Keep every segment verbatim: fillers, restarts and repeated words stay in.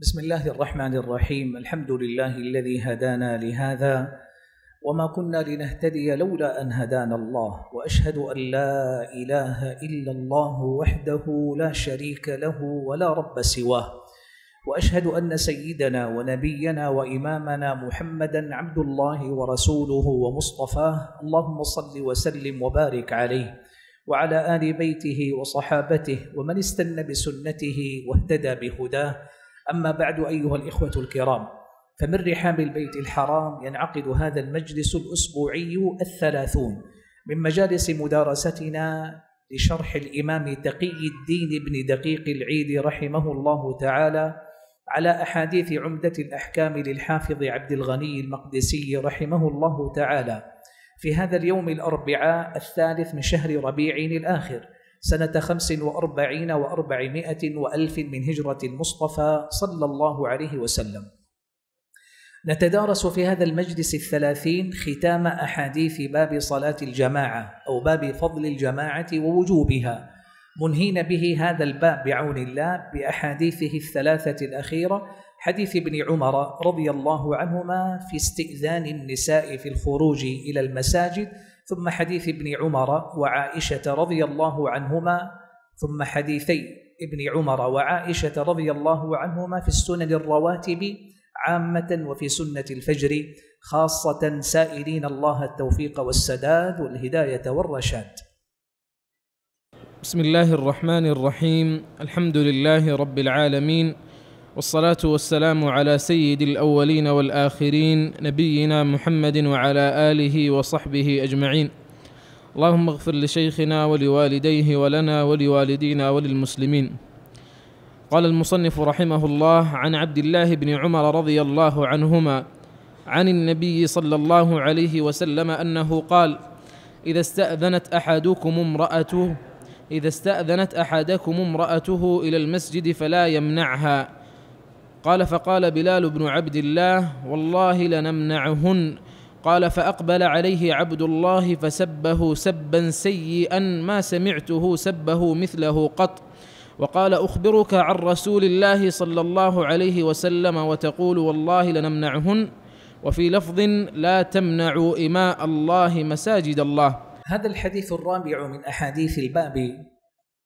بسم الله الرحمن الرحيم. الحمد لله الذي هدانا لهذا وما كنا لنهتدي لولا أن هدانا الله، وأشهد أن لا إله إلا الله وحده لا شريك له ولا رب سواه، وأشهد أن سيدنا ونبينا وإمامنا محمدًا عبد الله ورسوله ومصطفاه، اللهم صل وسلم وبارك عليه وعلى آل بيته وصحابته ومن استنى بسنته واهتدى بهداه. أما بعد أيها الإخوة الكرام، فمن رحاب البيت الحرام ينعقد هذا المجلس الأسبوعي الثلاثون من مجالس مدارستنا لشرح الإمام تقي الدين بن دقيق العيد رحمه الله تعالى على أحاديث عمدة الأحكام للحافظ عبد الغني المقدسي رحمه الله تعالى، في هذا اليوم الأربعاء الثالث من شهر ربيع الآخر سنة خمس وأربعين وأربعمائة وألف من هجرة المصطفى صلى الله عليه وسلم. نتدارس في هذا المجلس الثلاثين ختام أحاديث باب صلاة الجماعة أو باب فضل الجماعة ووجوبها، منهين به هذا الباب بعون الله بأحاديثه الثلاثة الأخيرة، حديث ابن عمر رضي الله عنهما في استئذان النساء في الخروج إلى المساجد، ثم حديث ابن عمر وعائشة رضي الله عنهما، ثم حديثي ابن عمر وعائشة رضي الله عنهما في السنن الرواتب عامة وفي سنة الفجر خاصة، سائلين الله التوفيق والسداد والهداية والرشاد. بسم الله الرحمن الرحيم. الحمد لله رب العالمين، والصلاة والسلام على سيد الأولين والآخرين نبينا محمد وعلى آله وصحبه أجمعين. اللهم اغفر لشيخنا ولوالديه ولنا ولوالدينا وللمسلمين. قال المصنف رحمه الله: عن عبد الله بن عمر رضي الله عنهما عن النبي صلى الله عليه وسلم أنه قال: إذا استأذنت أحدكم امرأته إذا استأذنت أحدكم امرأته إلى المسجد فلا يمنعها. قال: فقال بلال بن عبد الله: والله لنمنعهن. قال: فأقبل عليه عبد الله فسبه سبا سيئا ما سمعته سبه مثله قط، وقال: أخبرك عن رسول الله صلى الله عليه وسلم وتقول والله لنمنعهن. وفي لفظ: لا تمنعوا إماء الله مساجد الله. هذا الحديث الرابع من أحاديث الباب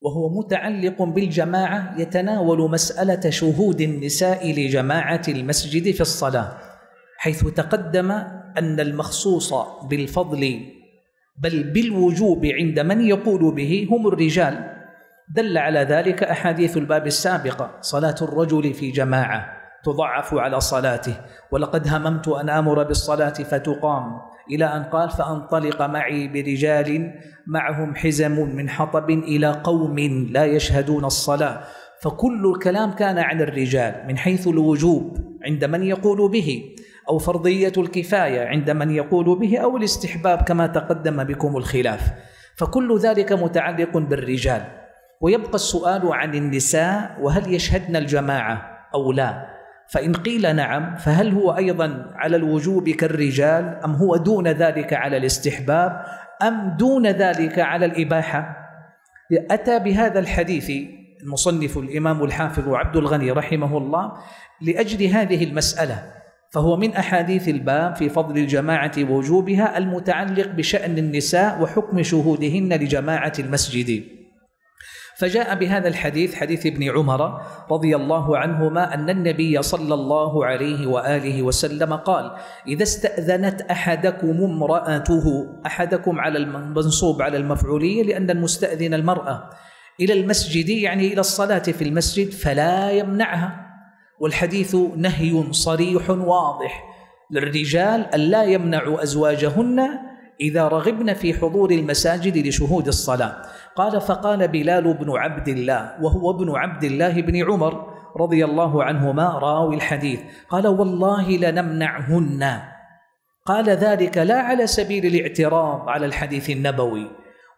وهو متعلق بالجماعة، يتناول مسألة شهود النساء لجماعة المسجد في الصلاة، حيث تقدم أن المخصوص بالفضل بل بالوجوب عند من يقول به هم الرجال، دل على ذلك أحاديث الباب السابقة: صلاة الرجل في جماعة تضعف على صلاته، ولقد هممت أن آمر بالصلاة فتقام، إلى أن قال: فأنطلق معي برجال معهم حزم من حطب إلى قوم لا يشهدون الصلاة. فكل الكلام كان عن الرجال من حيث الوجوب عند من يقول به، أو فرضية الكفاية عند من يقول به، أو الاستحباب كما تقدم بكم الخلاف، فكل ذلك متعلق بالرجال. ويبقى السؤال عن النساء: وهل يشهدن الجماعة أو لا؟ فإن قيل نعم، فهل هو أيضا على الوجوب كالرجال، أم هو دون ذلك على الاستحباب، أم دون ذلك على الإباحة؟ أتى بهذا الحديث المصنف الإمام الحافظ عبد الغني رحمه الله لأجل هذه المسألة، فهو من أحاديث الباب في فضل الجماعة ووجوبها المتعلق بشأن النساء وحكم شهودهن لجماعة المسجد. فجاء بهذا الحديث، حديث ابن عمر رضي الله عنهما، أن النبي صلى الله عليه وآله وسلم قال: إذا استأذنت أحدكم امرأته، أحدكم على المنصوب على المفعولية لأن المستأذن المرأة، إلى المسجد يعني إلى الصلاة في المسجد، فلا يمنعها. والحديث نهي صريح واضح للرجال ألا يمنعوا أزواجهن إذا رغبنا في حضور المساجد لشهود الصلاة. قال: فقال بلال بن عبد الله، وهو ابن عبد الله بن عمر رضي الله عنهما راوي الحديث، قال: والله لنمنعهن. قال ذلك لا على سبيل الاعتراض على الحديث النبوي،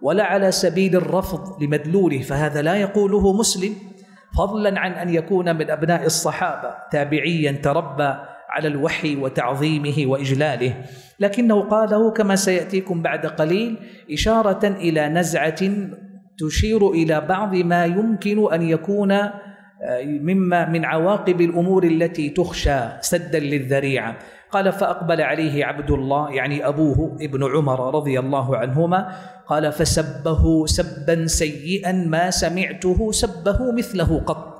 ولا على سبيل الرفض لمدلوله، فهذا لا يقوله مسلم، فضلا عن أن يكون من أبناء الصحابة تابعيا تربى على الوحي وتعظيمه وإجلاله، لكنه قاله كما سيأتيكم بعد قليل إشارة إلى نزعة تشير إلى بعض ما يمكن أن يكون مما من عواقب الأمور التي تخشى سدا للذريعة. قال فأقبل عليه عبد الله يعني أبوه ابن عمر رضي الله عنهما، قال فسبه سبا سيئا ما سمعته سبه مثله قط،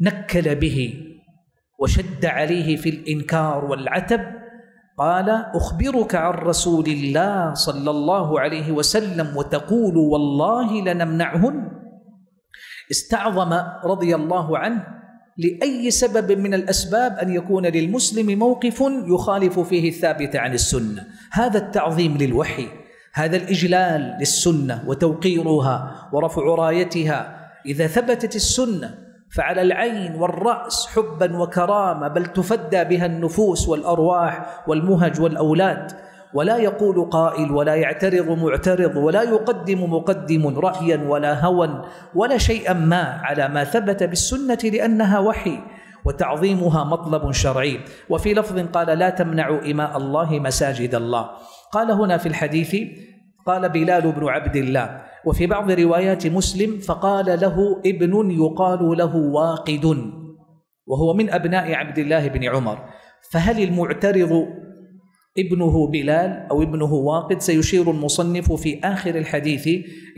نكل به وشد عليه في الإنكار والعتب. قال أخبرك عن رسول الله صلى الله عليه وسلم وتقول والله لنمنعهن. استعظم رضي الله عنه لأي سبب من الأسباب أن يكون للمسلم موقف يخالف فيه الثابت عن السنة. هذا التعظيم للوحي، هذا الإجلال للسنة وتوقيرها ورفع رايتها. إذا ثبتت السنة فعلى العين والرأس حبا وكرامة، بل تفدى بها النفوس والأرواح والمهج والأولاد. ولا يقول قائل ولا يعترض معترض ولا يقدم مقدم رأيا ولا هوى ولا شيئا ما على ما ثبت بالسنة، لأنها وحي وتعظيمها مطلب شرعي. وفي لفظ قال لا تمنعوا إماء الله مساجد الله. قال هنا في الحديث قال بلال بن عبد الله، وفي بعض روايات مسلم فقال له ابن يقال له واقد، وهو من أبناء عبد الله بن عمر. فهل المعترض ابنه بلال أو ابنه واقد؟ سيشير المصنف في آخر الحديث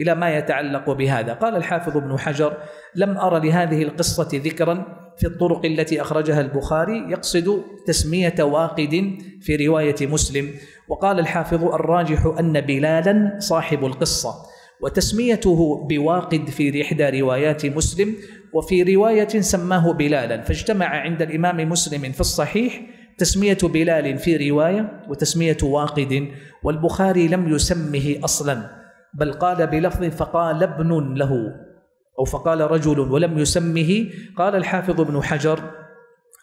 إلى ما يتعلق بهذا. قال الحافظ ابن حجر لم أرى لهذه القصة ذكرا في الطرق التي أخرجها البخاري، يقصد تسمية واقد في رواية مسلم. وقال الحافظ الراجح أن بلالا صاحب القصة، وتسميته بواقد في إحدى روايات مسلم، وفي رواية سماه بلالا. فاجتمع عند الإمام مسلم في الصحيح تسمية بلال في رواية وتسمية واقد، والبخاري لم يسمه أصلا، بل قال بلفظ فقال ابن له أو فقال رجل ولم يسمه. قال الحافظ ابن حجر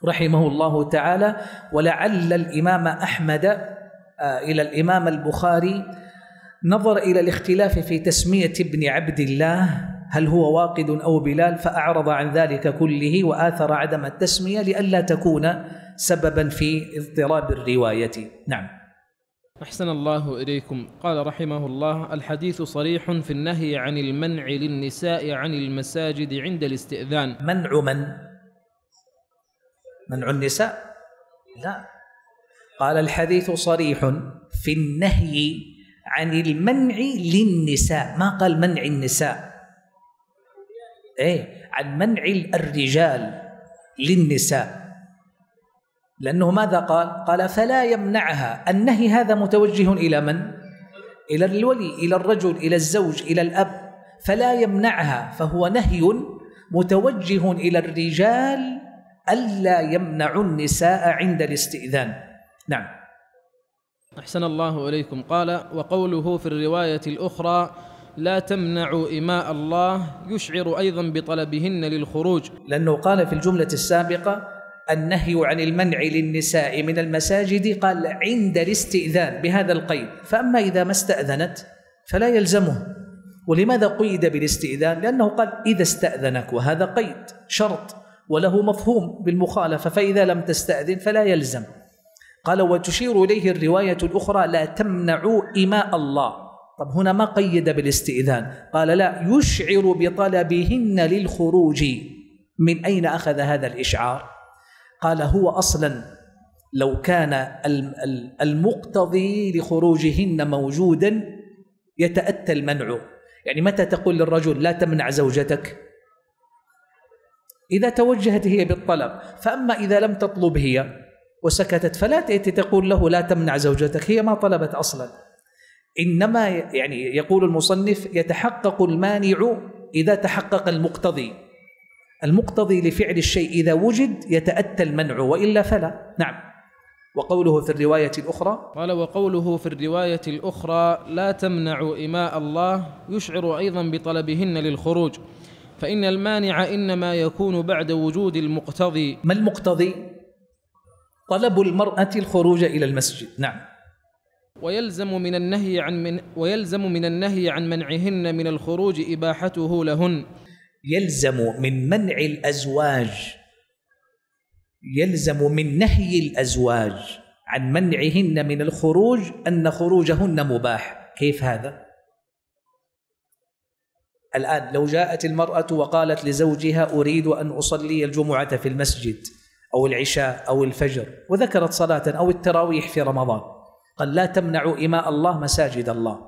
رحمه الله تعالى ولعل الإمام أحمد إلى الإمام البخاري نظر إلى الاختلاف في تسمية ابن عبد الله هل هو واقد أو بلال، فأعرض عن ذلك كله وآثر عدم التسمية لئلا تكون سببا في اضطراب الرواية. نعم. أحسن الله إليكم. قال رحمه الله الحديث صريح في النهي عن المنع للنساء عن المساجد عند الاستئذان. منع من؟ منع النساء؟ لا، قال الحديث صريح في النهي عن المنع للنساء، ما قال منع النساء، أي عن منع الرجال للنساء، لأنه ماذا قال؟ قال فلا يمنعها. النهي هذا متوجه إلى من؟ إلى الولي، إلى الرجل، إلى الزوج، إلى الأب. فلا يمنعها، فهو نهي متوجه إلى الرجال ألا يمنعوا النساء عند الاستئذان. نعم. أحسن الله إليكم. قال وقوله في الرواية الأخرى لا تمنعوا إماء الله يشعر أيضا بطلبهن للخروج، لأنه قال في الجملة السابقة النهي عن المنع للنساء من المساجد، قال عند الاستئذان بهذا القيد، فأما إذا ما استأذنت فلا يلزمه. ولماذا قيد بالاستئذان؟ لأنه قال إذا استأذنك، وهذا قيد شرط وله مفهوم بالمخالفة، فإذا لم تستأذن فلا يلزم. قال وتشير إليه الرواية الأخرى لا تمنعوا إماء الله، طب هنا ما قيد بالاستئذان، قال لا يشعر بطلبهن للخروج. من أين أخذ هذا الإشعار؟ قال هو أصلا لو كان المقتضي لخروجهن موجودا يتأتى المنع. يعني متى تقول للرجل لا تمنع زوجتك؟ إذا توجهت هي بالطلب. فأما إذا لم تطلب هي وسكتت فلا تأتي تقول له لا تمنع زوجتك، هي ما طلبت أصلا. إنما يعني يقول المصنف يتحقق المانع إذا تحقق المقتضي، المقتضي لفعل الشيء إذا وجد يتأتى المنع وإلا فلا. نعم. وقوله في الرواية الأخرى قال وقوله في الرواية الأخرى لا تمنعوا إماء الله يشعر أيضا بطلبهن للخروج، فإن المانع إنما يكون بعد وجود المقتضي. ما المقتضي؟ طلب المرأة الخروج إلى المسجد. نعم. ويلزم من النهي عن من ويلزم من النهي عن منعهن من الخروج إباحته لهن. يلزم من منع الأزواج، يلزم من نهي الأزواج عن منعهن من الخروج أن خروجهن مباح. كيف هذا؟ الآن لو جاءت المرأة وقالت لزوجها أريد أن أصلي الجمعة في المسجد أو العشاء أو الفجر، وذكرت صلاة أو التراويح في رمضان، قال لا تمنع إماء الله مساجد الله.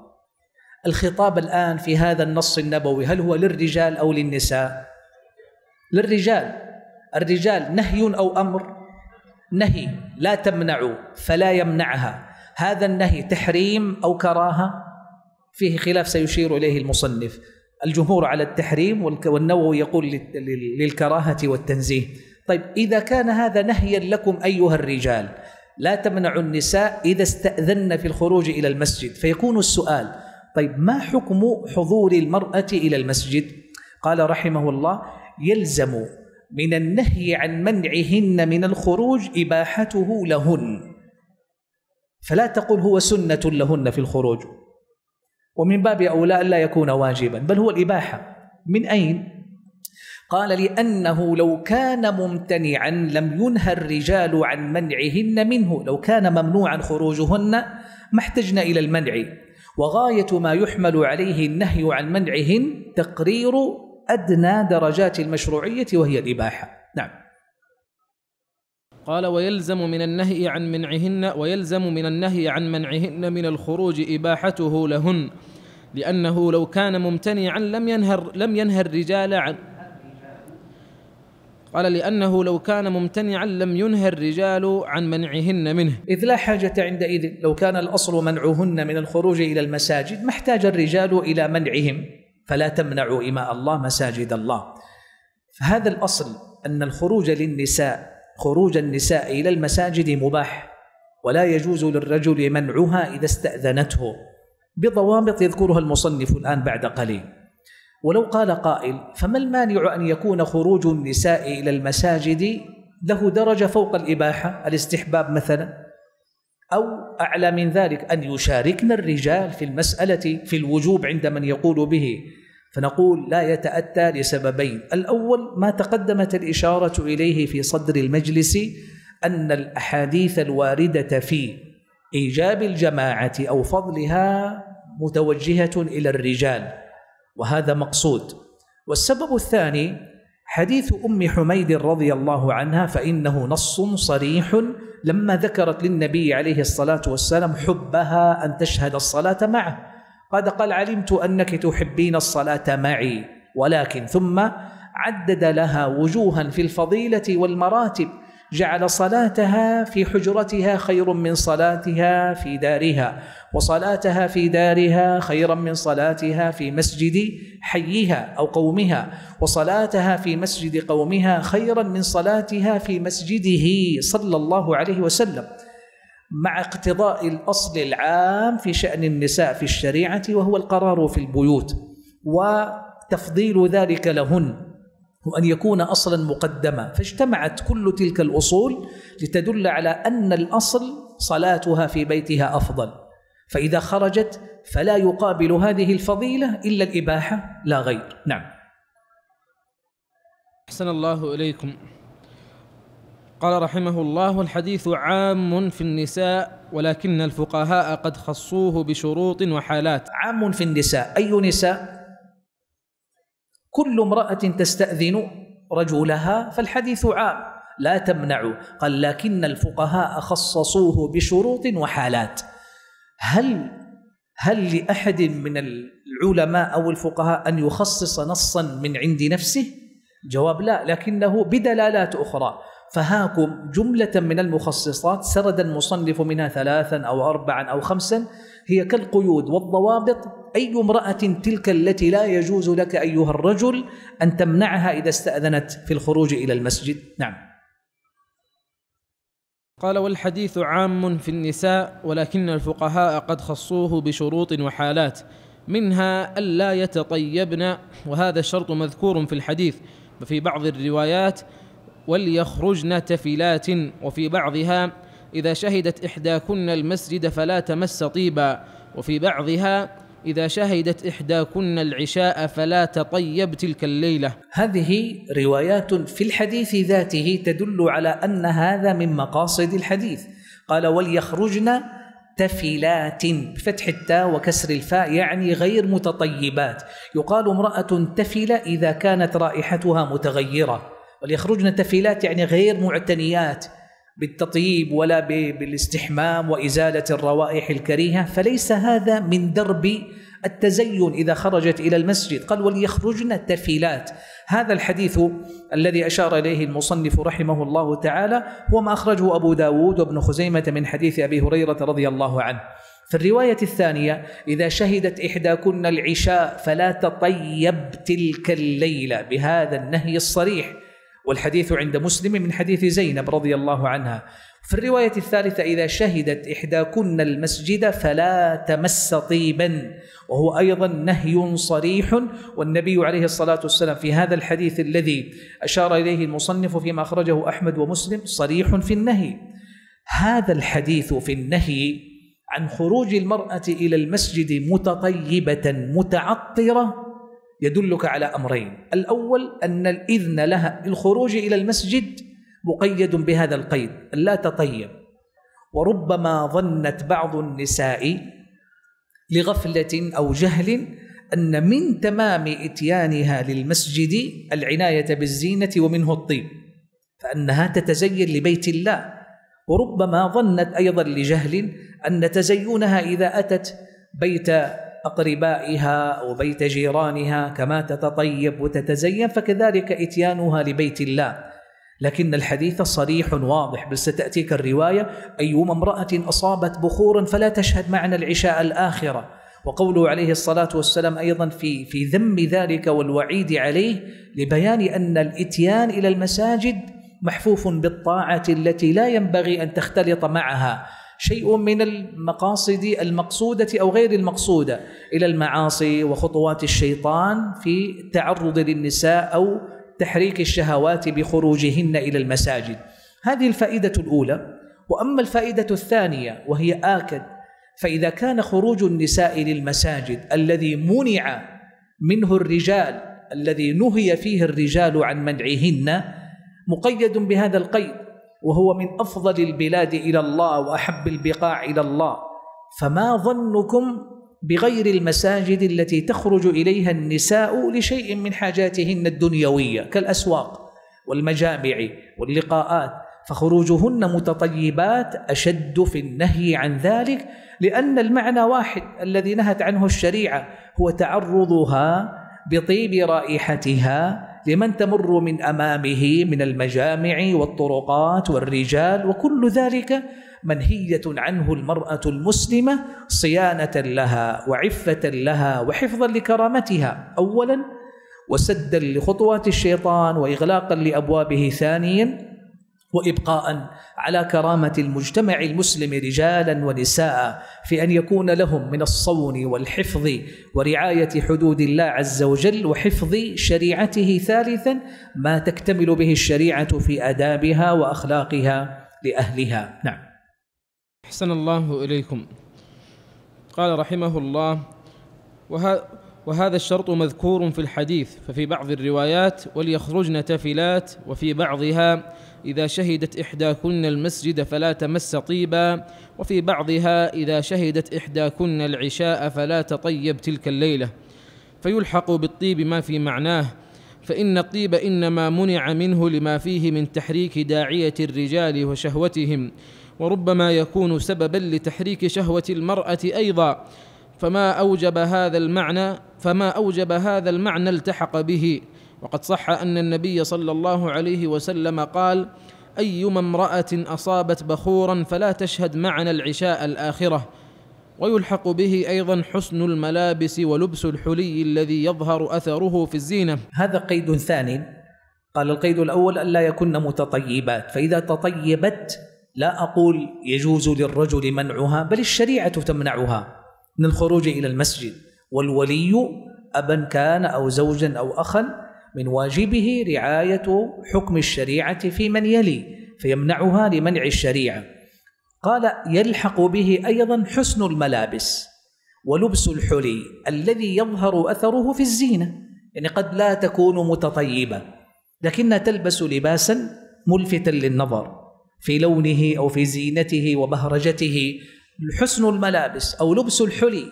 الخطاب الآن في هذا النص النبوي هل هو للرجال أو للنساء؟ للرجال. الرجال نهي أو أمر؟ نهي، لا تمنع فلا يمنعها. هذا النهي تحريم أو كراهة؟ فيه خلاف سيشير إليه المصنف. الجمهور على التحريم، والنووي يقول للكراهة والتنزيه. طيب إذا كان هذا نهيا لكم أيها الرجال، لا تمنعوا النساء إذا استأذن في الخروج إلى المسجد، فيكون السؤال طيب ما حكم حضور المرأة إلى المسجد؟ قال رحمه الله يلزم من النهي عن منعهن من الخروج إباحته لهن، فلا تقل هو سنة لهن في الخروج، ومن باب أولى ألا يكون واجبا، بل هو الإباحة. من أين؟ قال لأنه لو كان ممتنعا لم ينهى الرجال عن منعهن منه، لو كان ممنوعا خروجهن ما احتجنا إلى المنع، وغاية ما يحمل عليه النهي عن منعهن تقرير أدنى درجات المشروعية وهي الإباحة. نعم. قال ويلزم من النهي عن منعهن ويلزم من النهي عن منعهن من الخروج إباحته لهن، لأنه لو كان ممتنعا لم ينهر لم ينهى الرجال عن قال لأنه لو كان ممتنعا لم ينهى الرجال عن منعهن منه، إذ لا حاجة عندئذ. لو كان الأصل منعهن من الخروج إلى المساجد ما احتاج الرجال إلى منعهم، فلا تمنعوا إماء الله مساجد الله. فهذا الأصل أن الخروج للنساء، خروج النساء إلى المساجد مباح، ولا يجوز للرجل منعها إذا استأذنته، بضوابط يذكرها المصنف الآن بعد قليل. ولو قال قائل فما المانع أن يكون خروج النساء إلى المساجد له درجة فوق الإباحة، الاستحباب مثلا، أو أعلى من ذلك أن يشاركن الرجال في المسألة في الوجوب عند من يقول به؟ فنقول لا يتأتى لسببين. الأول ما تقدمت الإشارة إليه في صدر المجلس، أن الأحاديث الواردة في إيجاب الجماعة أو فضلها متوجهة إلى الرجال، وهذا مقصود. والسبب الثاني حديث أم حميد رضي الله عنها، فإنه نص صريح لما ذكرت للنبي عليه الصلاة والسلام حبها أن تشهد الصلاة معه، قد قال علمت أنك تحبين الصلاة معي، ولكن ثم عدد لها وجوها في الفضيلة والمراتب، جعل صلاتها في حجرتها خير من صلاتها في دارها، وصلاتها في دارها خيرا من صلاتها في مسجد حيها أو قومها، وصلاتها في مسجد قومها خيرا من صلاتها في مسجده صلى الله عليه وسلم، مع اقتضاء الأصل العام في شأن النساء في الشريعة وهو القرار في البيوت، وتفضيل ذلك لهن، وأن يكون أصلا مقدما. فاجتمعت كل تلك الأصول لتدل على أن الأصل صلاتها في بيتها أفضل، فإذا خرجت فلا يقابل هذه الفضيلة إلا الإباحة لا غير. نعم. أحسن الله إليكم. قال رحمه الله الحديث عام في النساء، ولكن الفقهاء قد خصوه بشروط وحالات. عام في النساء، أي نساء؟ كل امرأة تستأذن رجلها فالحديث عام لا تمنع. قال لكن الفقهاء خصصوه بشروط وحالات. هل هل لأحد من العلماء أو الفقهاء أن يخصص نصا من عند نفسه؟ جواب لا، لكنه بدلالات أخرى. فهاكم جملة من المخصصات سرد المصنف منها ثلاثا أو أربعا أو خمسا، هي كالقيود والضوابط. أي امرأة تلك التي لا يجوز لك أيها الرجل أن تمنعها إذا استأذنت في الخروج إلى المسجد؟ نعم. قال والحديث عام في النساء، ولكن الفقهاء قد خصوه بشروط وحالات، منها ألا يتطيبن، وهذا الشرط مذكور في الحديث، وفي بعض الروايات وليخرجن تفلات، وفي بعضها إذا شهدت إحداكن المسجد فلا تمس طيبا، وفي بعضها إذا شهدت إحداكن العشاء فلا تطيب تلك الليلة. هذه روايات في الحديث ذاته تدل على أن هذا من مقاصد الحديث. قال وليخرجن متفلات بفتح التاء وكسر الفاء، يعني غير متطيبات. يقال امرأة تفلة إذا كانت رائحتها متغيرة، وليخرجن تفلات يعني غير معتنيات بالتطيب ولا بالاستحمام وإزالة الروائح الكريهة، فليس هذا من درب التزين إذا خرجت إلى المسجد. قال وليخرجن التفيلات. هذا الحديث الذي أشار إليه المصنف رحمه الله تعالى هو ما أخرجه أبو داود وابن خزيمة من حديث أبي هريرة رضي الله عنه. في الرواية الثانية: إذا شهدت إحداكن العشاء فلا تطيب تلك الليلة، بهذا النهي الصريح، والحديث عند مسلم من حديث زينب رضي الله عنها. في الرواية الثالثة: إذا شهدت إحداكن المسجد فلا تمس طيبا، وهو أيضا نهي صريح. والنبي عليه الصلاة والسلام في هذا الحديث الذي أشار إليه المصنف فيما أخرجه أحمد ومسلم صريح في النهي. هذا الحديث في النهي عن خروج المرأة إلى المسجد متطيبة متعطرة يدلك على أمرين: الأول أن الإذن لها الخروج إلى المسجد مقيد بهذا القيد لا تطيب. وربما ظنت بعض النساء لغفلة أو جهل أن من تمام إتيانها للمسجد العناية بالزينة ومنه الطيب، فأنها تتزين لبيت الله. وربما ظنت أيضا لجهل أن تزينها إذا أتت بيت أقربائها أو بيت جيرانها كما تتطيب وتتزين فكذلك إتيانها لبيت الله. لكن الحديث صريح واضح، بل ستأتيك الرواية: أيما امرأة أصابت بخورا فلا تشهد معنا العشاء الآخرة. وقوله عليه الصلاة والسلام أيضا في, في ذم ذلك والوعيد عليه، لبيان أن الإتيان إلى المساجد محفوف بالطاعة التي لا ينبغي أن تختلط معها شيء من المقاصد المقصودة أو غير المقصودة إلى المعاصي وخطوات الشيطان في التعرض للنساء أو تحريك الشهوات بخروجهن إلى المساجد. هذه الفائدة الأولى. وأما الفائدة الثانية وهي آكد، فإذا كان خروج النساء للمساجد الذي منع منه الرجال، الذي نهي فيه الرجال عن منعهن، مقيد بهذا القيد، وهو من أفضل البلاد إلى الله وأحب البقاع إلى الله، فما ظنكم بغير المساجد التي تخرج إليها النساء لشيء من حاجاتهن الدنيوية كالأسواق والمجامع واللقاءات؟ فخروجهن متطيبات أشد في النهي عن ذلك، لأن المعنى واحد الذي نهت عنه الشريعة، هو تعرضها بطيب رائحتها لمن تمر من أمامه من المجامع والطرقات والرجال، وكل ذلك منهية عنه المرأة المسلمة صيانة لها وعفة لها وحفظا لكرامتها أولا، وسدا لخطوات الشيطان وإغلاقا لأبوابه ثانيا، وإبقاء على كرامة المجتمع المسلم رجالا ونساء في أن يكون لهم من الصون والحفظ ورعاية حدود الله عز وجل وحفظ شريعته ثالثا ما تكتمل به الشريعة في آدابها وأخلاقها لأهلها. نعم. أحسن الله إليكم. قال رحمه الله: وهذا الشرط مذكور في الحديث، ففي بعض الروايات وليخرجن تفلات، وفي بعضها إذا شهدت إحداكن المسجد فلا تمس طيبا، وفي بعضها إذا شهدت إحداكن العشاء فلا تطيب تلك الليلة، فيلحق بالطيب ما في معناه، فإن الطيب إنما منع منه لما فيه من تحريك داعية الرجال وشهوتهم، وربما يكون سببا لتحريك شهوة المرأة أيضا، فما أوجب هذا المعنى فما أوجب هذا المعنى التحق به. وقد صح أن النبي صلى الله عليه وسلم قال: أيما امرأة أصابت بخورا فلا تشهد معنا العشاء الآخرة. ويلحق به أيضا حسن الملابس ولبس الحلي الذي يظهر أثره في الزينة. هذا قيد ثاني. قال القيد الأول ألا يكن متطيبات، فإذا تطيبت لا أقول يجوز للرجل منعها، بل الشريعة تمنعها من الخروج إلى المسجد، والولي أبا كان أو زوجا أو أخا من واجبه رعاية حكم الشريعة في من يلي، فيمنعها لمنع الشريعة. قال: يلحق به أيضا حسن الملابس ولبس الحلي الذي يظهر أثره في الزينة، يعني قد لا تكون متطيبة لكنها تلبس لباسا ملفتا للنظر في لونه أو في زينته وبهرجته، حسن الملابس أو لبس الحلي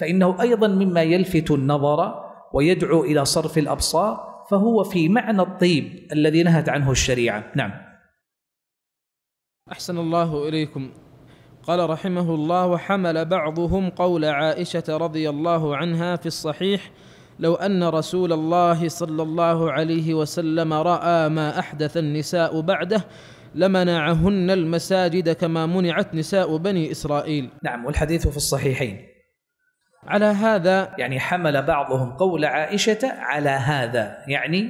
فإنه أيضا مما يلفت النظر ويدعو إلى صرف الأبصار، فهو في معنى الطيب الذي نهت عنه الشريعة. نعم. أحسن الله إليكم. قال رحمه الله: وحمل بعضهم قول عائشة رضي الله عنها في الصحيح: لو أن رسول الله صلى الله عليه وسلم رأى ما أحدث النساء بعده لمنعهن المساجد كما منعت نساء بني إسرائيل. نعم، والحديث في الصحيحين. على هذا يعني حمل بعضهم قول عائشة على هذا، يعني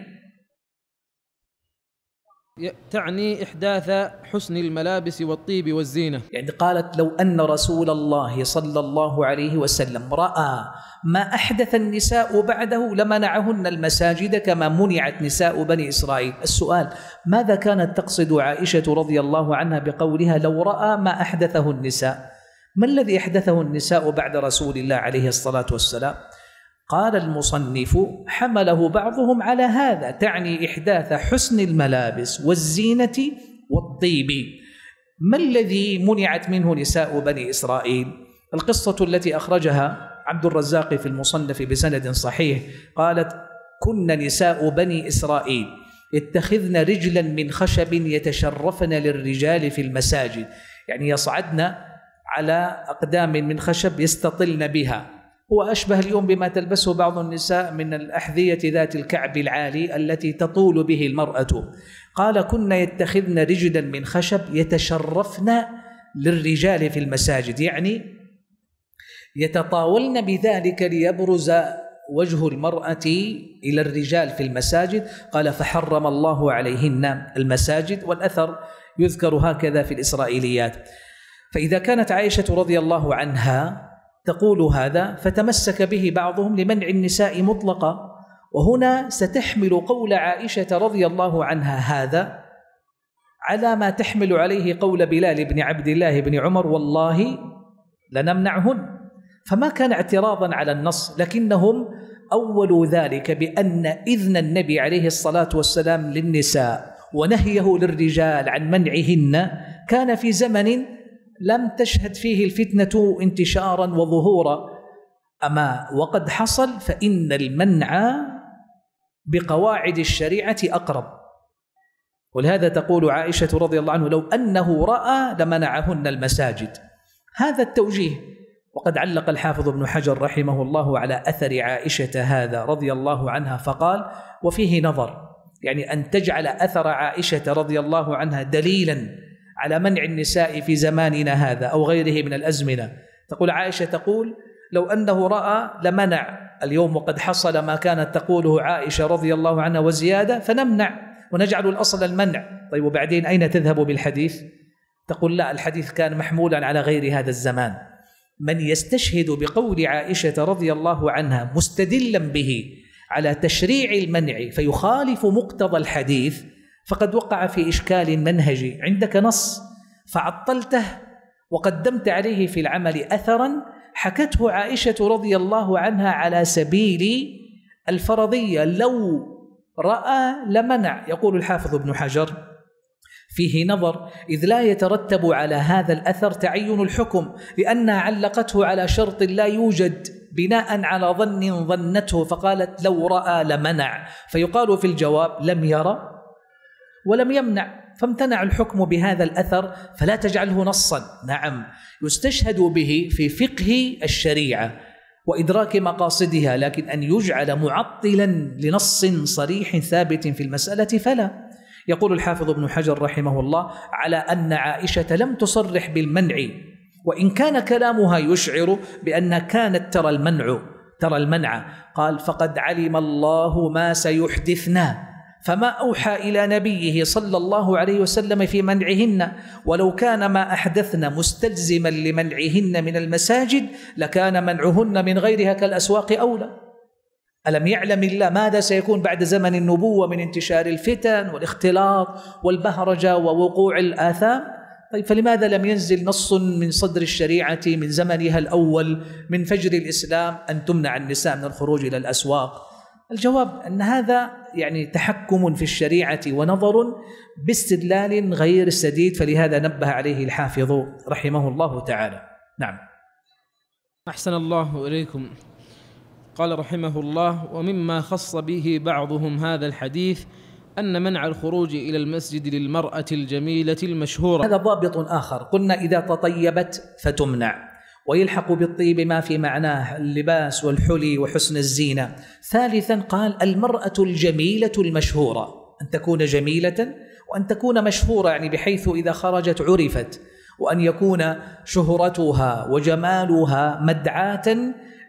تعني إحداث حسن الملابس والطيب والزينة. يعني قالت لو أن رسول الله صلى الله عليه وسلم رأى ما أحدث النساء بعده لمنعهن المساجد كما منعت نساء بني إسرائيل. السؤال: ماذا كانت تقصد عائشة رضي الله عنها بقولها لو رأى ما أحدثه النساء؟ ما الذي أحدثه النساء بعد رسول الله عليه الصلاة والسلام؟ قال المصنف: حمله بعضهم على هذا، تعني إحداث حسن الملابس والزينة والطيب. ما الذي منعت منه نساء بني إسرائيل؟ القصة التي أخرجها عبد الرزاق في المصنف بسند صحيح، قالت: كن نساء بني إسرائيل اتخذن رجلا من خشب يتشرفن للرجال في المساجد، يعني يصعدن على أقدام من خشب يستطلن بها، هو أشبه اليوم بما تلبسه بعض النساء من الأحذية ذات الكعب العالي التي تطول به المرأة. قال: كنا يتخذن رجلا من خشب يتشرفن للرجال في المساجد، يعني يتطاولن بذلك ليبرز وجه المرأة إلى الرجال في المساجد. قال: فحرم الله عليهن المساجد. والأثر يذكر هكذا في الإسرائيليات. فإذا كانت عائشة رضي الله عنها تقول هذا، فتمسك به بعضهم لمنع النساء مطلقا، وهنا ستحمل قول عائشة رضي الله عنها هذا على ما تحمل عليه قول بلال بن عبد الله بن عمر: والله لنمنعهن. فما كان اعتراضا على النص، لكنهم أولوا ذلك بأن إذن النبي عليه الصلاة والسلام للنساء ونهيه للرجال عن منعهن كان في زمن لم تشهد فيه الفتنة انتشارا وظهورا، أما وقد حصل فإن المنع بقواعد الشريعة أقرب. ولهذا تقول عائشة رضي الله عنه: لو أنه رأى لمنعهن المساجد. هذا التوجيه. وقد علق الحافظ ابن حجر رحمه الله على أثر عائشة هذا رضي الله عنها فقال: وفيه نظر، يعني أن تجعل أثر عائشة رضي الله عنها دليلا على منع النساء في زماننا هذا أو غيره من الأزمنة. تقول عائشة، تقول لو أنه رأى لمنع، اليوم وقد حصل ما كانت تقوله عائشة رضي الله عنها وزيادة، فنمنع ونجعل الأصل المنع. طيب وبعدين أين تذهب بالحديث؟ تقول لا، الحديث كان محمولا على غير هذا الزمان. من يستشهد بقول عائشة رضي الله عنها مستدلا به على تشريع المنع فيخالف مقتضى الحديث فقد وقع في إشكال منهجي. عندك نص فعطلته وقدمت عليه في العمل أثرا حكته عائشة رضي الله عنها على سبيل الفرضية، لو رأى لمنع. يقول الحافظ ابن حجر: فيه نظر، إذ لا يترتب على هذا الأثر تعين الحكم، لأنها علقته على شرط لا يوجد بناء على ظن ظنته، فقالت لو رأى لمنع، فيقال في الجواب لم يرى ولم يمنع، فامتنع الحكم بهذا الأثر فلا تجعله نصا. نعم، يستشهد به في فقه الشريعة وإدراك مقاصدها، لكن أن يجعل معطلا لنص صريح ثابت في المسألة فلا. يقول الحافظ ابن حجر رحمه الله على أن عائشة لم تصرح بالمنع، وإن كان كلامها يشعر بأن كانت ترى المنع ترى المنع قال: فقد علم الله ما سيحدثنا، فما أوحى إلى نبيه صلى الله عليه وسلم في منعهن، ولو كان ما أحدثن مستلزما لمنعهن من المساجد لكان منعهن من غيرها كالأسواق أولى. ألم يعلم الله ماذا سيكون بعد زمن النبوة من انتشار الفتن والاختلاط والبهرجة ووقوع الآثام؟ طيب فلماذا لم ينزل نص من صدر الشريعة من زمنها الأول من فجر الإسلام أن تمنع النساء من الخروج إلى الأسواق؟ الجواب أن هذا يعني تحكم في الشريعة ونظر باستدلال غير سديد، فلهذا نبه عليه الحافظ رحمه الله تعالى. نعم. أحسن الله إليكم. قال رحمه الله: ومما خص به بعضهم هذا الحديث أن منع الخروج إلى المسجد للمرأة الجميلة المشهورة. هذا ضابط آخر، قلنا إذا تطيبت فتمنع، ويلحق بالطيب ما في معناه اللباس والحلي وحسن الزينة. ثالثا قال: المرأة الجميلة المشهورة، أن تكون جميلة وأن تكون مشهورة، يعني بحيث إذا خرجت عرفت، وأن يكون شهرتها وجمالها مدعاة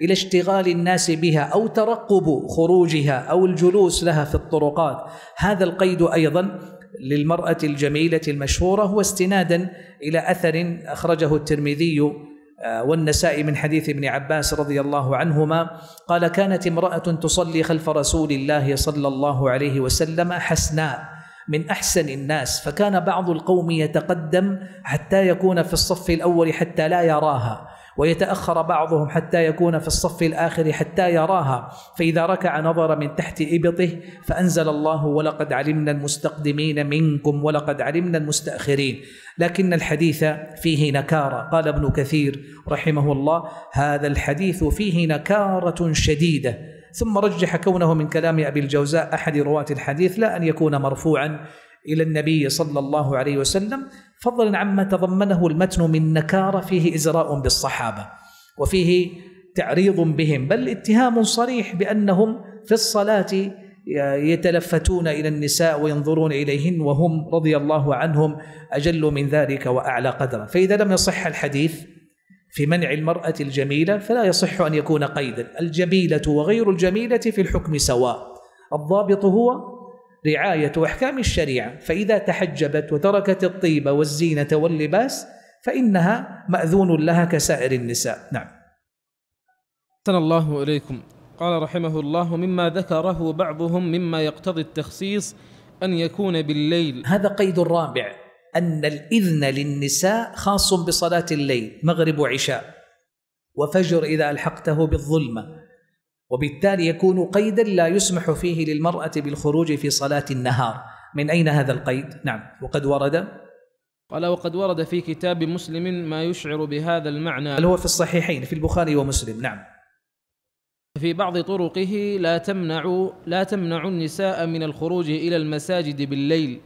إلى اشتغال الناس بها أو ترقب خروجها أو الجلوس لها في الطرقات. هذا القيد أيضا للمرأة الجميلة المشهورة هو استنادا إلى أثر أخرجه الترمذي والنسائي من حديث ابن عباس رضي الله عنهما قال: كانت امرأة تصلي خلف رسول الله صلى الله عليه وسلم حسناء، من أحسن الناس، فكان بعض القوم يتقدم حتى يكون في الصف الأول حتى لا يراها، ويتأخر بعضهم حتى يكون في الصف الآخر حتى يراها، فإذا ركع نظر من تحت إبطه فأنزل الله: ولقد علمنا المستقدمين منكم ولقد علمنا المستأخرين. لكن الحديث فيه نكارة. قال ابن كثير رحمه الله: هذا الحديث فيه نكارة شديدة. ثم رجح كونه من كلام أبي الجوزاء أحد رواة الحديث لا أن يكون مرفوعا إلى النبي صلى الله عليه وسلم، فضلا عما تضمنه المتن من نكارة فيه إزراء بالصحابة، وفيه تعريض بهم، بل اتهام صريح بأنهم في الصلاة يتلفتون إلى النساء وينظرون إليهن، وهم رضي الله عنهم أجل من ذلك وأعلى قدرا. فإذا لم يصح الحديث في منع المرأة الجميلة فلا يصح أن يكون قيدا. الجميلة وغير الجميلة في الحكم سواء، الضابط هو رعاية أحكام الشريعة، فإذا تحجبت وتركت الطيبة والزينة واللباس فإنها مأذون لها كسائر النساء. نعم. أحسن الله إليكم. قال رحمه الله: مما ذكره بعضهم مما يقتضي التخصيص أن يكون بالليل. هذا قيد رابع، أن الإذن للنساء خاص بصلاة الليل، مغرب وعشاء وفجر إذا ألحقته بالظلمة، وبالتالي يكون قيدا لا يسمح فيه للمرأة بالخروج في صلاة النهار. من أين هذا القيد؟ نعم. وقد ورد قال: وقد ورد في كتاب مسلم ما يشعر بهذا المعنى، بل هو في الصحيحين في البخاري ومسلم. نعم. في بعض طرقه: لا تمنع لا تمنع النساء من الخروج إلى المساجد بالليل،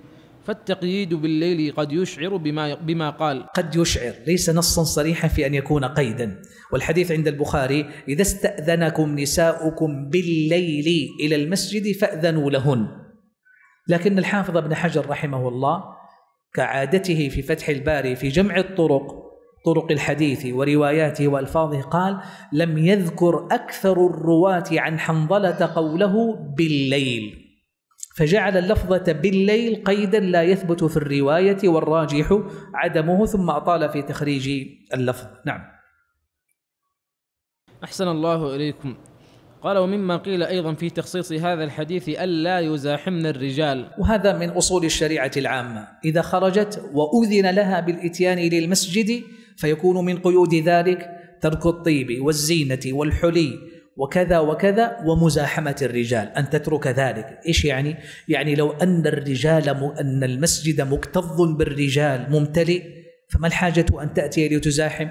فالتقييد بالليل قد يشعر بما, بما قال. قد يشعر، ليس نصا صريحا في أن يكون قيدا. والحديث عند البخاري: إذا استأذنكم نساؤكم بالليل إلى المسجد فأذنوا لهن. لكن الحافظ ابن حجر رحمه الله كعادته في فتح الباري في جمع الطرق، طرق الحديث ورواياته وألفاظه، قال: لم يذكر أكثر الرواة عن حنظلة قوله بالليل، فجعل اللفظة بالليل قيدا لا يثبت في الرواية، والراجح عدمه، ثم أطال في تخريج اللفظ. نعم. أحسن الله إليكم. قال: ومما قيل أيضا في تخصيص هذا الحديث ألا يزاحمن الرجال. وهذا من أصول الشريعة العامة، إذا خرجت وأذن لها بالإتيان للمسجد فيكون من قيود ذلك ترك الطيب والزينة والحلي وكذا وكذا ومزاحمة الرجال، أن تترك ذلك. إيش يعني؟ يعني لو أن الرجال م... أن المسجد مكتظ بالرجال ممتلئ، فما الحاجة أن تأتي لتزاحم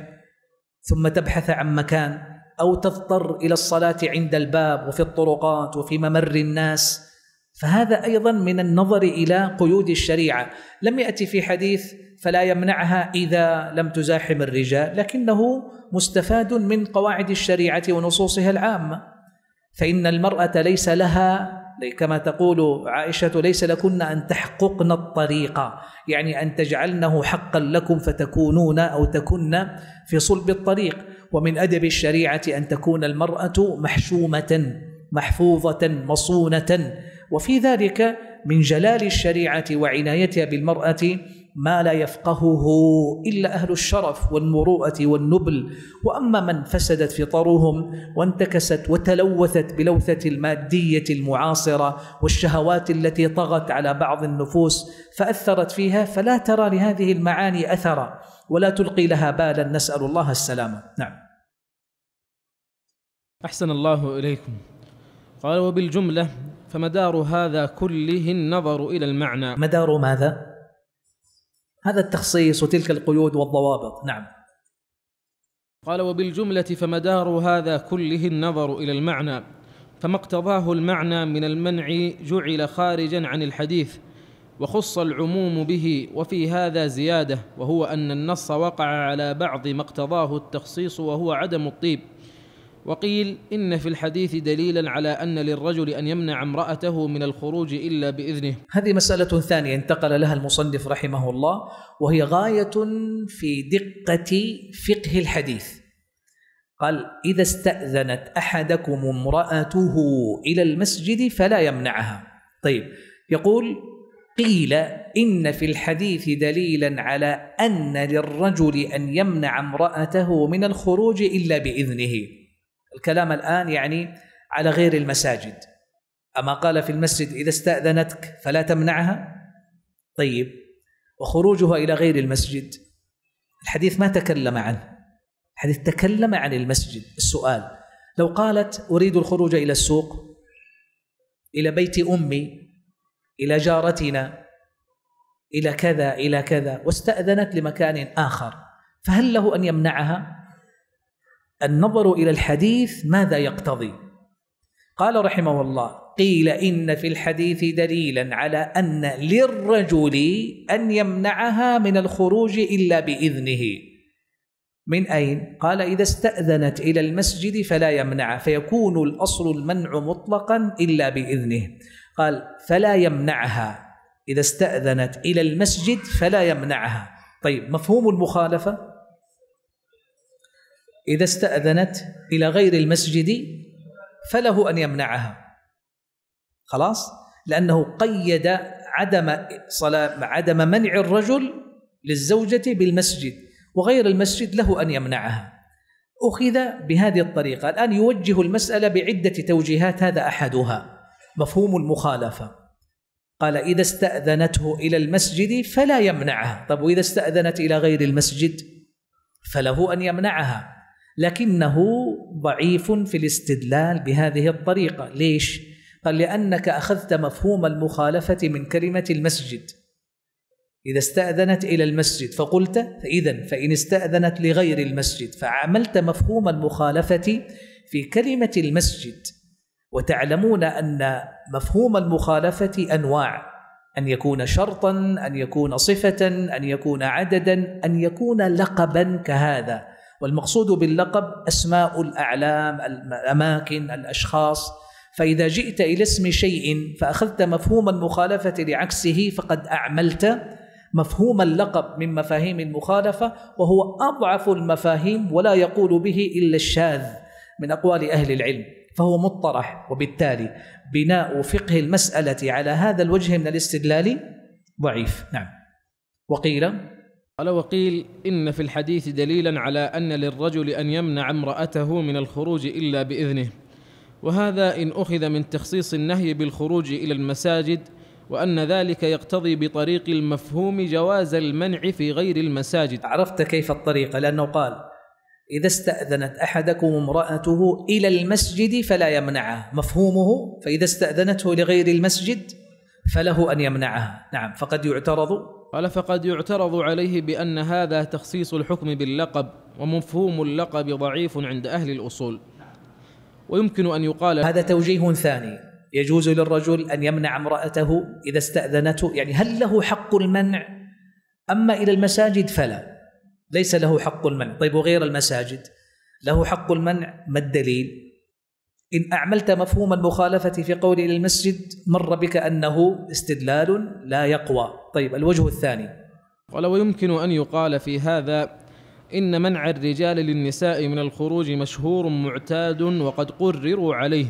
ثم تبحث عن مكان، أو تضطر إلى الصلاة عند الباب وفي الطرقات وفي ممر الناس. فهذا أيضا من النظر إلى قيود الشريعة. لم يأتي في حديث فلا يمنعها إذا لم تزاحم الرجال، لكنه مستفاد من قواعد الشريعة ونصوصها العامة. فإن المرأة ليس لها، كما تقول عائشة: ليس لكن أن تحققن الطريق، يعني أن تجعلنه حقا لكم فتكونون أو تكن في صلب الطريق. ومن أدب الشريعة أن تكون المرأة محشومة محفوظة مصونة، وفي ذلك من جلال الشريعة وعنايتها بالمرأة ما لا يفقهه إلا أهل الشرف والمروءة والنبل. وأما من فسدت فطرهم وانتكست وتلوثت بلوثة المادية المعاصرة والشهوات التي طغت على بعض النفوس فأثرت فيها، فلا ترى لهذه المعاني أثرا ولا تلقي لها بالا، نسأل الله السلامة. نعم. أحسن الله إليكم. قال: وبالجملة فمدار هذا كله النظر إلى المعنى. مدار ماذا؟ هذا التخصيص وتلك القيود والضوابط. نعم. قال: وبالجملة فمدار هذا كله النظر إلى المعنى، فما اقتضاه المعنى من المنع جعل خارجا عن الحديث، وخص العموم به، وفي هذا زيادة، وهو أن النص وقع على بعض ما اقتضاه التخصيص وهو عدم الطيب. وقيل إن في الحديث دليلا على أن للرجل أن يمنع امرأته من الخروج إلا بإذنه. هذه مسألة ثانية انتقل لها المصنف رحمه الله، وهي غاية في دقة فقه الحديث. قال: إذا استأذنت أحدكم امرأته إلى المسجد فلا يمنعها. طيب، يقول: قيل إن في الحديث دليلا على أن للرجل أن يمنع امرأته من الخروج إلا بإذنه. الكلام الآن يعني على غير المساجد، أما قال في المسجد إذا استأذنتك فلا تمنعها. طيب، وخروجها إلى غير المسجد، الحديث ما تكلم عنه، الحديث تكلم عن المسجد. السؤال: لو قالت أريد الخروج إلى السوق، إلى بيت أمي، إلى جارتنا، إلى كذا إلى كذا، واستأذنت لمكان آخر، فهل له أن يمنعها؟ النظر إلى الحديث ماذا يقتضي؟ قال رحمه الله: قيل إن في الحديث دليلا على أن للرجل أن يمنعها من الخروج إلا بإذنه. من أين؟ قال: إذا استأذنت إلى المسجد فلا يمنع، فيكون الأصل المنع مطلقا إلا بإذنه. قال: فلا يمنعها، إذا استأذنت إلى المسجد فلا يمنعها. طيب، مفهوم المخالفة؟ إذا استأذنت إلى غير المسجد فله أن يمنعها، خلاص، لأنه قيد عدم صلاة عدم منع الرجل للزوجة بالمسجد، وغير المسجد له أن يمنعها. أخذ بهذه الطريقة. الآن يوجه المسألة بعدة توجيهات، هذا أحدها، مفهوم المخالفة. قال: إذا استأذنته إلى المسجد فلا يمنعها. طب، وإذا استأذنت إلى غير المسجد فله أن يمنعها، لكنه ضعيف في الاستدلال بهذه الطريقة. ليش؟ قال: لأنك أخذت مفهوم المخالفة من كلمة المسجد، إذا استأذنت إلى المسجد، فقلت إذن فإن استأذنت لغير المسجد، فعملت مفهوم المخالفة في كلمة المسجد. وتعلمون أن مفهوم المخالفة أنواع، أن يكون شرطا، أن يكون صفة، أن يكون عددا، أن يكون لقبا كهذا. والمقصود باللقب أسماء الأعلام، الأماكن، الأشخاص. فإذا جئت إلى اسم شيء فأخذت مفهوم المخالفة لعكسه، فقد أعملت مفهوم اللقب من مفاهيم المخالفة، وهو أضعف المفاهيم ولا يقول به إلا الشاذ من أقوال أهل العلم، فهو مطرح، وبالتالي بناء فقه المسألة على هذا الوجه من الاستدلال ضعيف. نعم. وقيل قال وقيل إن في الحديث دليلا على أن للرجل أن يمنع امرأته من الخروج إلا بإذنه، وهذا إن أخذ من تخصيص النهي بالخروج إلى المساجد، وأن ذلك يقتضي بطريق المفهوم جواز المنع في غير المساجد. عرفت كيف الطريقة؟ لأنه قال: إذا استأذنت أحدكم امرأته إلى المسجد فلا يمنعها، مفهومه فإذا استأذنته لغير المسجد فله أن يمنعها. نعم. فقد يعترض قال فقد يعترض عليه بأن هذا تخصيص الحكم باللقب، ومفهوم اللقب ضعيف عند أهل الأصول. ويمكن أن يقال هذا توجيه ثاني، يجوز للرجل أن يمنع امرأته إذا استأذنته، يعني هل له حق المنع؟ أما إلى المساجد فلا، ليس له حق المنع. طيب، وغير المساجد له حق المنع، ما الدليل؟ إن أعملت مفهوم المخالفة في قول إلى المسجد مر بك أنه استدلال لا يقوى. طيب، الوجه الثاني قال ويمكن أن يقال في هذا إن منع الرجال للنساء من الخروج مشهور معتاد وقد قرروا عليه،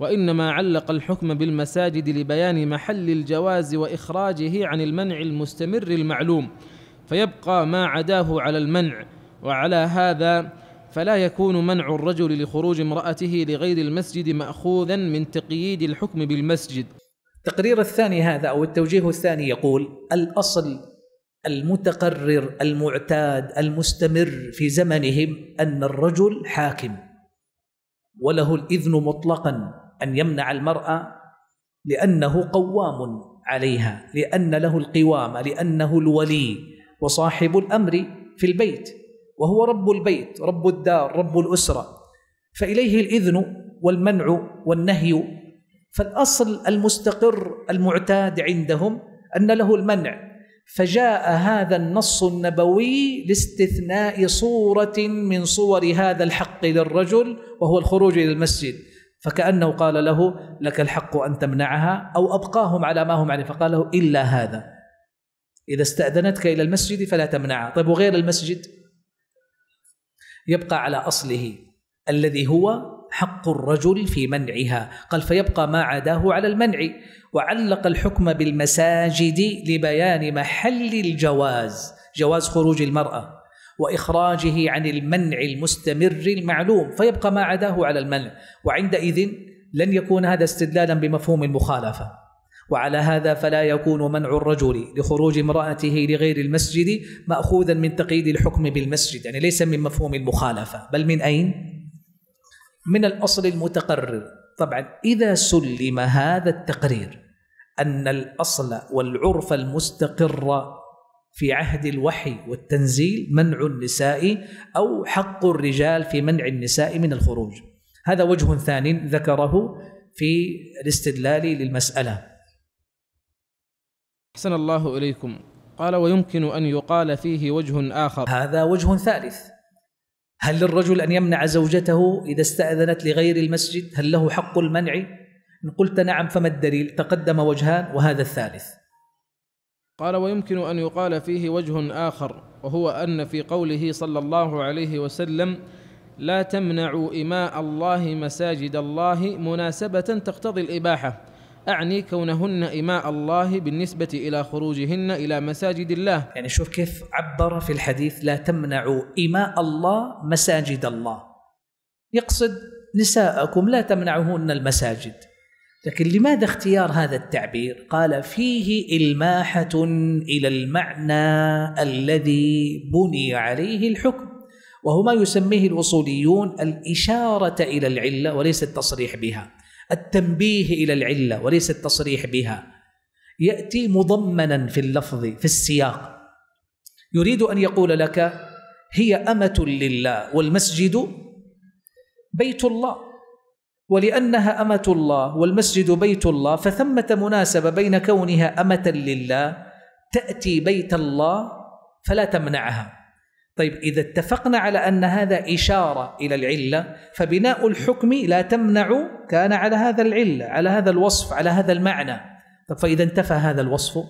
وإنما علق الحكم بالمساجد لبيان محل الجواز وإخراجه عن المنع المستمر المعلوم، فيبقى ما عداه على المنع. وعلى هذا فلا يكون منع الرجل لخروج امرأته لغير المسجد مأخوذا من تقييد الحكم بالمسجد. التقرير الثاني هذا أو التوجيه الثاني يقول: الأصل المتقرر المعتاد المستمر في زمنهم أن الرجل حاكم، وله الإذن مطلقا أن يمنع المرأة، لأنه قوام عليها، لأن له القوامة، لأنه الولي وصاحب الأمر في البيت، وهو رب البيت، رب الدار، رب الأسرة، فإليه الإذن والمنع والنهي. فالأصل المستقر المعتاد عندهم أن له المنع، فجاء هذا النص النبوي لاستثناء صورة من صور هذا الحق للرجل وهو الخروج إلى المسجد، فكأنه قال له لك الحق أن تمنعها أو أبقاهم على ما هم عليه، فقال له إلا هذا، إذا استأذنتك إلى المسجد فلا تمنعها. طيب وغير المسجد؟ يبقى على أصله الذي هو حق الرجل في منعها. قال فيبقى ما عداه على المنع، وعلق الحكم بالمساجد لبيان محل الجواز، جواز خروج المرأة وإخراجه عن المنع المستمر المعلوم، فيبقى ما عداه على المنع، وعندئذ لن يكون هذا استدلالا بمفهوم المخالفة. وعلى هذا فلا يكون منع الرجل لخروج امرأته لغير المسجد مأخوذا من تقييد الحكم بالمسجد، يعني ليس من مفهوم المخالفة، بل من أين؟ من الأصل المتقرر. طبعا إذا سلم هذا التقرير أن الأصل والعرف المستقر في عهد الوحي والتنزيل منع النساء أو حق الرجال في منع النساء من الخروج، هذا وجه ثاني ذكره في الاستدلال للمسألة. أحسن الله إليكم. قال ويمكن أن يقال فيه وجه آخر. هذا وجه ثالث. هل للرجل أن يمنع زوجته إذا استأذنت لغير المسجد؟ هل له حق المنع؟ إن قلت نعم فما الدليل؟ تقدم وجهان وهذا الثالث. قال ويمكن أن يقال فيه وجه آخر، وهو أن في قوله صلى الله عليه وسلم لا تمنعوا إماء الله مساجد الله مناسبة تقتضي الإباحة، أعني كونهن إماء الله بالنسبة إلى خروجهن إلى مساجد الله. يعني شوف كيف عبر في الحديث، لا تمنعوا إماء الله مساجد الله، يقصد نساءكم لا تمنعهن المساجد. لكن لماذا اختيار هذا التعبير؟ قال فيه إلماحة إلى المعنى الذي بني عليه الحكم، وهو ما يسميه الوصوليون الإشارة إلى العلة وليس التصريح بها، التنبيه إلى العلة وليس التصريح بها، يأتي مضمنا في اللفظ في السياق، يريد أن يقول لك هي أمة لله والمسجد بيت الله، ولأنها أمة الله والمسجد بيت الله فثمة مناسبة بين كونها أمة لله تأتي بيت الله فلا تمنعها. طيب إذا اتفقنا على أن هذا إشارة إلى العلة، فبناء الحكم لا تمنع كان على هذا العلة، على هذا الوصف، على هذا المعنى. طيب فإذا انتفى هذا الوصف،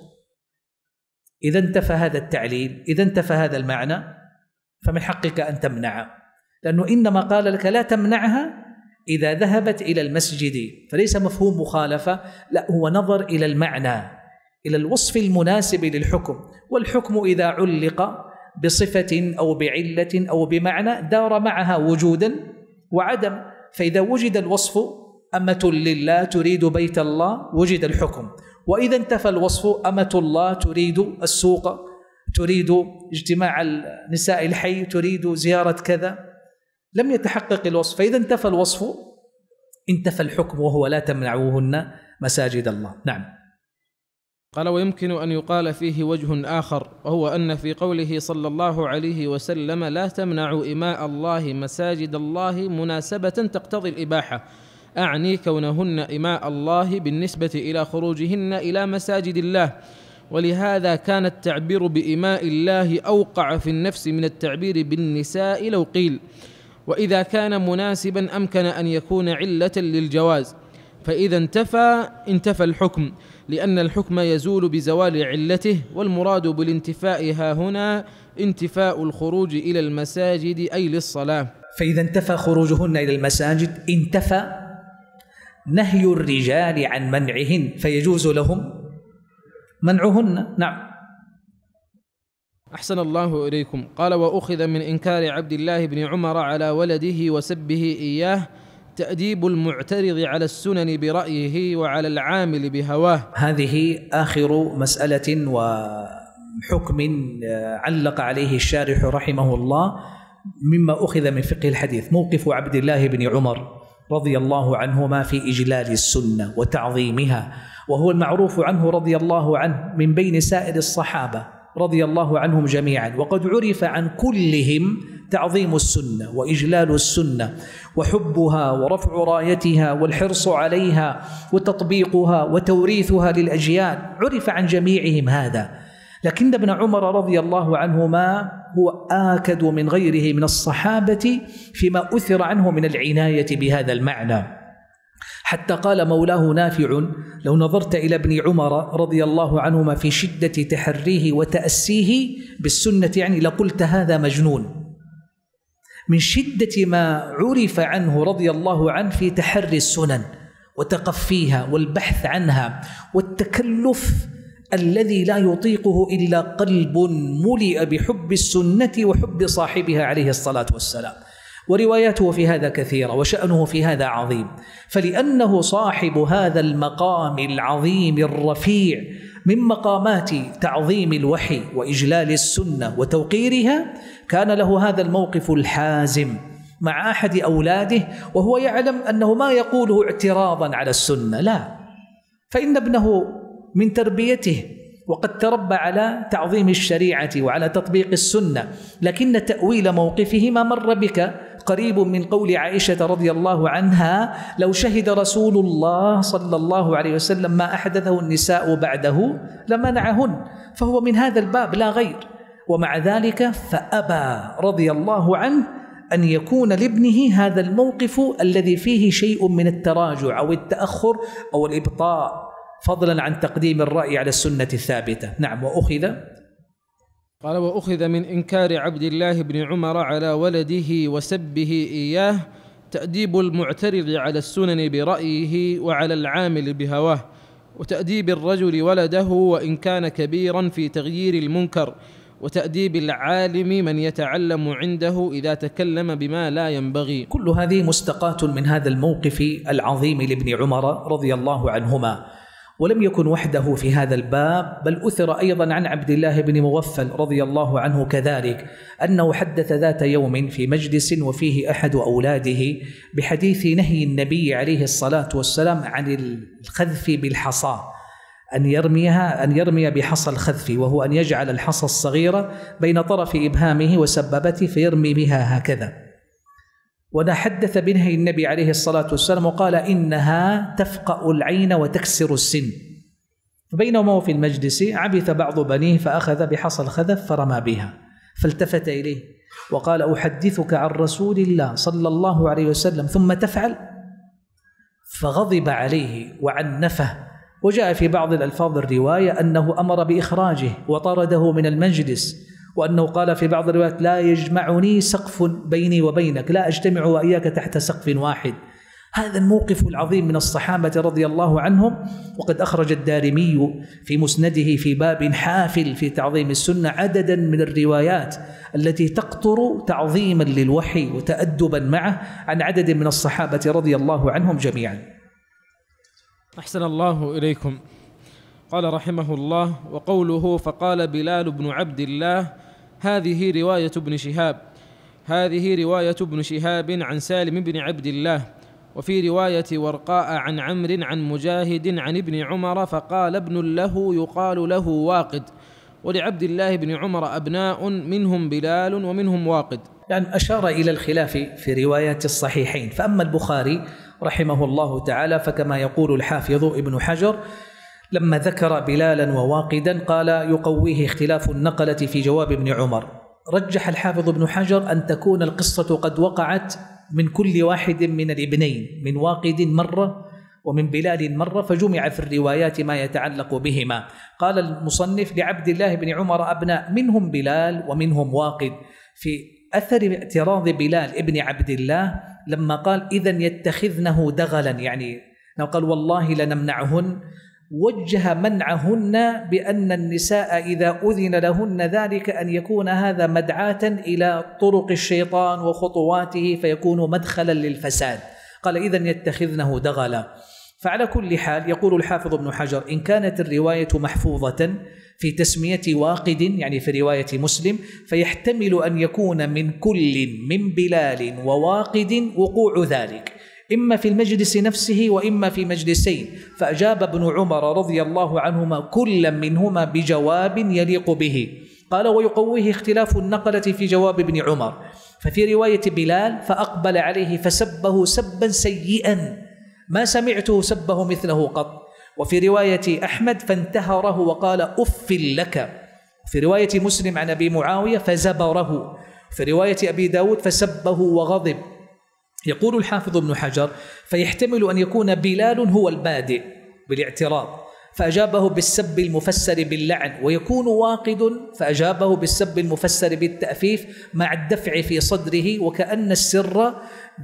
إذا انتفى هذا التعليل، إذا انتفى هذا المعنى، فمن حقك أن تمنعه، لأنه إنما قال لك لا تمنعها إذا ذهبت إلى المسجد، فليس مفهوم مخالفة، لا هو نظر إلى المعنى، إلى الوصف المناسب للحكم. والحكم إذا علق بصفة أو بعلة أو بمعنى دار معها وجودا وعدم، فإذا وجد الوصف أمة لله تريد بيت الله وجد الحكم، وإذا انتفى الوصف أمة الله تريد السوق، تريد اجتماع النساء الحي، تريد زيارة كذا، لم يتحقق الوصف، فإذا انتفى الوصف انتفى الحكم، وهو لا تمنعوهن مساجد الله. نعم. قال ويمكن أن يقال فيه وجه آخر، وهو أن في قوله صلى الله عليه وسلم لا تمنعوا إماء الله مساجد الله مناسبة تقتضي الإباحة، أعني كونهن إماء الله بالنسبة إلى خروجهن إلى مساجد الله، ولهذا كان التعبير بإماء الله أوقع في النفس من التعبير بالنساء لو قيل، وإذا كان مناسبا أمكن أن يكون علة للجواز، فإذا انتفى انتفى الحكم، لأن الحكم يزول بزوال علته، والمراد بالانتفاء ها هنا انتفاء الخروج إلى المساجد أي للصلاة. فإذا انتفى خروجهن إلى المساجد انتفى نهي الرجال عن منعهن، فيجوز لهم منعهن. نعم. أحسن الله إليكم. قال وأخذ من إنكار عبد الله بن عمر على ولده وسبه إياه تأديب المعترض على السنن برأيه وعلى العامل بهواه. هذه آخر مسألة وحكم علق عليه الشارح رحمه الله مما أخذ من فقه الحديث، موقف عبد الله بن عمر رضي الله عنهما في إجلال السنة وتعظيمها، وهو المعروف عنه رضي الله عنه من بين سائر الصحابة رضي الله عنهم جميعا، وقد عرف عن كلهم تعظيم السنة وإجلال السنة وحبها ورفع رايتها والحرص عليها وتطبيقها وتوريثها للأجيال، عرف عن جميعهم هذا. لكن ابن عمر رضي الله عنهما هو آكد من غيره من الصحابة فيما أثر عنه من العناية بهذا المعنى، حتى قال مولاه نافع: لو نظرت إلى ابن عمر رضي الله عنهما في شدة تحريه وتأسيه بالسنة يعني لقلت هذا مجنون، من شدة ما عرف عنه رضي الله عنه في تحري السنن وتقفيها والبحث عنها والتكلف الذي لا يطيقه إلا قلب ملئ بحب السنة وحب صاحبها عليه الصلاة والسلام. ورواياته في هذا كثيرة وشأنه في هذا عظيم، فلأنه صاحب هذا المقام العظيم الرفيع من مقامات تعظيم الوحي وإجلال السنة وتوقيرها، كان له هذا الموقف الحازم مع أحد أولاده وهو يعلم أنه ما يقوله اعتراضا على السنة، لا، فإن ابنه من تربيته وقد تربى على تعظيم الشريعة وعلى تطبيق السنة، لكن تأويل موقفهما مر بك قريب من قول عائشة رضي الله عنها: لو شهد رسول الله صلى الله عليه وسلم ما أحدثه النساء بعده لمنعهن، فهو من هذا الباب لا غير. ومع ذلك فأبى رضي الله عنه أن يكون لابنه هذا الموقف الذي فيه شيء من التراجع أو التأخر أو الإبطاء، فضلا عن تقديم الرأي على السنة الثابتة. نعم. وأخذ قال: وأخذ من إنكار عبد الله بن عمر على ولده وسبه إياه تأديب المعترض على السنن برأيه وعلى العامل بهواه، وتأديب الرجل ولده وإن كان كبيرا في تغيير المنكر، وتأديب العالم من يتعلم عنده إذا تكلم بما لا ينبغي. كل هذه مستقاة من هذا الموقف العظيم لابن عمر رضي الله عنهما، ولم يكن وحده في هذا الباب، بل أثر أيضا عن عبد الله بن مغفل رضي الله عنه كذلك أنه حدث ذات يوم في مجلس وفيه أحد أولاده بحديث نهي النبي عليه الصلاة والسلام عن الخذف بالحصى، أن يرميها أن يرمي بحصى الخذف، وهو أن يجعل الحصى الصغيرة بين طرف إبهامه وسبابته فيرمي بها هكذا، ونحدث بنهي النبي عليه الصلاة والسلام وقال: إنها تفقأ العين وتكسر السن. بينما هو في المجلس عبث بعض بنيه فأخذ بحصى الخذف فرمى بها، فالتفت إليه وقال: أحدثك عن رسول الله صلى الله عليه وسلم ثم تفعل؟ فغضب عليه وعنفه، وجاء في بعض الألفاظ الرواية أنه أمر بإخراجه وطرده من المجلس، وأنه قال في بعض الروايات: لا يجمعني سقف بيني وبينك، لا أجتمع وإياك تحت سقف واحد. هذا الموقف العظيم من الصحابة رضي الله عنهم، وقد أخرج الدارمي في مسنده في باب حافل في تعظيم السنة عددا من الروايات التي تقطر تعظيما للوحي وتأدبا معه عن عدد من الصحابة رضي الله عنهم جميعا. أحسن الله إليكم. قال رحمه الله: وقوله فقال بلال بن عبد الله، هذه رواية ابن شهاب هذه رواية ابن شهاب عن سالم بن عبد الله، وفي رواية ورقاء عن عمرو عن مجاهد عن ابن عمر فقال ابن له يقال له واقد، ولعبد الله بن عمر أبناء منهم بلال ومنهم واقد. يعني أشار إلى الخلاف في روايات الصحيحين. فأما البخاري رحمه الله تعالى فكما يقول الحافظ ابن حجر لما ذكر بلالا وواقدا قال: يقويه اختلاف النقلة في جواب ابن عمر. رجح الحافظ ابن حجر أن تكون القصة قد وقعت من كل واحد من الابنين، من واقد مرة ومن بلال مرة، فجمع في الروايات ما يتعلق بهما. قال المصنف: لعبد الله بن عمر أبناء منهم بلال ومنهم واقد، في أثر اعتراض بلال ابن عبد الله لما قال: إذن يتخذنه دغلا، يعني قال والله لنمنعهن، وجه منعهن بأن النساء إذا أذن لهن ذلك أن يكون هذا مدعاة إلى طرق الشيطان وخطواته فيكون مدخلا للفساد، قال: إذن يتخذنه دغلا. فعلى كل حال يقول الحافظ ابن حجر: إن كانت الرواية محفوظة في تسمية واقد، يعني في رواية مسلم، فيحتمل أن يكون من كل من بلال وواقد وقوع ذلك، إما في المجلس نفسه وإما في مجلسين، فأجاب ابن عمر رضي الله عنهما كلا منهما بجواب يليق به. قال: ويقويه اختلاف النقلة في جواب ابن عمر، ففي رواية بلال فأقبل عليه فسبه سبا سيئا ما سمعته سبه مثله قط. وفي رواية أحمد فانتهره وقال أف لك. في رواية مسلم عن أبي معاوية فزبره. في رواية أبي داود فسبه وغضب. يقول الحافظ ابن حجر فيحتمل أن يكون بلال هو البادئ بالاعتراض فأجابه بالسب المفسر باللعن، ويكون واقد فأجابه بالسب المفسر بالتأفيف مع الدفع في صدره، وكأن السر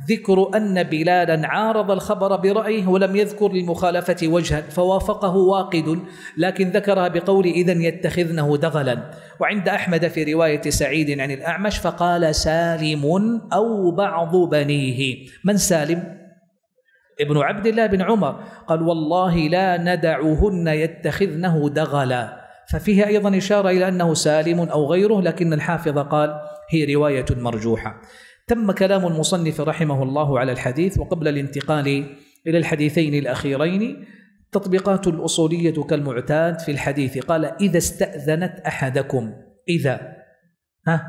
ذكر أن بلالا عارض الخبر برأيه ولم يذكر للمخالفة وجها فوافقه واقد، لكن ذكرها بقول إذن يتخذنه دغلا. وعند أحمد في رواية سعيد عن الأعمش فقال سالم أو بعض بنيه. من سالم؟ ابن عبد الله بن عمر. قال والله لا ندعهن يتخذنه دغلا، ففيها أيضا إشارة إلى أنه سالم أو غيره، لكن الحافظ قال هي رواية مرجوحة. تم كلام المصنف رحمه الله على الحديث. وقبل الانتقال إلى الحديثين الأخيرين تطبيقات الأصولية كالمعتاد في الحديث. قال إذا استأذنت أحدكم، إذا ها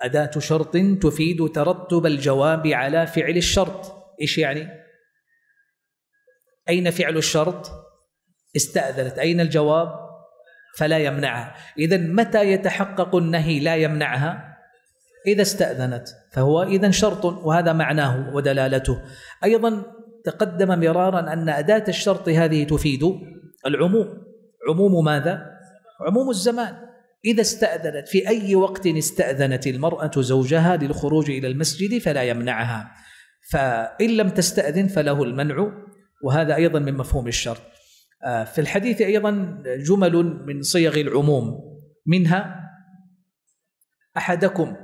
أداة شرط تفيد ترتب الجواب على فعل الشرط. إيش يعني؟ أين فعل الشرط؟ استأذنت. أين الجواب؟ فلا يمنعها. إذن متى يتحقق النهي لا يمنعها؟ إذا استأذنت، فهو إذن شرط، وهذا معناه ودلالته. أيضا تقدم مرارا أن أداة الشرط هذه تفيد العموم. عموم ماذا؟ عموم الزمان. إذا استأذنت، في أي وقت استأذنت المرأة زوجها للخروج إلى المسجد فلا يمنعها، فإن لم تستأذن فله المنع، وهذا أيضا من مفهوم الشرط. في الحديث أيضا جمل من صيغ العموم، منها أحدكم.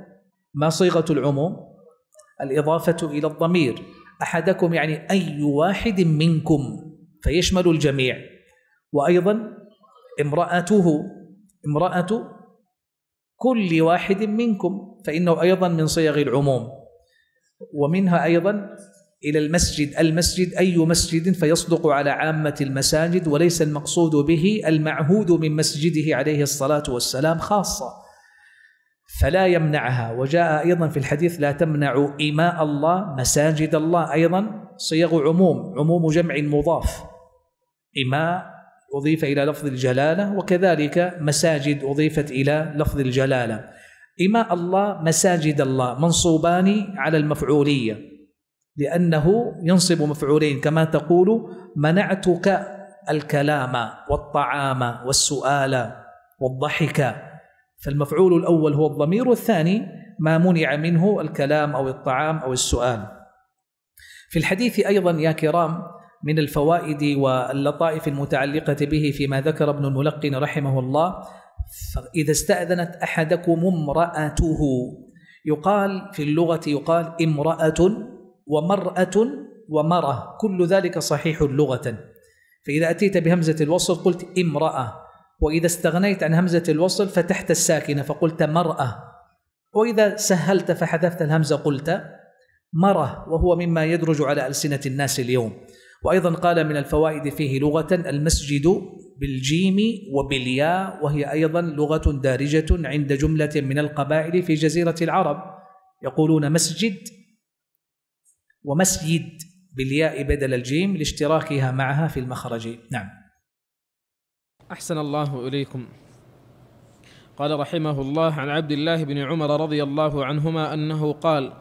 ما صيغة العموم؟ الإضافة إلى الضمير. أحدكم يعني أي واحد منكم، فيشمل الجميع. وأيضا امرأته، امرأة كل واحد منكم، فإنه أيضا من صيغ العموم. ومنها أيضا إلى المسجد، المسجد أي مسجد، فيصدق على عامة المساجد، وليس المقصود به المعهود من مسجده عليه الصلاة والسلام خاصة، فلا يمنعها. وجاء أيضا في الحديث لا تمنع إماء الله مساجد الله، أيضا صيغ عموم، عموم جمع مضاف. إماء أضيف إلى لفظ الجلالة، وكذلك مساجد أضيفت إلى لفظ الجلالة. إماء الله مساجد الله منصوبان على المفعولية، لأنه ينصب مفعولين، كما تقول منعتك الكلام والطعام والسؤال والضحك، فالمفعول الأول هو الضمير، والثاني ما منع منه الكلام أو الطعام أو السؤال. في الحديث أيضا يا كرام من الفوائد واللطائف المتعلقة به فيما ذكر ابن الملقن رحمه الله، فإذا استأذنت أحدكم امرأته. يقال في اللغة يقال امرأة ومرأة ومرأة، كل ذلك صحيح لغة. فإذا أتيت بهمزة الوصل قلت امرأة، وإذا استغنيت عن همزة الوصل فتحت الساكنة فقلت مرأة، وإذا سهلت فحذفت الهمزة قلت مرأة، وهو مما يدرج على ألسنة الناس اليوم. وأيضا قال من الفوائد فيه لغة المسجد بالجيم وبالياء، وهي أيضا لغة دارجة عند جملة من القبائل في جزيرة العرب، يقولون مسجد ومسجد بالياء بدل الجيم لاشتراكها معها في المخرج. نعم. أحسن الله إليكم. قال رحمه الله عن عبد الله بن عمر رضي الله عنهما أنه قال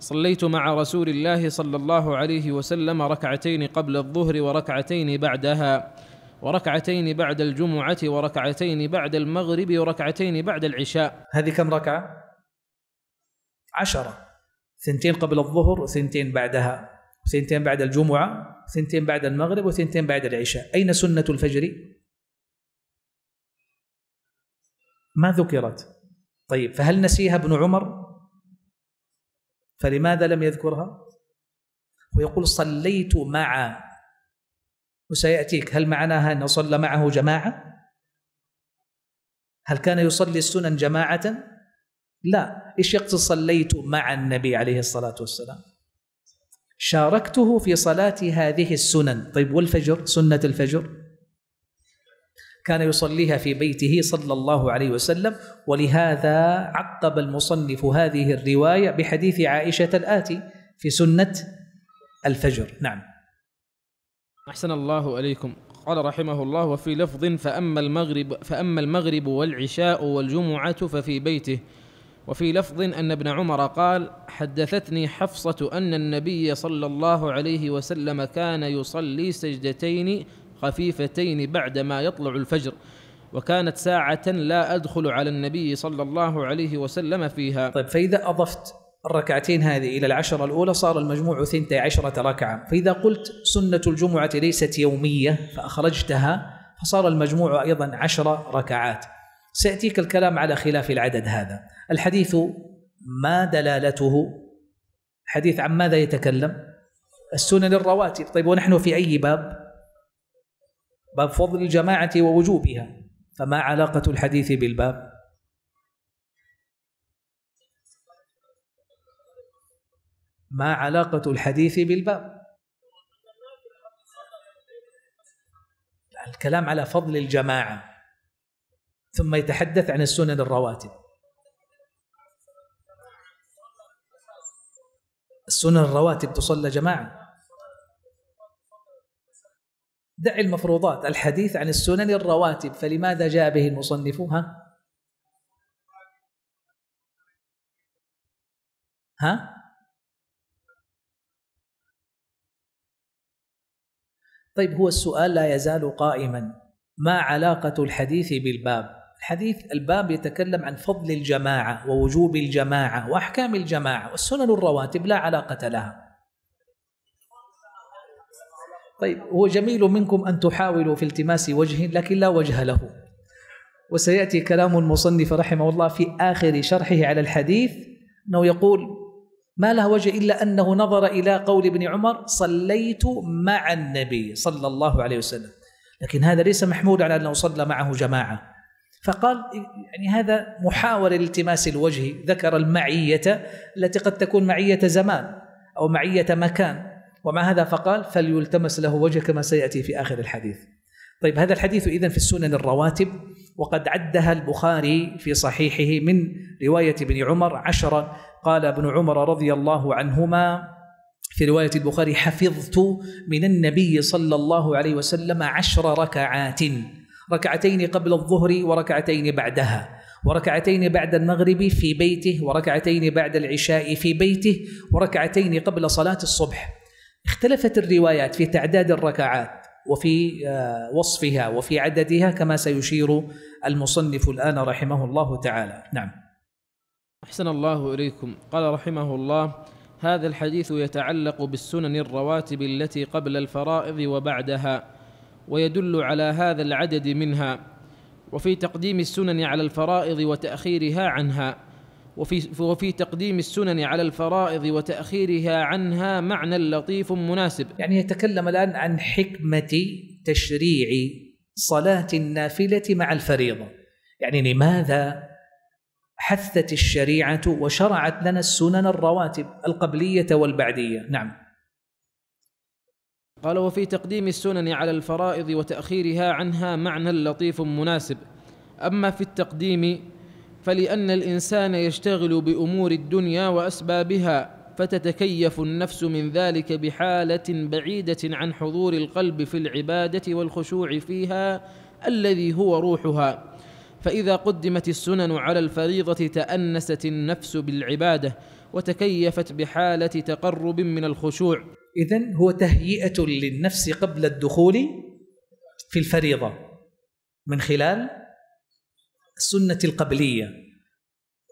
صليت مع رسول الله صلى الله عليه وسلم ركعتين قبل الظهر وركعتين بعدها وركعتين بعد الجمعة وركعتين بعد المغرب وركعتين بعد العشاء. هذه كم ركعة؟ عشرة، ثنتين قبل الظهر وثنتين بعدها وثنتين بعد الجمعة وثنتين بعد المغرب وثنتين بعد العشاء. أين سنة الفجر؟ ما ذكرت. طيب فهل نسيها ابن عمر؟ فلماذا لم يذكرها؟ ويقول صليت مع، وسيأتيك هل معناها أنه صلى معه جماعة؟ هل كان يصلي السنن جماعة؟ لا. إيش يقصد صليت مع النبي عليه الصلاة والسلام؟ شاركته في صلاة هذه السنن. طيب والفجر، سنة الفجر كان يصليها في بيته صلى الله عليه وسلم. ولهذا عقب المصنف هذه الرواية بحديث عائشة الآتي في سنة الفجر. نعم. أحسن الله إليكم. قال رحمه الله: وفي لفظ فأما المغرب فأما المغرب والعشاء والجمعة ففي بيته. وفي لفظ أن ابن عمر قال: حدثتني حفصة أن النبي صلى الله عليه وسلم كان يصلي سجدتين خفيفتين بعدما يطلع الفجر، وكانت ساعة لا أدخل على النبي صلى الله عليه وسلم فيها. طيب، فإذا أضفت الركعتين هذه إلى العشرة الأولى صار المجموع ثنتي عشرة ركعة. فإذا قلت سنة الجمعة ليست يومية فأخرجتها فصار المجموع أيضا عشرة ركعات. سيأتيك الكلام على خلاف العدد هذا. الحديث ما دلالته؟ حديث عن ماذا يتكلم؟ السنن الرواتب. طيب، ونحن في أي باب؟ باب فضل الجماعة ووجوبها، فما علاقة الحديث بالباب؟ ما علاقة الحديث بالباب؟ الكلام على فضل الجماعة ثم يتحدث عن السنن الرواتب. السنن الرواتب تصلى جماعة. دع المفروضات، الحديث عن السنن الرواتب، فلماذا جاء به المصنف؟ ها؟ ها؟ طيب، هو السؤال لا يزال قائما: ما علاقة الحديث بالباب؟ الحديث، الباب يتكلم عن فضل الجماعة ووجوب الجماعة وأحكام الجماعة، والسنن الرواتب لا علاقة لها. طيب، هو جميل منكم أن تحاولوا في التماس وجه لكن لا وجه له. وسيأتي كلام المصنف رحمه الله في آخر شرحه على الحديث أنه يقول: ما له وجه إلا أنه نظر إلى قول ابن عمر: صليت مع النبي صلى الله عليه وسلم، لكن هذا ليس محمود على أنه صلى معه جماعة. فقال يعني هذا محاولة لالتماس الوجه، ذكر المعية التي قد تكون معية زمان أو معية مكان، ومع هذا فقال فليلتمس له وجه كما سيأتي في آخر الحديث. طيب، هذا الحديث إذن في السنن الرواتب، وقد عدها البخاري في صحيحه من رواية ابن عمر عشرا. قال ابن عمر رضي الله عنهما في رواية البخاري: حفظت من النبي صلى الله عليه وسلم عشر ركعات، ركعتين قبل الظهر وركعتين بعدها، وركعتين بعد المغرب في بيته، وركعتين بعد العشاء في بيته، وركعتين قبل صلاة الصبح. اختلفت الروايات في تعداد الركعات وفي وصفها وفي عددها كما سيشير المصنف الآن رحمه الله تعالى. نعم. أحسن الله إليكم. قال رحمه الله: هذا الحديث يتعلق بالسنن الرواتب التي قبل الفرائض وبعدها، ويدل على هذا العدد منها، وفي تقديم السنن على الفرائض وتأخيرها عنها. وفي, وفي تقديم السنن على الفرائض وتأخيرها عنها معنى لطيف مناسب. يعني يتكلم الآن عن حكمة تشريع صلاة النافلة مع الفريضة، يعني لماذا حثت الشريعة وشرعت لنا السنن الرواتب القبلية والبعدية. نعم. قال: وفي تقديم السنن على الفرائض وتأخيرها عنها معنى لطيف مناسب. أما في التقديم فلأن الإنسان يشتغل بأمور الدنيا وأسبابها، فتتكيف النفس من ذلك بحالة بعيدة عن حضور القلب في العبادة والخشوع فيها الذي هو روحها، فإذا قدمت السنن على الفريضة تأنست النفس بالعبادة وتكيفت بحالة تقرب من الخشوع. إذن هو تهيئة للنفس قبل الدخول في الفريضة من خلال السنة القبلية.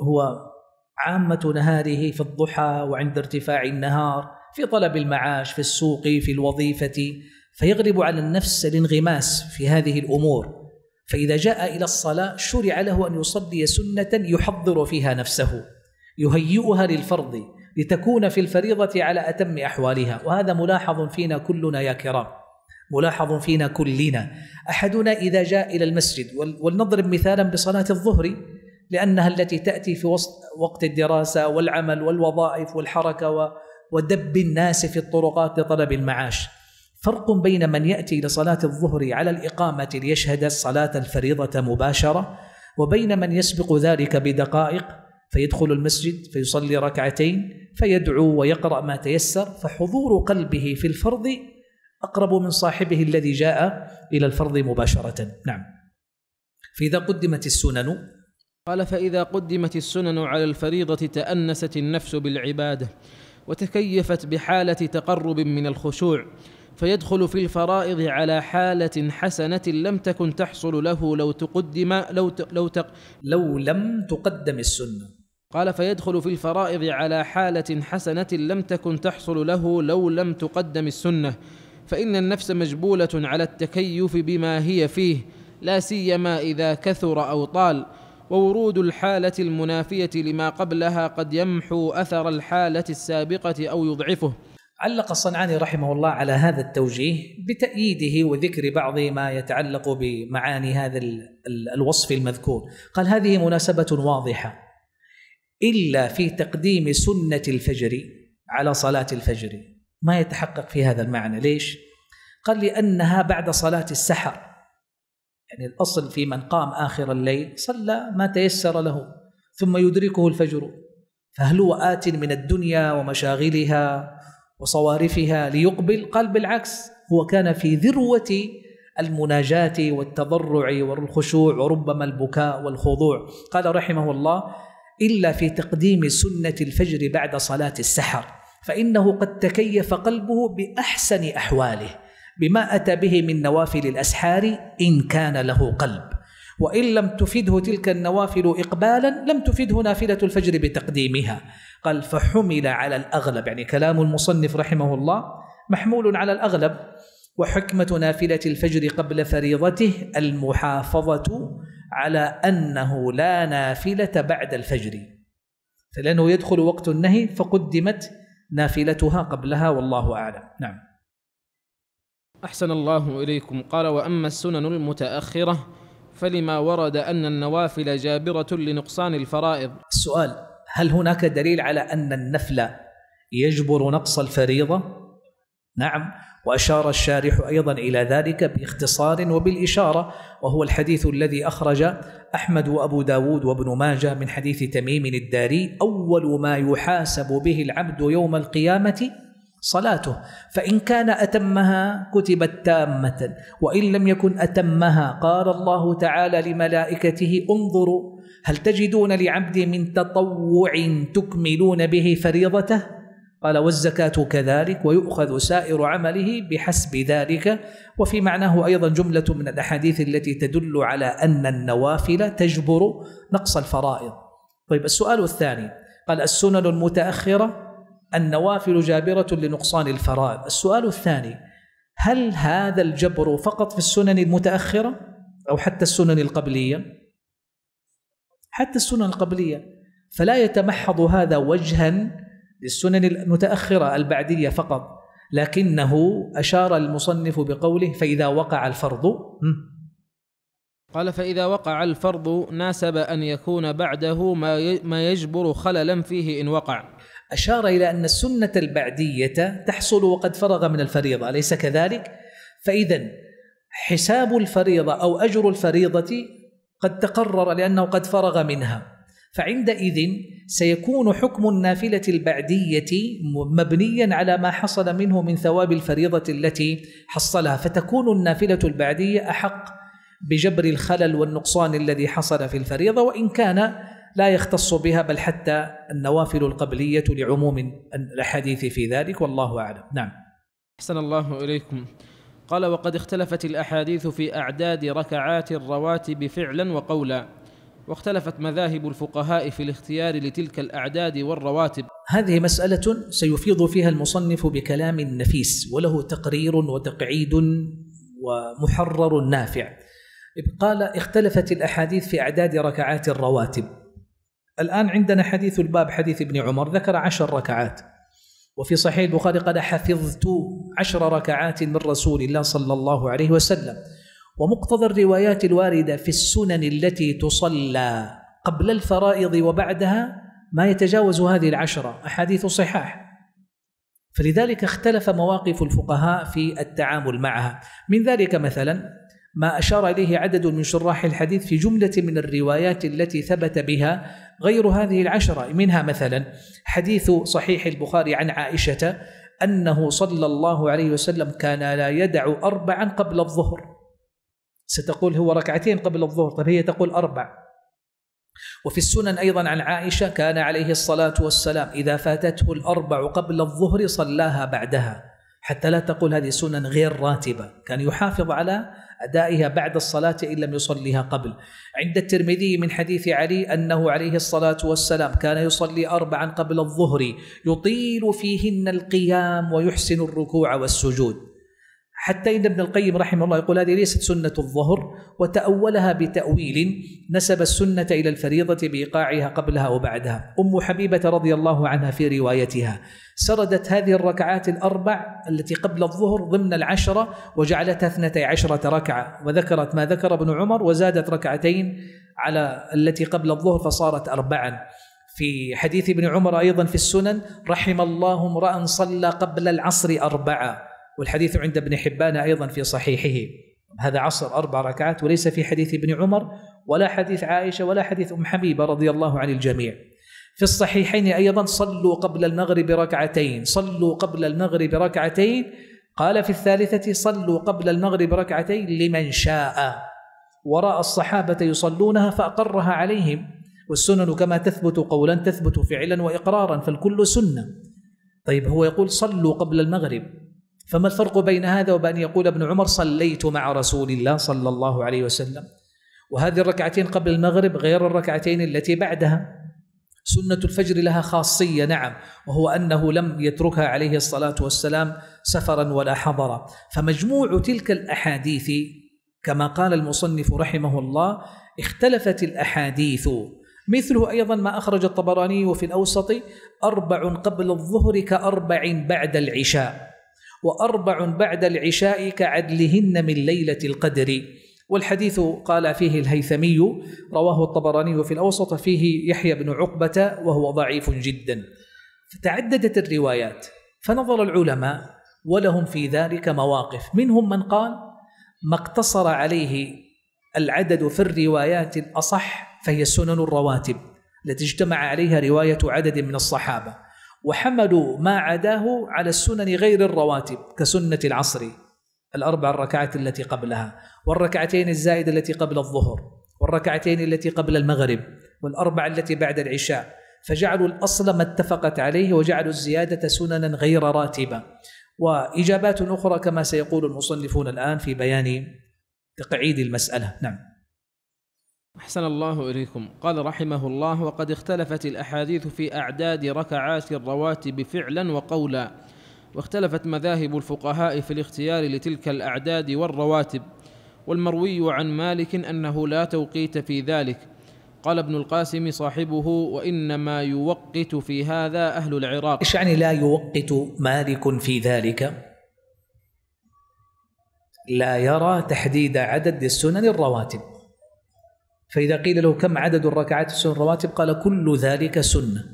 هو عامة نهاره في الضحى وعند ارتفاع النهار، في طلب المعاش، في السوق، في الوظيفة، فيغلب على النفس الانغماس في هذه الأمور. فإذا جاء إلى الصلاة شرع له أن يصلي سنة يحضر فيها نفسه، يهيئها للفرض لتكون في الفريضة على أتم أحوالها. وهذا ملاحظ فينا كلنا يا كرام، ملاحظ فينا كلنا. أحدنا إذا جاء إلى المسجد، ولنضرب مثالا بصلاة الظهر لأنها التي تأتي في وسط وقت الدراسة والعمل والوظائف والحركة ودب الناس في الطرقات لطلب المعاش، فرق بين من يأتي لصلاة الظهر على الإقامة ليشهد الصلاة الفريضة مباشرة، وبين من يسبق ذلك بدقائق فيدخل المسجد فيصلي ركعتين فيدعو ويقرأ ما تيسر، فحضور قلبه في الفرض أقرب من صاحبه الذي جاء إلى الفرض مباشرة. نعم. فإذا قدمت السنن، قال: فإذا قدمت السنن على الفريضة تأنست النفس بالعبادة وتكيفت بحالة تقرب من الخشوع، فيدخل في الفرائض على حالة حسنة لم تكن تحصل له لو تقدم لو ت... لو, تق... لو لم تقدم السنة. قال: فيدخل في الفرائض على حالة حسنة لم تكن تحصل له لو لم تقدم السنة، فإن النفس مجبولة على التكيف بما هي فيه، لا سيما إذا كثر أو طال، وورود الحالة المنافية لما قبلها قد يمحو أثر الحالة السابقة أو يضعفه. علق الصنعاني رحمه الله على هذا التوجيه بتأييده وذكر بعض ما يتعلق بمعاني هذا الوصف المذكور. قال: هذه مناسبة واضحة إلا في تقديم سنة الفجر على صلاة الفجر، ما يتحقق في هذا المعنى. ليش؟ قال: لأنها بعد صلاة السحر، يعني الأصل في من قام آخر الليل صلى ما تيسر له ثم يدركه الفجر، فهل هو آت من الدنيا ومشاغلها وصوارفها ليقبل؟ قال: بالعكس، هو كان في ذروة المناجاة والتضرع والخشوع وربما البكاء والخضوع. قال رحمه الله: إلا في تقديم سنة الفجر بعد صلاة السحر، فإنه قد تكيف قلبه بأحسن أحواله بما أتى به من نوافل الأسحار إن كان له قلب، وإن لم تفده تلك النوافل إقبالا لم تفده نافلة الفجر بتقديمها. قال: فحمل على الأغلب، يعني كلام المصنف رحمه الله محمول على الأغلب، وحكمة نافلة الفجر قبل فريضته المحافظة على أنه لا نافلة بعد الفجر، فلأنه يدخل وقت النهي فقدمت نافلتها قبلها، والله أعلم. نعم. أحسن الله إليكم. قال: وأما السنن المتأخرة فلما ورد أن النوافل جابرة لنقصان الفرائض. السؤال: هل هناك دليل على أن النفل يجبر نقص الفريضة؟ نعم، وأشار الشارح أيضا إلى ذلك باختصار وبالإشارة، وهو الحديث الذي أخرج أحمد وأبو داود وابن ماجه من حديث تميم الداري: أول ما يحاسب به العبد يوم القيامة صلاته، فإن كان أتمها كتبت تامة، وإن لم يكن أتمها. قال الله تعالى لملائكته: انظروا هل تجدون لعبدي من تطوع تكملون به فريضته؟ قال: والزكاة كذلك، ويؤخذ سائر عمله بحسب ذلك. وفي معناه أيضا جملة من الأحاديث التي تدل على أن النوافل تجبر نقص الفرائض. طيب، السؤال الثاني. قال: السنن المتأخرة النوافل جابرة لنقصان الفرائض. السؤال الثاني: هل هذا الجبر فقط في السنن المتأخرة أو حتى السنن القبلية؟ حتى السنن القبلية، فلا يتمحض هذا وجها للسنن المتأخرة البعدية فقط، لكنه أشار المصنف بقوله: فإذا وقع الفرض. قال: فإذا وقع الفرض ناسب أن يكون بعده ما يجبر خللا فيه إن وقع. أشار إلى أن السنة البعدية تحصل وقد فرغ من الفريضة، أليس كذلك؟ فإذن حساب الفريضة أو أجر الفريضة قد تقرر لأنه قد فرغ منها، فعندئذ سيكون حكم النافلة البعدية مبنيا على ما حصل منه من ثواب الفريضة التي حصلها، فتكون النافلة البعدية أحق بجبر الخلل والنقصان الذي حصل في الفريضة، وإن كان لا يختص بها بل حتى النوافل القبلية لعموم الحديث في ذلك، والله أعلم. نعم. أحسن الله إليكم. قال: وقد اختلفت الأحاديث في أعداد ركعات الرواتب فعلا وقولا، واختلفت مذاهب الفقهاء في الاختيار لتلك الأعداد والرواتب. هذه مسألة سيفيض فيها المصنف بكلام نفيس، وله تقرير وتقعيد ومحرر نافع. قال: اختلفت الأحاديث في أعداد ركعات الرواتب. الآن عندنا حديث الباب، حديث ابن عمر، ذكر عشر ركعات، وفي صحيح البخاري: قد حفظت عشر ركعات من رسول الله صلى الله عليه وسلم. ومقتضى الروايات الواردة في السنن التي تصلى قبل الفرائض وبعدها ما يتجاوز هذه العشرة، أحاديث صحاح، فلذلك اختلف مواقف الفقهاء في التعامل معها. من ذلك مثلا ما أشار إليه عدد من شراح الحديث في جملة من الروايات التي ثبت بها غير هذه العشرة، منها مثلا حديث صحيح البخاري عن عائشة أنه صلى الله عليه وسلم كان لا يدع أربعا قبل الظهر. ستقول هو ركعتين قبل الظهر، طب هي تقول أربع. وفي السنن أيضا عن عائشة كان عليه الصلاة والسلام إذا فاتته الأربع قبل الظهر صلاها بعدها، حتى لا تقول هذه سنن غير راتبة، كان يحافظ على أدائها بعد الصلاة إن لم يصليها قبل. عند الترمذي من حديث علي أنه عليه الصلاة والسلام كان يصلي أربعا قبل الظهر يطيل فيهن القيام ويحسن الركوع والسجود، حتى إن ابن القيم رحمه الله يقول هذه ليست سنة الظهر، وتأولها بتأويل نسب السنة إلى الفريضة بإيقاعها قبلها وبعدها. أم حبيبة رضي الله عنها في روايتها سردت هذه الركعات الأربع التي قبل الظهر ضمن العشرة وجعلتها اثنتي عشرة ركعة، وذكرت ما ذكر ابن عمر وزادت ركعتين على التي قبل الظهر فصارت أربعا. في حديث ابن عمر أيضا في السنن رحم الله امرأ صلى قبل العصر أربعة، والحديث عند ابن حبان أيضا في صحيحه، هذا عصر أربع ركعات، وليس في حديث ابن عمر ولا حديث عائشة ولا حديث أم حبيبة رضي الله عن الجميع. في الصحيحين أيضا صلوا قبل المغرب ركعتين، صلوا قبل المغرب ركعتين، قال في الثالثة صلوا قبل المغرب ركعتين لمن شاء، وراء الصحابة يصلونها فأقرها عليهم. والسنن كما تثبت قولا تثبت فعلا وإقرارا، فالكل سنة. طيب هو يقول صلوا قبل المغرب، فما الفرق بين هذا وبأن يقول ابن عمر صليت مع رسول الله صلى الله عليه وسلم، وهذه الركعتين قبل المغرب غير الركعتين التي بعدها؟ سنة الفجر لها خاصية نعم، وهو أنه لم يتركها عليه الصلاة والسلام سفرا ولا حضرا. فمجموع تلك الأحاديث كما قال المصنف رحمه الله اختلفت الأحاديث. مثله أيضا ما أخرج الطبراني وفي الأوسط أربع قبل الظهر كأربع بعد العشاء، وأربع بعد العشاء كعدلهن من ليلة القدر. والحديث قال فيه الهيثمي رواه الطبراني في الأوسط فيه يحيى بن عقبة وهو ضعيف جدا. فتعددت الروايات، فنظر العلماء ولهم في ذلك مواقف، منهم من قال ما اقتصر عليه العدد في الروايات الأصح فهي السنن الرواتب التي اجتمع عليها رواية عدد من الصحابة، وحملوا ما عداه على السنن غير الرواتب كسنة العصر الأربع الركعات التي قبلها، والركعتين الزائدة التي قبل الظهر، والركعتين التي قبل المغرب، والأربع التي بعد العشاء، فجعلوا الأصل ما اتفقت عليه وجعلوا الزيادة سننا غير راتبة. وإجابات أخرى كما سيقول المصنفون الآن في بيان تقعيد المسألة. نعم. أحسن الله إليكم. قال رحمه الله: وقد اختلفت الأحاديث في أعداد ركعات الرواتب فعلا وقولا، واختلفت مذاهب الفقهاء في الاختيار لتلك الأعداد والرواتب، والمروي عن مالك أنه لا توقيت في ذلك. قال ابن القاسم صاحبه: وإنما يوقت في هذا أهل العراق. إيش يعني لا يوقت مالك في ذلك؟ لا يرى تحديد عدد السنن الرواتب، فإذا قيل له كم عدد الركعات السنن الرواتب قال كل ذلك سنة،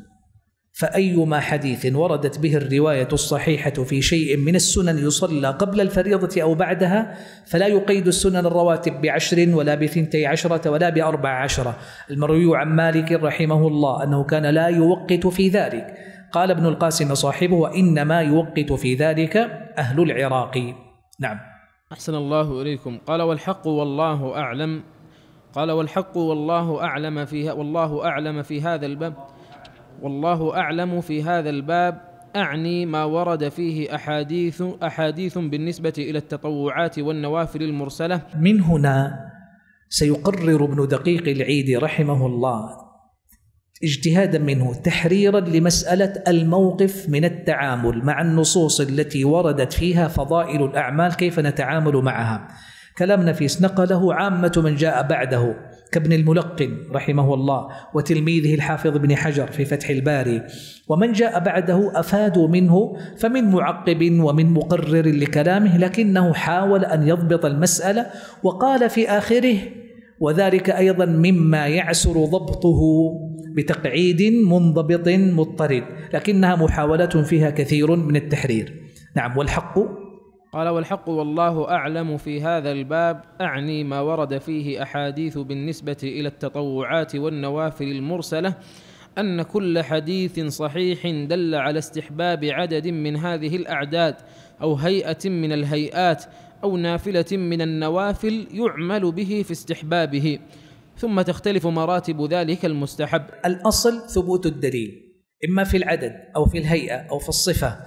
فأيما حديث وردت به الرواية الصحيحة في شيء من السنن يصلى قبل الفريضة أو بعدها فلا يقيد السنن الرواتب بعشر ولا بثنتي عشرة ولا بأربع عشرة. المروي عن مالك رحمه الله أنه كان لا يوقت في ذلك. قال ابن القاسم صاحبه: وإنما يوقت في ذلك أهل العراق. نعم. أحسن الله إليكم. قال: والحق والله أعلم قال والحق والله أعلم فيها والله أعلم في هذا الباب والله أعلم في هذا الباب أعني ما ورد فيه أحاديث أحاديث بالنسبة إلى التطوعات والنوافل المرسلة. من هنا سيقرر ابن دقيق العيد رحمه الله اجتهادا منه تحريرا لمسألة الموقف من التعامل مع النصوص التي وردت فيها فضائل الأعمال، كيف نتعامل معها. كلام نفيس نقله عامة من جاء بعده كابن الملقن رحمه الله وتلميذه الحافظ ابن حجر في فتح الباري، ومن جاء بعده أفادوا منه، فمن معقب ومن مقرر لكلامه، لكنه حاول أن يضبط المسألة وقال في آخره: وذلك أيضا مما يعسر ضبطه بتقعيد منضبط مضطرد، لكنها محاولات فيها كثير من التحرير. نعم. والحق قال: والحق والله أعلم في هذا الباب أعني ما ورد فيه أحاديث بالنسبة إلى التطوعات والنوافل المرسلة، أن كل حديث صحيح دل على استحباب عدد من هذه الأعداد أو هيئة من الهيئات أو نافلة من النوافل يعمل به في استحبابه، ثم تختلف مراتب ذلك المستحب. الأصل ثبوت الدليل إما في العدد أو في الهيئة أو في الصفة،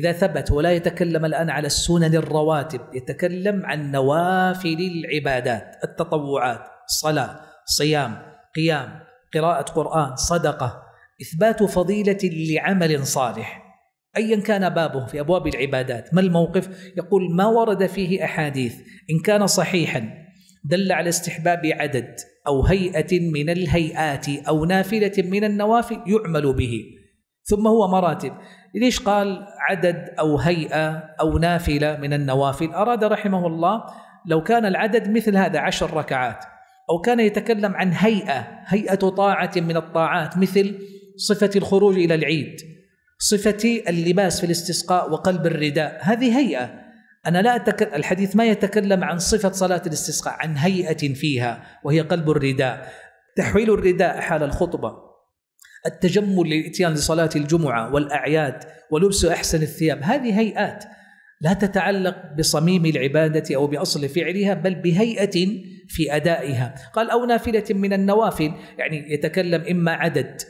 إذا ثبت. ولا يتكلم الآن على السنن الرواتب، يتكلم عن نوافل العبادات، التطوعات، صلاة، صيام، قيام، قراءة قرآن، صدقة، إثبات فضيلة لعمل صالح أيا كان بابه في أبواب العبادات. ما الموقف؟ يقول: ما ورد فيه أحاديث إن كان صحيحا دل على استحباب عدد أو هيئة من الهيئات أو نافلة من النوافل يعمل به. ثم هو مراتب. ليش قال عدد أو هيئة أو نافلة من النوافل؟ أراد رحمه الله لو كان العدد مثل هذا عشر ركعات، أو كان يتكلم عن هيئة، هيئة طاعة من الطاعات مثل صفة الخروج إلى العيد، صفة اللباس في الاستسقاء وقلب الرداء، هذه هيئة. أنا لا أتكلم، الحديث ما يتكلم عن صفة صلاة الاستسقاء، عن هيئة فيها وهي قلب الرداء، تحويل الرداء حال الخطبة، التجمل للإتيان لصلاة الجمعة والأعياد، ولبس أحسن الثياب، هذه هيئات لا تتعلق بصميم العبادة أو بأصل فعلها، بل بهيئة في أدائها. قال: أو نافلة من النوافل، يعني يتكلم إما عدد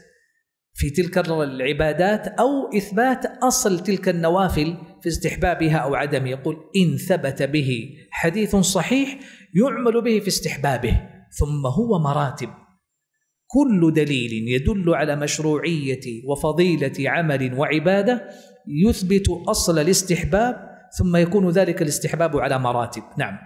في تلك العبادات أو إثبات أصل تلك النوافل في استحبابها أو عدمه. يقول: إن ثبت به حديث صحيح يعمل به في استحبابه. ثم هو مراتب. كل دليل يدل على مشروعية وفضيلة عمل وعبادة يثبت أصل الاستحباب، ثم يكون ذلك الاستحباب على مراتب. نعم.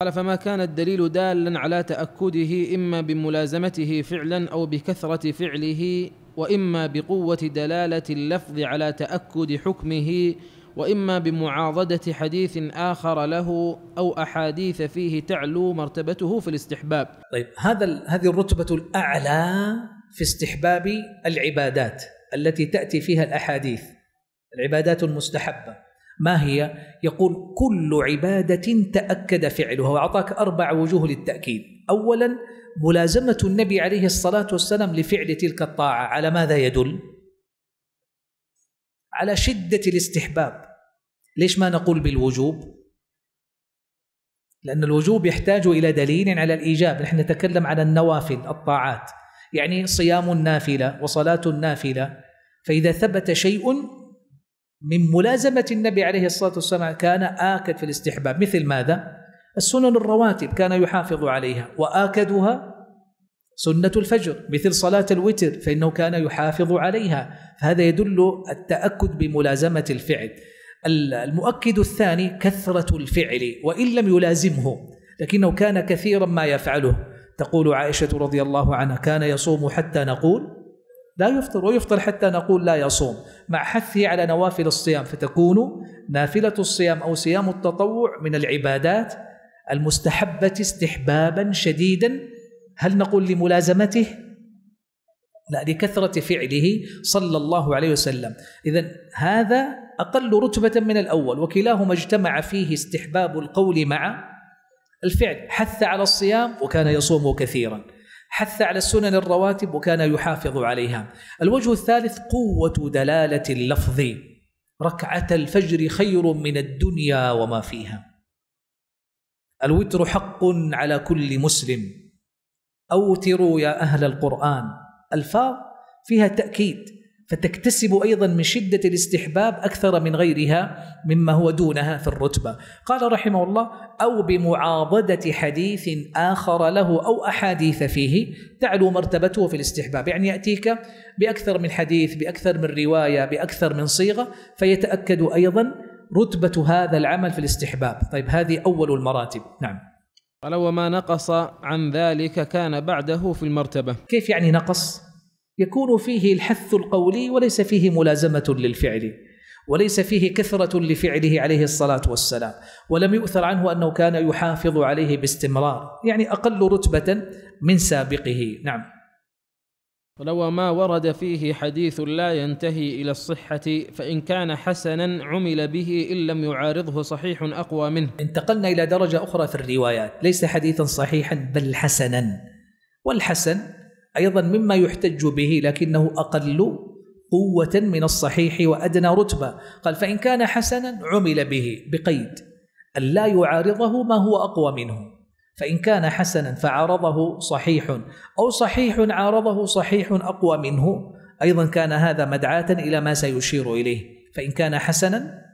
قال: فما كان الدليل دالا على تأكده إما بملازمته فعلا أو بكثرة فعله، وإما بقوة دلالة اللفظ على تأكد حكمه، وإما بمعاضدة حديث آخر له أو أحاديث فيه تعلو مرتبته في الاستحباب. طيب، هذا هذه الرتبة الأعلى في استحباب العبادات التي تأتي فيها الأحاديث، العبادات المستحبة، ما هي؟ يقول: كل عبادة تأكد فعلها. وأعطاك أربع وجوه للتأكيد. أولا، ملازمة النبي عليه الصلاة والسلام لفعل تلك الطاعة، على ماذا يدل؟ على شدة الاستحباب. ليش ما نقول بالوجوب؟ لأن الوجوب يحتاج إلى دليل على الإيجاب. نحن نتكلم على النوافل، الطاعات، يعني صيام النافلة وصلاة النافلة. فإذا ثبت شيء من ملازمة النبي عليه الصلاة والسلام كان آكد في الاستحباب، مثل ماذا؟ السنن الرواتب كان يحافظ عليها، وآكدها سنة الفجر، مثل صلاة الوتر فإنه كان يحافظ عليها. فهذا يدل التأكد بملازمة الفعل. المؤكد الثاني كثرة الفعل وإن لم يلازمه، لكنه كان كثيرا ما يفعله. تقول عائشة رضي الله عنها: كان يصوم حتى نقول لا يفطر، ويفطر حتى نقول لا يصوم، مع حثه على نوافل الصيام، فتكون نافلة الصيام أو صيام التطوع من العبادات المستحبة استحبابا شديدا. هل نقول لملازمته؟ لا، لكثرة فعله صلى الله عليه وسلم. إذن هذا أقل رتبة من الأول، وكلاهما اجتمع فيه استحباب القول مع الفعل. حث على الصيام وكان يصوم كثيرا، حث على السنن الرواتب وكان يحافظ عليها. الوجه الثالث قوة دلالة اللفظ: ركعة الفجر خير من الدنيا وما فيها، الوتر حق على كل مسلم، أوتروا يا أهل القرآن. الفاظ فيها تأكيد، فتكتسب أيضا من شدة الاستحباب أكثر من غيرها مما هو دونها في الرتبة. قال رحمه الله: أو بمعاضدة حديث آخر له أو أحاديث فيه تعلو مرتبته في الاستحباب، يعني يأتيك بأكثر من حديث، بأكثر من رواية، بأكثر من صيغة، فيتأكد أيضا رتبة هذا العمل في الاستحباب. طيب، هذه أول المراتب. نعم. قال: وما نقص عن ذلك كان بعده في المرتبة. كيف يعني نقص؟ يكون فيه الحث القولي وليس فيه ملازمة للفعل، وليس فيه كثرة لفعله عليه الصلاة والسلام، ولم يؤثر عنه أنه كان يحافظ عليه باستمرار، يعني أقل رتبة من سابقه. نعم. ولو ما ورد فيه حديث لا ينتهي إلى الصحة، فإن كان حسنا عمل به إن لم يعارضه صحيح أقوى منه. انتقلنا إلى درجة أخرى في الروايات، ليس حديثا صحيحا بل حسنا، والحسن أيضا مما يحتج به لكنه أقل قوة من الصحيح وأدنى رتبة. قال فإن كان حسنا عمل به، بقيد أن لا يعارضه ما هو أقوى منه. فإن كان حسنا فعارضه صحيح أو صحيح عارضه صحيح أقوى منه، أيضا كان هذا مدعاة إلى ما سيشير إليه. فإن كان حسنا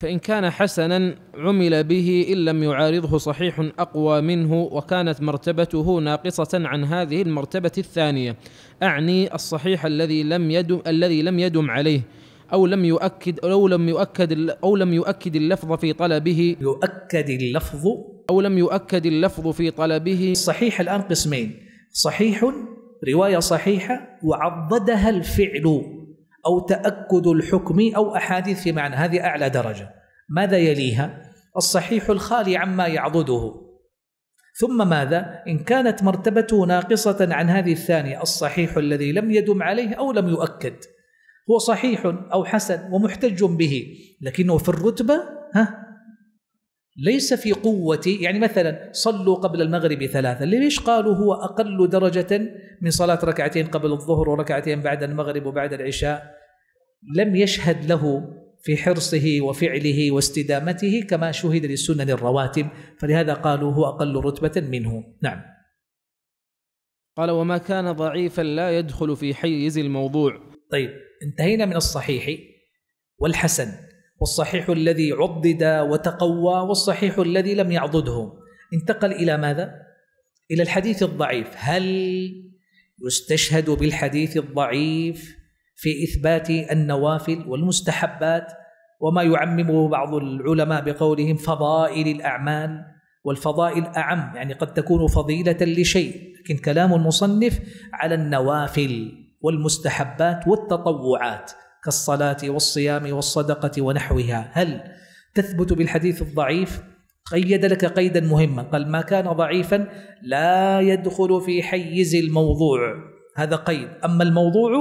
فإن كان حسنا عمل به إن لم يعارضه صحيح أقوى منه، وكانت مرتبته ناقصة عن هذه المرتبة الثانية، أعني الصحيح الذي لم يدم الذي لم يدم عليه أو لم يؤكد أو لم يؤكد أو لم يؤكد اللفظ في طلبه يؤكد اللفظ أو لم يؤكد اللفظ في طلبه. الصحيح الآن قسمين، صحيح رواية صحيحة وعضدها الفعل أو تأكد الحكم أو أحاديث في معنى، هذه أعلى درجة. ماذا يليها؟ الصحيح الخالي عما يعضده. ثم ماذا؟ إن كانت مرتبته ناقصة عن هذه الثانية، الصحيح الذي لم يدم عليه أو لم يؤكد، هو صحيح أو حسن ومحتج به، لكنه في الرتبة ها ليس في قوتي. يعني مثلا صلوا قبل المغرب ثلاثا، ليش قالوا هو أقل درجة من صلاة ركعتين قبل الظهر وركعتين بعد المغرب وبعد العشاء؟ لم يشهد له في حرصه وفعله واستدامته كما شهد للسنن الرواتب، فلهذا قالوا هو أقل رتبة منه. نعم. قال وما كان ضعيفا لا يدخل في حيز الموضوع. طيب، انتهينا من الصحيح والحسن، والصحيح الذي عضد وتقوى، والصحيح الذي لم يعضده. انتقل إلى ماذا؟ إلى الحديث الضعيف. هل يستشهد بالحديث الضعيف في إثبات النوافل والمستحبات وما يعممه بعض العلماء بقولهم فضائل الأعمال؟ والفضائل أعم، يعني قد تكون فضيلة لشيء، لكن كلام المصنف على النوافل والمستحبات والتطوعات كالصلاة والصيام والصدقة ونحوها. هل تثبت بالحديث الضعيف؟ قيد لك قيدا مهما، قال ما كان ضعيفا لا يدخل في حيز الموضوع، هذا قيد. أما الموضوع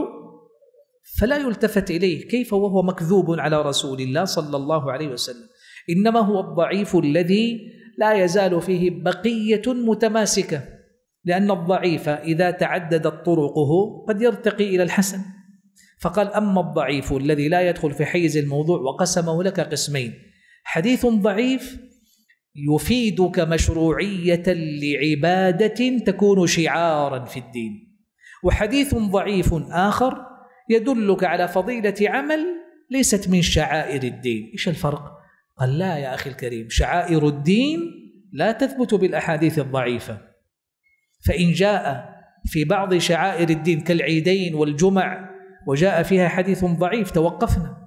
فلا يلتفت إليه، كيف وهو مكذوب على رسول الله صلى الله عليه وسلم؟ إنما هو الضعيف الذي لا يزال فيه بقية متماسكة، لأن الضعيف إذا تعددت طرقه قد يرتقي إلى الحسن. فقال أما الضعيف الذي لا يدخل في حيز الموضوع، وقسمه لك قسمين: حديث ضعيف يفيدك مشروعية لعبادة تكون شعارا في الدين، وحديث ضعيف آخر يدلك على فضيلة عمل ليست من شعائر الدين. إيش الفرق؟ قال لا يا أخي الكريم، شعائر الدين لا تثبت بالأحاديث الضعيفة، فإن جاء في بعض شعائر الدين كالعيدين والجمع وجاء فيها حديث ضعيف توقفنا،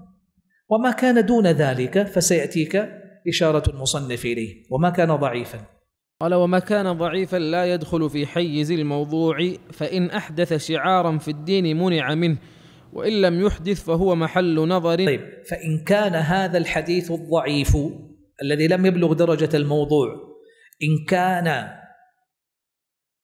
وما كان دون ذلك فسيأتيك إشارة المصنف إليه. وما كان ضعيفا، قال وما كان ضعيفا لا يدخل في حيز الموضوع، فإن أحدث شعارا في الدين منع منه، وإن لم يحدث فهو محل نظر. طيب، فإن كان هذا الحديث الضعيف الذي لم يبلغ درجة الموضوع إن كان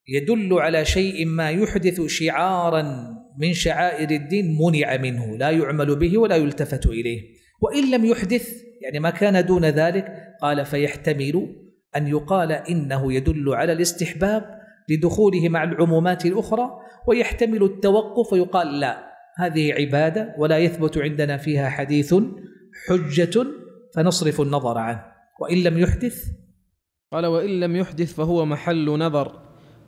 يدل على شيء ما يحدث شعارا من شعائر الدين منع منه، لا يعمل به ولا يلتفت إليه. وإن لم يحدث، يعني ما كان دون ذلك، قال فيحتمل أن يقال إنه يدل على الاستحباب لدخوله مع العمومات الأخرى، ويحتمل التوقف ويقال لا، هذه عبادة ولا يثبت عندنا فيها حديث حجة، فنصرف النظر عنه. وإن لم يحدث، قال وإن لم يحدث فهو محل نظر،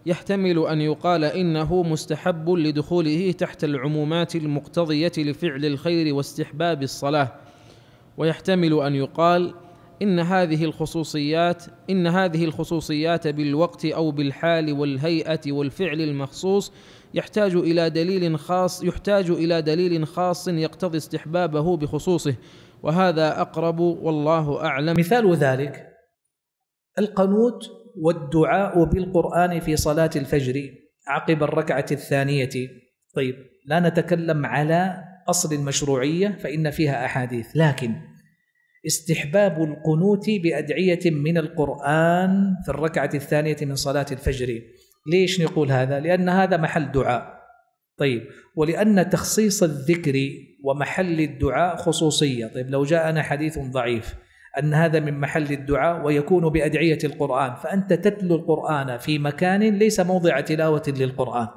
يحتمل أن يقال إنه مستحب لدخوله تحت العمومات المقتضية لفعل الخير واستحباب الصلاة، ويحتمل أن يقال إن هذه الخصوصيات إن هذه الخصوصيات بالوقت أو بالحال والهيئة والفعل المخصوص يحتاج إلى دليل خاص يحتاج إلى دليل خاص يقتضي استحبابه بخصوصه، وهذا أقرب والله أعلم. مثال ذلك القنوت والدعاء بالقرآن في صلاة الفجر عقب الركعة الثانية. طيب، لا نتكلم على أصل المشروعية فإن فيها أحاديث، لكن استحباب القنوت بأدعية من القرآن في الركعة الثانية من صلاة الفجر. ليش نقول هذا؟ لأن هذا محل دعاء. طيب، ولأن تخصيص الذكر ومحل الدعاء خصوصية. طيب، لو جاءنا حديث ضعيف أن هذا من محل الدعاء ويكون بأدعية القرآن، فأنت تتلو القرآن في مكان ليس موضع تلاوة للقرآن،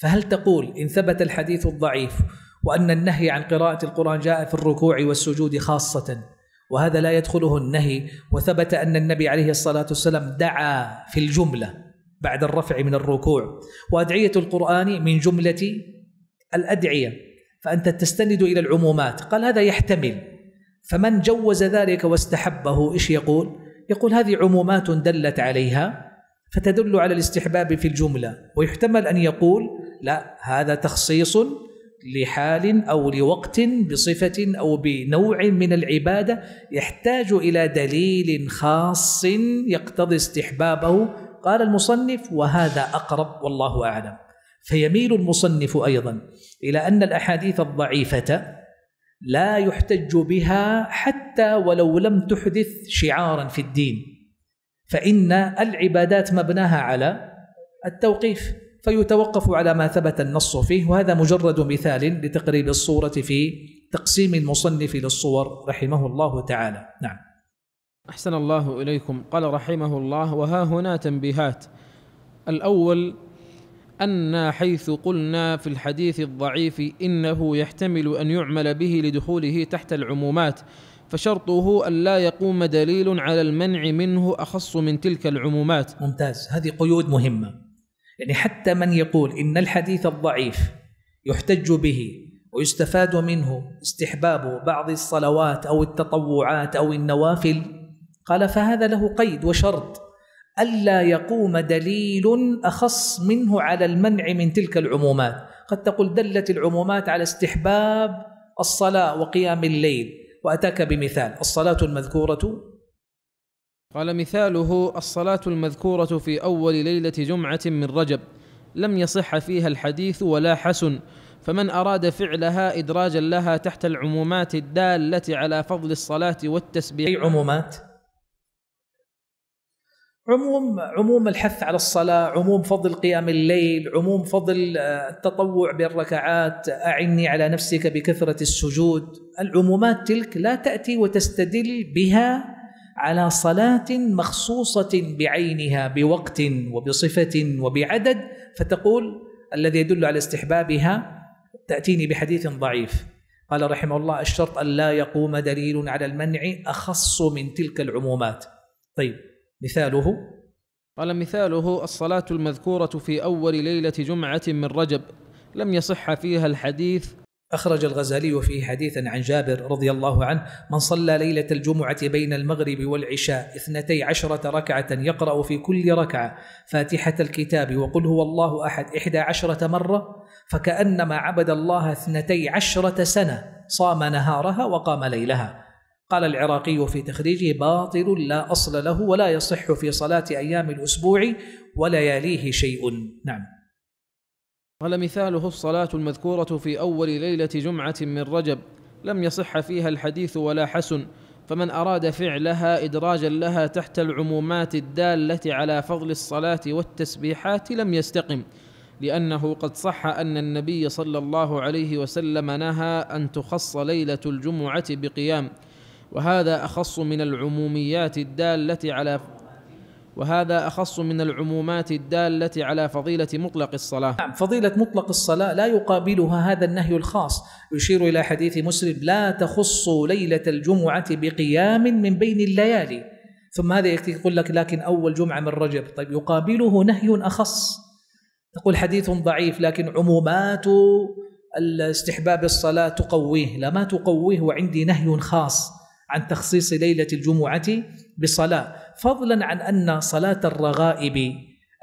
فهل تقول إن ثبت الحديث الضعيف وأن النهي عن قراءة القرآن جاء في الركوع والسجود خاصة وهذا لا يدخله النهي، وثبت أن النبي عليه الصلاة والسلام دعا في الجملة بعد الرفع من الركوع، وأدعية القرآن من جملة الأدعية، فأنت تستند إلى العمومات، قال هذا يحتمل. فمن جوز ذلك واستحبه إيش يقول؟ يقول هذه عمومات دلت عليها فتدل على الاستحباب في الجملة، ويحتمل أن يقول لا، هذا تخصيص لحال أو لوقت بصفة أو بنوع من العبادة يحتاج إلى دليل خاص يقتضي استحبابه. قال المصنف وهذا أقرب والله أعلم. فيميل المصنف أيضا إلى أن الأحاديث الضعيفة لا يحتج بها حتى ولو لم تحدث شعارا في الدين، فإن العبادات مبناها على التوقيف، فيتوقف على ما ثبت النص فيه. وهذا مجرد مثال لتقريب الصورة في تقسيم المصنف للصور رحمه الله تعالى. نعم. أحسن الله إليكم. قال رحمه الله: وها هنا تنبيهات. الأول: أن حيث قلنا في الحديث الضعيف إنه يحتمل أن يعمل به لدخوله تحت العمومات، فشرطه أن لا يقوم دليل على المنع منه أخص من تلك العمومات. ممتاز، هذه قيود مهمة. يعني حتى من يقول إن الحديث الضعيف يحتج به ويستفاد منه استحباب بعض الصلوات أو التطوعات أو النوافل، قال فهذا له قيد وشرط ألا يقوم دليل أخص منه على المنع من تلك العمومات. قد تقول دلت العمومات على استحباب الصلاة وقيام الليل، وأتاك بمثال الصلاة المذكورة. قال: مثاله الصلاة المذكورة في أول ليلة جمعة من رجب، لم يصح فيها الحديث ولا حسن، فمن أراد فعلها إدراجا لها تحت العمومات الدالة على فضل الصلاة والتسبيح. أي عمومات؟ عموم عموم الحث على الصلاة، عموم فضل قيام الليل، عموم فضل التطوع بالركعات، أعني على نفسك بكثرة السجود. العمومات تلك لا تأتي وتستدل بها على صلاة مخصوصة بعينها بوقت وبصفة وبعدد، فتقول الذي يدل على استحبابها تأتيني بحديث ضعيف. قال رحمه الله: الشرط أن لا يقوم دليل على المنع أخص من تلك العمومات. طيب، مثاله. قال: مثاله الصلاة المذكورة في أول ليلة جمعة من رجب، لم يصح فيها الحديث. أخرج الغزالي فيه حديثا عن جابر رضي الله عنه: من صلى ليلة الجمعة بين المغرب والعشاء اثنتي عشرة ركعة يقرأ في كل ركعة فاتحة الكتاب وقل هو الله أحد إحدى عشرة مرة فكأنما عبد الله اثنتي عشرة سنة، صام نهارها وقام ليلها. قال العراقي في تخريجه: باطل لا أصل له، ولا يصح في صلاة أيام الأسبوع ولياليه شيء. نعم. قال: مثاله الصلاة المذكورة في أول ليلة جمعة من رجب، لم يصح فيها الحديث ولا حسن، فمن أراد فعلها إدراجا لها تحت العمومات الدالة على فضل الصلاة والتسبيحات لم يستقم، لأنه قد صح أن النبي صلى الله عليه وسلم نهى أن تخص ليلة الجمعة بقيام، وهذا أخص من العموميات الدالة على وهذا أخص من العمومات الدالة على فضيلة مطلق الصلاة. نعم، فضيلة مطلق الصلاة لا يقابلها هذا النهي الخاص. يشير إلى حديث مسلم: لا تخصوا ليلة الجمعة بقيام من بين الليالي. ثم هذا يقول لك لكن أول جمعة من رجب. طيب، يقابله نهي أخص، تقول حديث ضعيف لكن عمومات الاستحباب الصلاة تقويه. لا، ما تقويه، وعندي نهي خاص عن تخصيص ليلة الجمعة بصلاة، فضلا عن أن صلاة الرغائب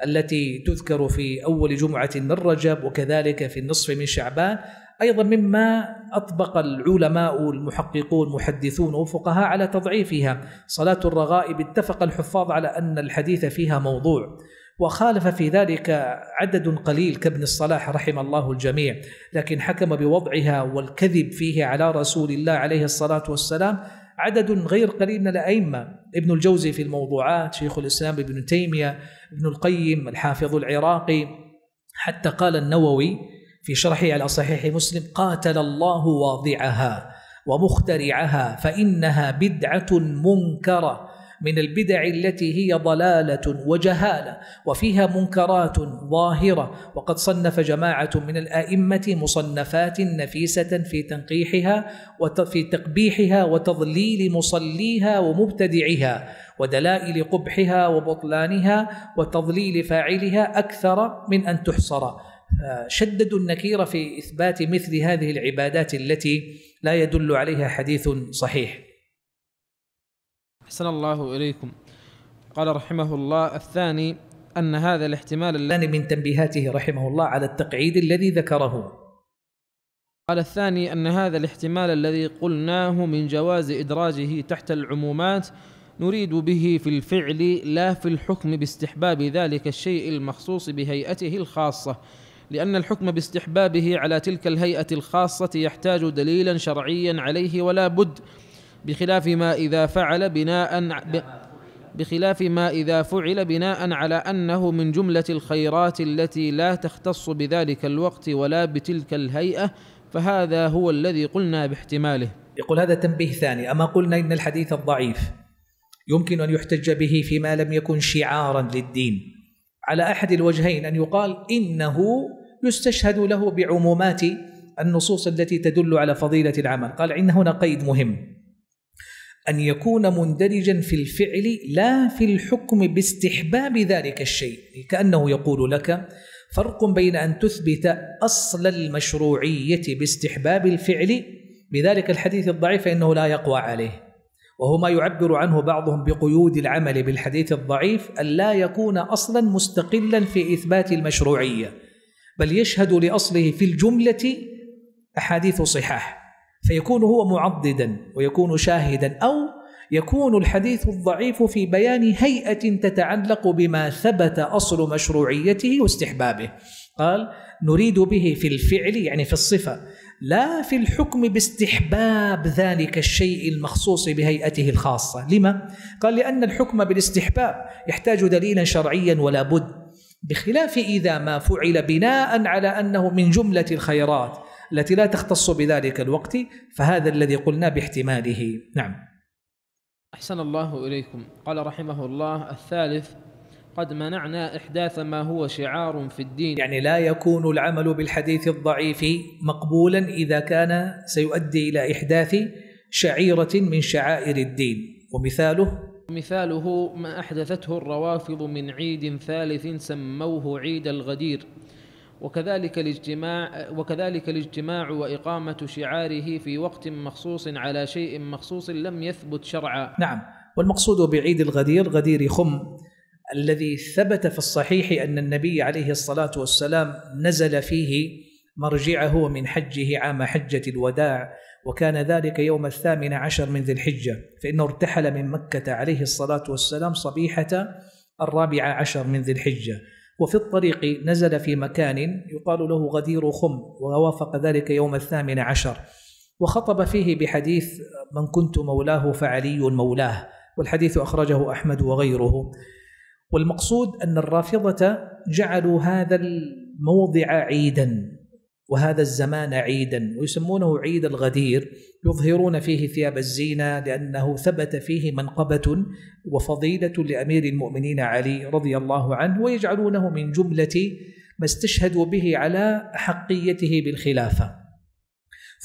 التي تذكر في أول جمعة من رجب وكذلك في النصف من شعبان أيضا مما أطبق العلماء المحققون المحدثون وفقهاء على تضعيفها. صلاة الرغائب اتفق الحفاظ على أن الحديث فيها موضوع، وخالف في ذلك عدد قليل كابن الصلاح رحم الله الجميع، لكن حكم بوضعها والكذب فيه على رسول الله عليه الصلاة والسلام عدد غير قليل من الأئمة، ابن الجوزي في الموضوعات، شيخ الإسلام ابن تيمية، ابن القيم، الحافظ العراقي، حتى قال النووي في شرحه على صحيح مسلم: قاتل الله واضعها ومخترعها فإنها بدعة منكرة من البدع التي هي ضلالة وجهالة وفيها منكرات ظاهرة، وقد صنف جماعة من الأئمة مصنفات نفيسة في تنقيحها وفي تقبيحها وتضليل مصليها ومبتدعها ودلائل قبحها وبطلانها وتضليل فاعلها أكثر من أن تحصر. شددوا النكير في إثبات مثل هذه العبادات التي لا يدل عليها حديث صحيح. أحسن الله إليكم. قال رحمه الله: الثاني أن هذا الاحتمال الثاني من تنبيهاته رحمه الله على التقعيد الذي ذكره. قال: الثاني أن هذا الاحتمال الذي قلناه من جواز إدراجه تحت العمومات نريد به في الفعل لا في الحكم باستحباب ذلك الشيء المخصوص بهيئته الخاصة، لأن الحكم باستحبابه على تلك الهيئة الخاصة يحتاج دليلا شرعيا عليه ولا بد، بخلاف ما إذا فعل بناء بخلاف ما إذا فعل بناء على أنه من جملة الخيرات التي لا تختص بذلك الوقت ولا بتلك الهيئة، فهذا هو الذي قلنا باحتماله. يقول: هذا تنبيه ثاني. أما قلنا إن الحديث الضعيف يمكن أن يحتج به فيما لم يكن شعارا للدين على أحد الوجهين، أن يقال إنه يستشهد له بعمومات النصوص التي تدل على فضيلة العمل. قال: إن هنا قيد مهم، أن يكون مندرجا في الفعل لا في الحكم باستحباب ذلك الشيء، كأنه يقول لك: فرق بين أن تثبت أصل المشروعية باستحباب الفعل بذلك الحديث الضعيف فإنه لا يقوى عليه، وهو ما يعبر عنه بعضهم بقيود العمل بالحديث الضعيف، أن لا يكون أصلا مستقلا في إثبات المشروعية، بل يشهد لأصله في الجملة أحاديث صحاح، فيكون هو معضدا ويكون شاهدا، أو يكون الحديث الضعيف في بيان هيئة تتعلق بما ثبت أصل مشروعيته واستحبابه. قال: نريد به في الفعل، يعني في الصفة، لا في الحكم باستحباب ذلك الشيء المخصوص بهيئته الخاصة. لما؟ قال: لأن الحكم بالاستحباب يحتاج دليلا شرعيا ولا بد، بخلاف إذا ما فعل بناء على أنه من جملة الخيرات التي لا تختص بذلك الوقت، فهذا الذي قلنا باحتماله. نعم. أحسن الله إليكم. قال رحمه الله: الثالث قد منعنا إحداث ما هو شعار في الدين، يعني لا يكون العمل بالحديث الضعيف مقبولا إذا كان سيؤدي إلى إحداث شعيرة من شعائر الدين. ومثاله مثاله ما أحدثته الروافض من عيد ثالث سموه عيد الغدير، وكذلك الاجتماع وكذلك الاجتماع وإقامة شعاره في وقت مخصوص على شيء مخصوص لم يثبت شرعا. نعم. والمقصود بعيد الغدير غدير خم، الذي ثبت في الصحيح أن النبي عليه الصلاة والسلام نزل فيه مرجعه من حجه عام حجة الوداع، وكان ذلك يوم الثامن عشر من ذي الحجة، فإنه ارتحل من مكة عليه الصلاة والسلام صبيحة الرابع عشر من ذي الحجة، وفي الطريق نزل في مكان يقال له غدير خم، ووافق ذلك يوم الثامن عشر، وخطب فيه بحديث: من كنت مولاه فعلي مولاه، والحديث أخرجه أحمد وغيره. والمقصود أن الرافضة جعلوا هذا الموضع عيدا وهذا الزمان عيدا، ويسمونه عيد الغدير، يظهرون فيه ثياب الزينة، لأنه ثبت فيه منقبة وفضيلة لأمير المؤمنين علي رضي الله عنه، ويجعلونه من جملة ما استشهدوا به على أحقيته بالخلافة،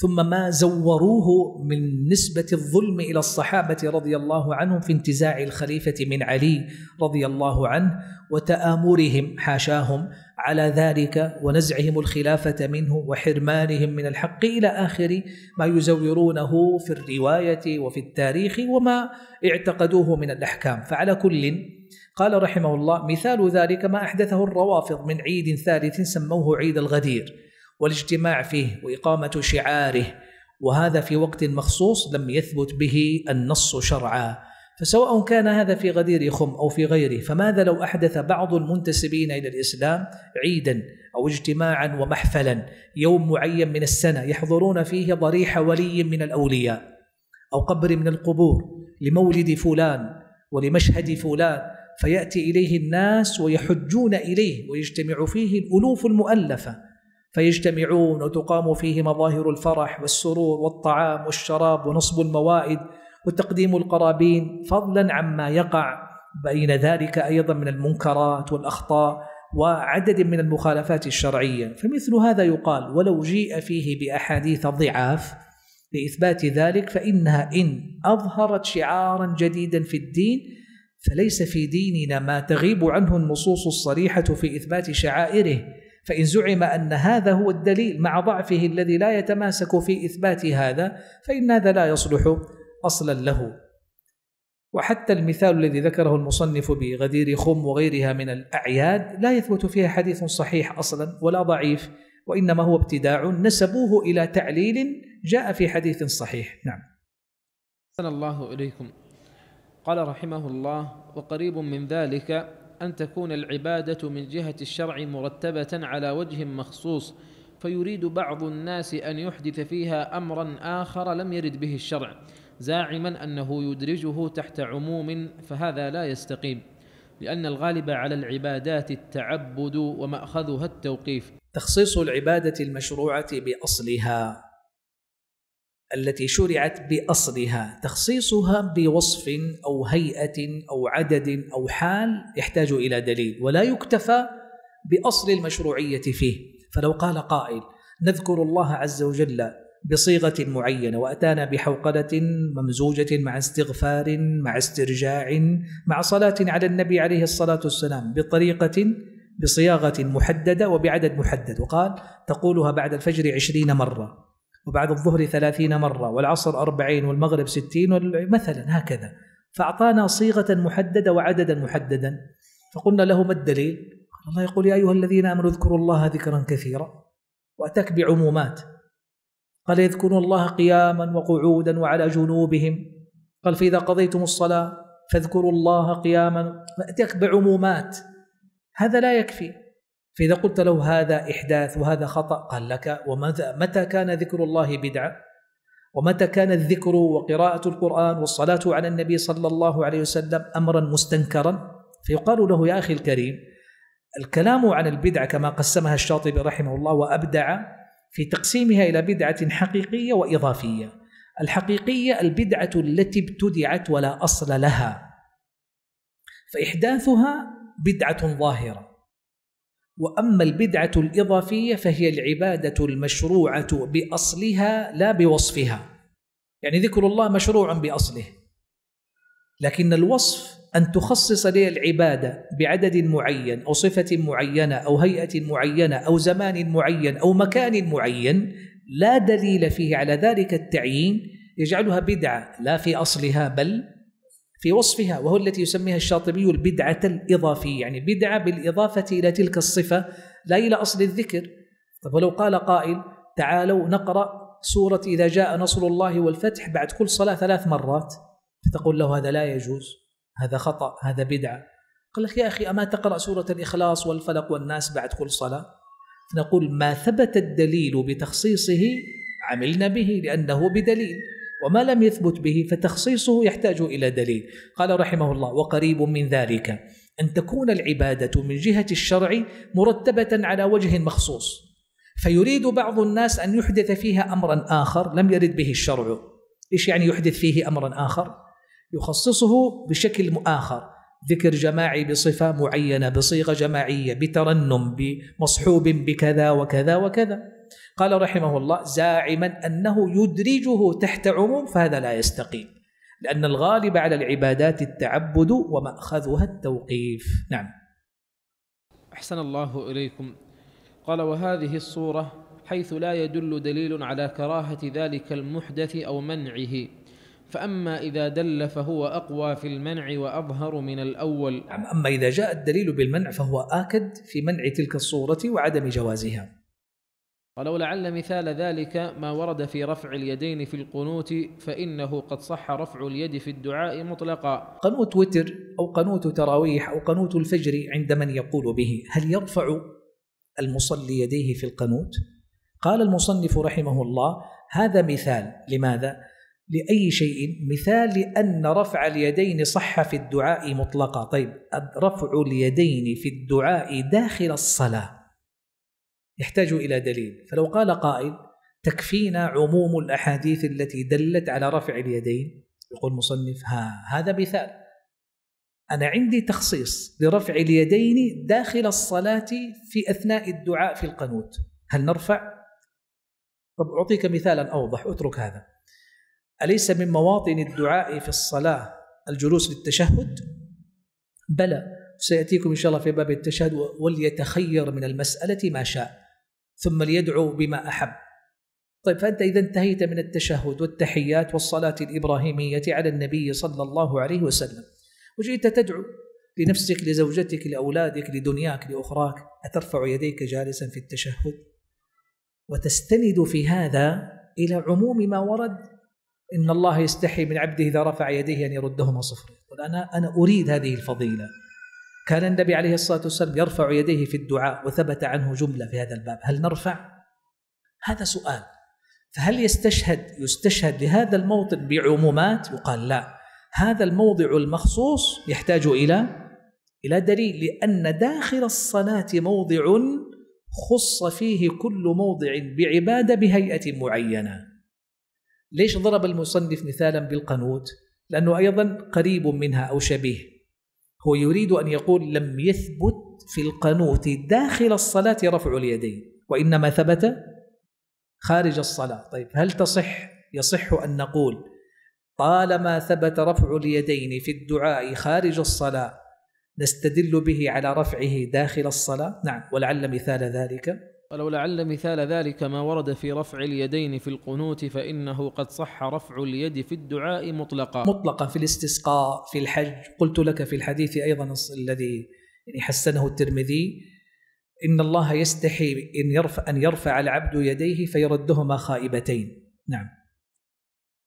ثم ما زوروه من نسبة الظلم إلى الصحابة رضي الله عنهم في انتزاع الخليفة من علي رضي الله عنه وتآمرهم حاشاهم على ذلك ونزعهم الخلافة منه وحرمانهم من الحق إلى آخر ما يزورونه في الرواية وفي التاريخ وما اعتقدوه من الأحكام. فعلى كل، قال رحمه الله: مثال ذلك ما أحدثه الروافض من عيد ثالث سموه عيد الغدير، والاجتماع فيه وإقامة شعاره، وهذا في وقت مخصوص لم يثبت به النص شرعا، فسواء كان هذا في غدير خم أو في غيره، فماذا لو أحدث بعض المنتسبين إلى الإسلام عيدا أو اجتماعا ومحفلا يوم معين من السنة يحضرون فيه ضريح ولي من الأولياء أو قبر من القبور لمولد فلان ولمشهد فلان، فيأتي إليه الناس ويحجون إليه ويجتمع فيه الألوف المؤلفة، فيجتمعون وتقام فيه مظاهر الفرح والسرور والطعام والشراب ونصب الموائد وتقديم القرابين، فضلا عما يقع بين ذلك أيضا من المنكرات والأخطاء وعدد من المخالفات الشرعية. فمثل هذا يقال ولو جيء فيه بأحاديث ضعاف لإثبات ذلك، فإنها إن أظهرت شعارا جديدا في الدين فليس في ديننا ما تغيب عنه النصوص الصريحة في إثبات شعائره، فإن زعم أن هذا هو الدليل مع ضعفه الذي لا يتماسك في إثبات هذا، فإن هذا لا يصلح أصلا له. وحتى المثال الذي ذكره المصنف بغدير خم وغيرها من الأعياد لا يثبت فيها حديث صحيح أصلا ولا ضعيف، وإنما هو ابتداع نسبوه إلى تعليل جاء في حديث صحيح. نعم. أحسن الله إليكم. قال رحمه الله: وقريب من ذلك أن تكون العبادة من جهة الشرع مرتبة على وجه مخصوص، فيريد بعض الناس أن يحدث فيها أمرا آخر لم يرد به الشرع، زاعما أنه يدرجه تحت عموم، فهذا لا يستقيم، لأن الغالب على العبادات التعبد ومأخذها التوقيف. تخصيص العبادة المشروعة بأصلها التي شرعت بأصلها، تخصيصها بوصف أو هيئة أو عدد أو حال يحتاج إلى دليل، ولا يكتفى بأصل المشروعية فيه. فلو قال قائل: نذكر الله عز وجل بصيغة معينة وأتانا بحوقلة ممزوجة مع استغفار مع استرجاع مع صلاة على النبي عليه الصلاة والسلام بطريقة بصياغة محددة وبعدد محدد، وقال تقولها بعد الفجر عشرين مرة وبعد الظهر ثلاثين مرة والعصر أربعين والمغرب ستين مثلا هكذا، فأعطانا صيغة محددة وعددا محددا، فقلنا له: ما الدليل؟ الله يقول: يا أيها الذين آمنوا اذكروا الله ذكرا كثيرا، وأتاك بعمومات. قال: يذكرون الله قياما وقعودا وعلى جنوبهم. قال: فإذا قضيتم الصلاة فاذكروا الله قياما. فأتاك بعمومات، هذا لا يكفي. فإذا قلت له هذا إحداث وهذا خطأ، قال لك: ومتى كان ذكر الله بدعة؟ ومتى كان الذكر وقراءة القرآن والصلاة على النبي صلى الله عليه وسلم أمرا مستنكرا؟ فيقال له: يا أخي الكريم، الكلام عن البدعة كما قسمها الشاطبي رحمه الله وأبدع في تقسيمها إلى بدعة حقيقية وإضافية. الحقيقية البدعة التي ابتدعت ولا أصل لها، فإحداثها بدعة ظاهرة. وأما البدعة الإضافية فهي العبادة المشروعة بأصلها لا بوصفها، يعني ذكر الله مشروع بأصله، لكن الوصف أن تخصص لي العبادة بعدد معين أو صفة معينة أو هيئة معينة أو زمان معين أو مكان معين لا دليل فيه على ذلك التعيين، يجعلها بدعة لا في أصلها بل في وصفها، وهو التي يسميها الشاطبي البدعة الإضافية، يعني بدعة بالإضافة إلى تلك الصفة لا إلى أصل الذكر. طب ولو قال قائل: تعالوا نقرأ سورة إذا جاء نصر الله والفتح بعد كل صلاة ثلاث مرات، فتقول له: هذا لا يجوز، هذا خطأ، هذا بدعة. قال لك: يا أخي، أما تقرأ سورة الإخلاص والفلق والناس بعد كل صلاة؟ فنقول: ما ثبت الدليل بتخصيصه عملنا به لأنه بدليل، وما لم يثبت به فتخصيصه يحتاج إلى دليل. قال رحمه الله: وقريب من ذلك أن تكون العبادة من جهة الشرع مرتبة على وجه مخصوص، فيريد بعض الناس أن يحدث فيها أمرا آخر لم يرد به الشرع. إيش يعني يحدث فيه أمرا آخر؟ يخصصه بشكل آخر، ذكر جماعي بصفة معينة بصيغة جماعية بترنم بمصحوب بكذا وكذا وكذا. قال رحمه الله: زاعما أنه يدرجه تحت عموم، فهذا لا يستقيم، لأن الغالب على العبادات التعبد ومأخذها التوقيف. نعم. أحسن الله إليكم. قال: وهذه الصورة حيث لا يدل دليل على كراهة ذلك المحدث أو منعه، فأما إذا دل فهو أقوى في المنع وأظهر من الأول. أما إذا جاء الدليل بالمنع فهو آكد في منع تلك الصورة وعدم جوازها، قال: ولعل مثال ذلك ما ورد في رفع اليدين في القنوت، فإنه قد صح رفع اليد في الدعاء مطلقا. قنوت وتر أو قنوت تراويح أو قنوت الفجر عند من يقول به، هل يرفع المصلي يديه في القنوت؟ قال المصنف رحمه الله: هذا مثال. لماذا؟ لأي شيء؟ مثال لأن رفع اليدين صح في الدعاء مطلقا. طيب، رفع اليدين في الدعاء داخل الصلاة يحتاج إلى دليل، فلو قال قائل: تكفينا عموم الأحاديث التي دلت على رفع اليدين، يقول المصنف: ها هذا مثال، أنا عندي تخصيص لرفع اليدين داخل الصلاة في أثناء الدعاء في القنوت، هل نرفع؟ طب أعطيك مثالا أوضح، أترك هذا. أليس من مواطن الدعاء في الصلاة الجلوس للتشهد؟ بلى، سيأتيكم إن شاء الله في باب التشهد: وليتخير من المسألة ما شاء ثم ليدعو بما أحب. طيب، فأنت إذا انتهيت من التشهد والتحيات والصلاة الإبراهيمية على النبي صلى الله عليه وسلم وجئت تدعو لنفسك لزوجتك لأولادك لدنياك لأخراك، أترفع يديك جالسا في التشهد؟ وتستند في هذا إلى عموم ما ورد: إن الله يستحي من عبده إذا رفع يديه أن يردهما صفرا. أنا أنا أريد هذه الفضيلة. كان النبي عليه الصلاة والسلام يرفع يديه في الدعاء وثبت عنه جملة في هذا الباب، هل نرفع؟ هذا سؤال. فهل يستشهد يستشهد لهذا الموطن بعمومات؟ يقال لا، هذا الموضع المخصوص يحتاج إلى إلى دليل، لأن داخل الصلاة موضع خص فيه كل موضع بعبادة بهيئة معينة. ليش ضرب المصنف مثالا بالقنوت؟ لأنه أيضا قريب منها أو شبيه، هو يريد أن يقول: لم يثبت في القنوت داخل الصلاة رفع اليدين، وإنما ثبت خارج الصلاة. طيب، هل تصح يصح أن نقول طالما ثبت رفع اليدين في الدعاء خارج الصلاة نستدل به على رفعه داخل الصلاة؟ نعم. ولعل مثال ذلك ولعل مثال ذلك ما ورد في رفع اليدين في القنوت، فإنه قد صح رفع اليد في الدعاء مطلقا مطلقا في الاستسقاء، في الحج. قلت لك في الحديث أيضا الذي حسنه الترمذي: إن الله يستحي إن يرفع, أن يرفع العبد يديه فيردهما خائبتين. نعم.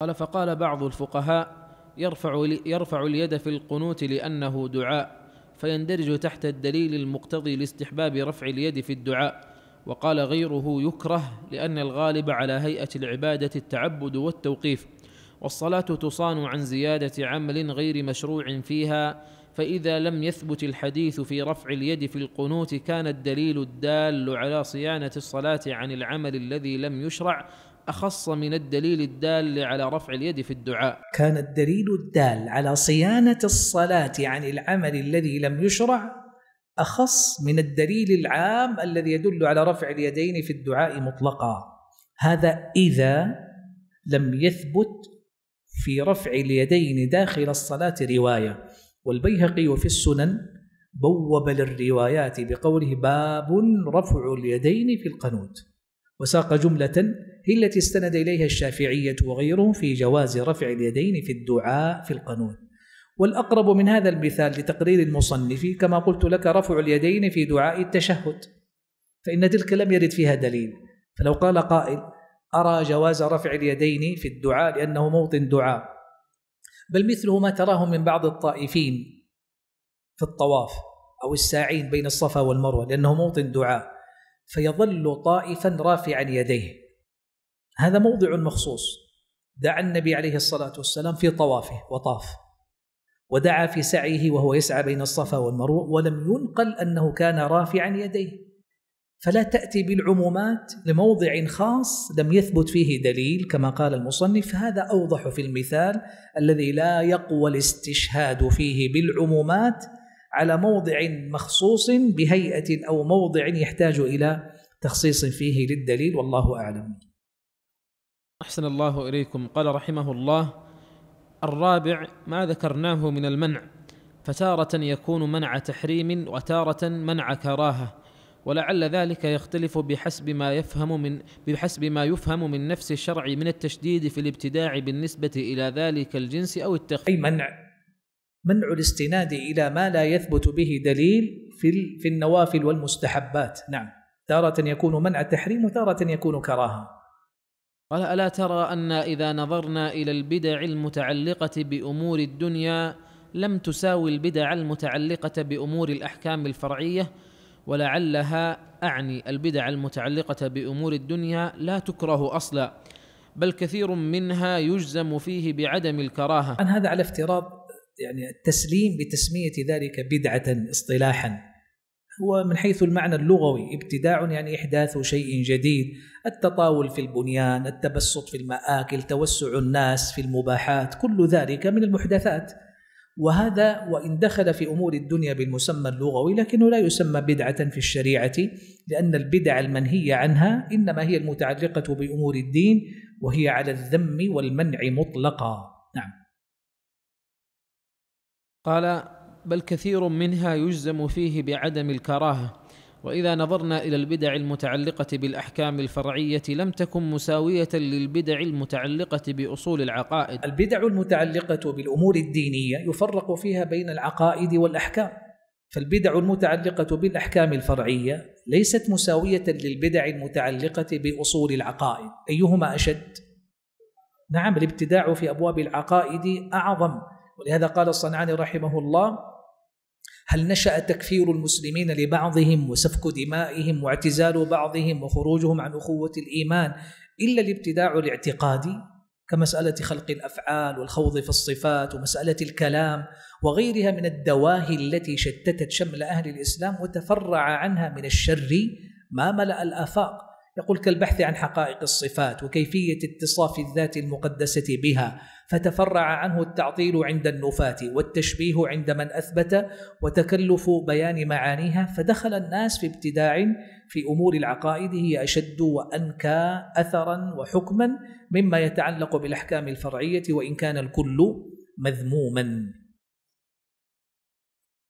قال: فقال بعض الفقهاء: يرفع, يرفع اليد في القنوت لأنه دعاء، فيندرج تحت الدليل المقتضي لاستحباب رفع اليد في الدعاء. وقال غيره: يكره، لأن الغالب على هيئة العبادة التعبد والتوقيف، والصلاة تصان عن زيادة عمل غير مشروع فيها، فإذا لم يثبت الحديث في رفع اليد في القنوت كان الدليل الدال على صيانة الصلاة عن العمل الذي لم يشرع أخص من الدليل الدال على رفع اليد في الدعاء. كان الدليل الدال على صيانة الصلاة عن العمل الذي لم يشرع أخص من الدليل العام الذي يدل على رفع اليدين في الدعاء مطلقا. هذا إذا لم يثبت في رفع اليدين داخل الصلاة رواية. والبيهقي وفي السنن بوب للروايات بقوله: باب رفع اليدين في القنوت، وساق جملة هي التي استند إليها الشافعية وغيره في جواز رفع اليدين في الدعاء في القنوت. والأقرب من هذا المثال لتقرير المصنف كما قلت لك رفع اليدين في دعاء التشهد، فإن تلك لم يرد فيها دليل. فلو قال قائل: أرى جواز رفع اليدين في الدعاء لأنه موطن دعاء، بل مثله ما تراه من بعض الطائفين في الطواف أو الساعين بين الصفا والمروة لأنه موطن دعاء، فيظل طائفا رافعا يديه، هذا موضع مخصوص. دعا النبي عليه الصلاة والسلام في طوافه وطاف، ودعا في سعيه وهو يسعى بين الصفا والمروة، ولم ينقل أنه كان رافعا يديه. فلا تأتي بالعمومات لموضع خاص لم يثبت فيه دليل كما قال المصنف. هذا أوضح في المثال الذي لا يقوى الاستشهاد فيه بالعمومات على موضع مخصوص بهيئة أو موضع يحتاج إلى تخصيص فيه للدليل، والله أعلم. أحسن الله إليكم. قال رحمه الله: الرابع ما ذكرناه من المنع، فتارة يكون منع تحريم وتارة منع كراهة، ولعل ذلك يختلف بحسب ما يفهم من بحسب ما يفهم من نفس الشرع من التشديد في الابتداع بالنسبة إلى ذلك الجنس أو التخفيف. أي منع منع الاستناد إلى ما لا يثبت به دليل في في النوافل والمستحبات. نعم. تارة يكون منع التحريم وتارة يكون كراهة. قال: ألا ترى أن إذا نظرنا إلى البدع المتعلقة بأمور الدنيا لم تساوي البدع المتعلقة بأمور الأحكام الفرعية، ولعلها، أعني البدع المتعلقة بأمور الدنيا، لا تكره أصلا، بل كثير منها يجزم فيه بعدم الكراهة. أن هذا على افتراض يعني التسليم بتسمية ذلك بدعة اصطلاحا، هو من حيث المعنى اللغوي ابتداع يعني إحداث شيء جديد، التطاول في البنيان، التبسط في المآكل، توسع الناس في المباحات، كل ذلك من المحدثات. وهذا وإن دخل في أمور الدنيا بالمسمى اللغوي لكنه لا يسمى بدعة في الشريعة، لأن البدع المنهية عنها إنما هي المتعلقة بأمور الدين، وهي على الذم والمنع مطلقا. نعم. قال: بل كثير منها يجزم فيه بعدم الكراهة، وإذا نظرنا إلى البدع المتعلقة بالأحكام الفرعية لم تكن مساوية للبدع المتعلقة بأصول العقائد. البدع المتعلقة بالأمور الدينية يفرق فيها بين العقائد والأحكام، فالبدع المتعلقة بالأحكام الفرعية ليست مساوية للبدع المتعلقة بأصول العقائد. أيهما أشد؟ نعم، الابتداع في أبواب العقائد أعظم، ولهذا قال الصنعاني رحمه الله: هل نشأ تكفير المسلمين لبعضهم وسفك دمائهم واعتزال بعضهم وخروجهم عن أخوة الإيمان إلا الابتداع الاعتقادي كمسألة خلق الأفعال والخوض في الصفات ومسألة الكلام وغيرها من الدواهي التي شتتت شمل أهل الإسلام وتفرع عنها من الشر ما ملأ الآفاق؟ يقول: كالبحث عن حقائق الصفات وكيفية اتصاف الذات المقدسة بها، فتفرع عنه التعطيل عند النفاة والتشبيه عند من أثبت وتكلف بيان معانيها، فدخل الناس في ابتداع في أمور العقائد هي أشد وأنكى أثرا وحكما مما يتعلق بالأحكام الفرعية، وإن كان الكل مذموما.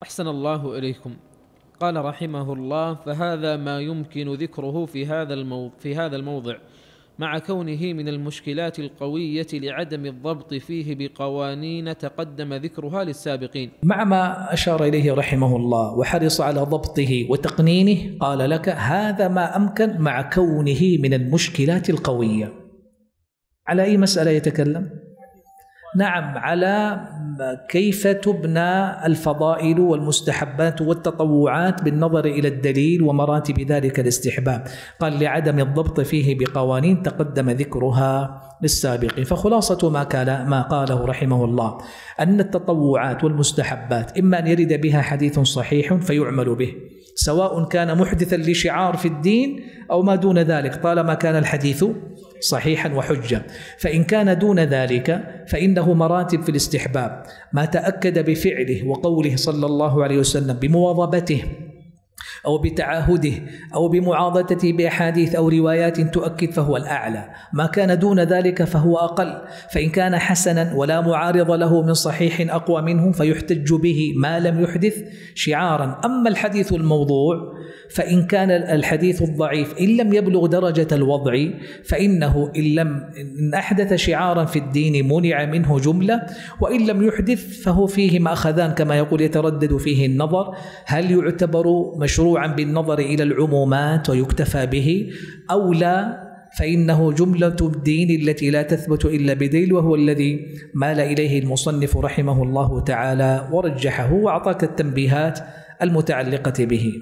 أحسن الله إليكم. قال رحمه الله: فهذا ما يمكن ذكره في هذا المو... في هذا الموضع، مع كونه من المشكلات القوية لعدم الضبط فيه بقوانين تقدم ذكرها للسابقين. مع ما أشار إليه رحمه الله وحرص على ضبطه وتقنينه، قال لك: هذا ما أمكن، مع كونه من المشكلات القوية. على أي مسألة يتكلم؟ نعم، على كيف تبنى الفضائل والمستحبات والتطوعات بالنظر إلى الدليل ومراتب ذلك الاستحباب. قال: لعدم الضبط فيه بقوانين تقدم ذكرها للسابق. فخلاصة ما قال ما قاله رحمه الله أن التطوعات والمستحبات إما أن يرد بها حديث صحيح فيعمل به، سواء كان محدثا لشعار في الدين أو ما دون ذلك، طالما كان الحديث صحيحا وحجة. فإن كان دون ذلك فإنه مراتب في الاستحباب: ما تأكد بفعله وقوله صلى الله عليه وسلم، بمواظبته أو بتعاهده أو بمعاضدته بأحاديث أو روايات تؤكد، فهو الأعلى. ما كان دون ذلك فهو أقل، فإن كان حسنا ولا معارض له من صحيح أقوى منه فيحتج به ما لم يحدث شعارا. أما الحديث الموضوع فإن كان الحديث الضعيف إن لم يبلغ درجة الوضع، فإنه إن لم إن أحدث شعارا في الدين منع منه جملة، وإن لم يحدث فهو فيه مأخذان، كما يقول يتردد فيه النظر: هل يعتبر مشروعا بالنظر إلى العمومات ويكتفى به أو لا؟ فإنه جملة الدين التي لا تثبت إلا بدليل، وهو الذي مال إليه المصنف رحمه الله تعالى ورجحه وأعطاك التنبيهات المتعلقة به.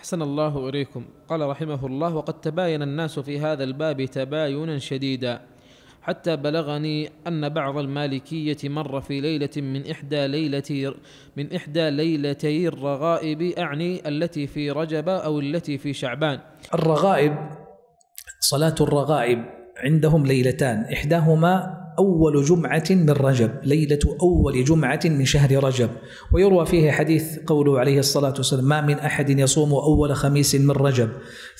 أحسن الله إليكم. قال رحمه الله: وقد تباين الناس في هذا الباب تباينا شديدا، حتى بلغني أن بعض المالكية مر في ليلة من إحدى ليلتي من إحدى ليلتي الرغائب، أعني التي في رجب أو التي في شعبان. الرغائب، صلاة الرغائب عندهم ليلتان، إحداهما أول جمعة من رجب، ليلة أول جمعة من شهر رجب، ويروى فيه حديث قوله عليه الصلاة والسلام: ما من أحد يصوم أول خميس من رجب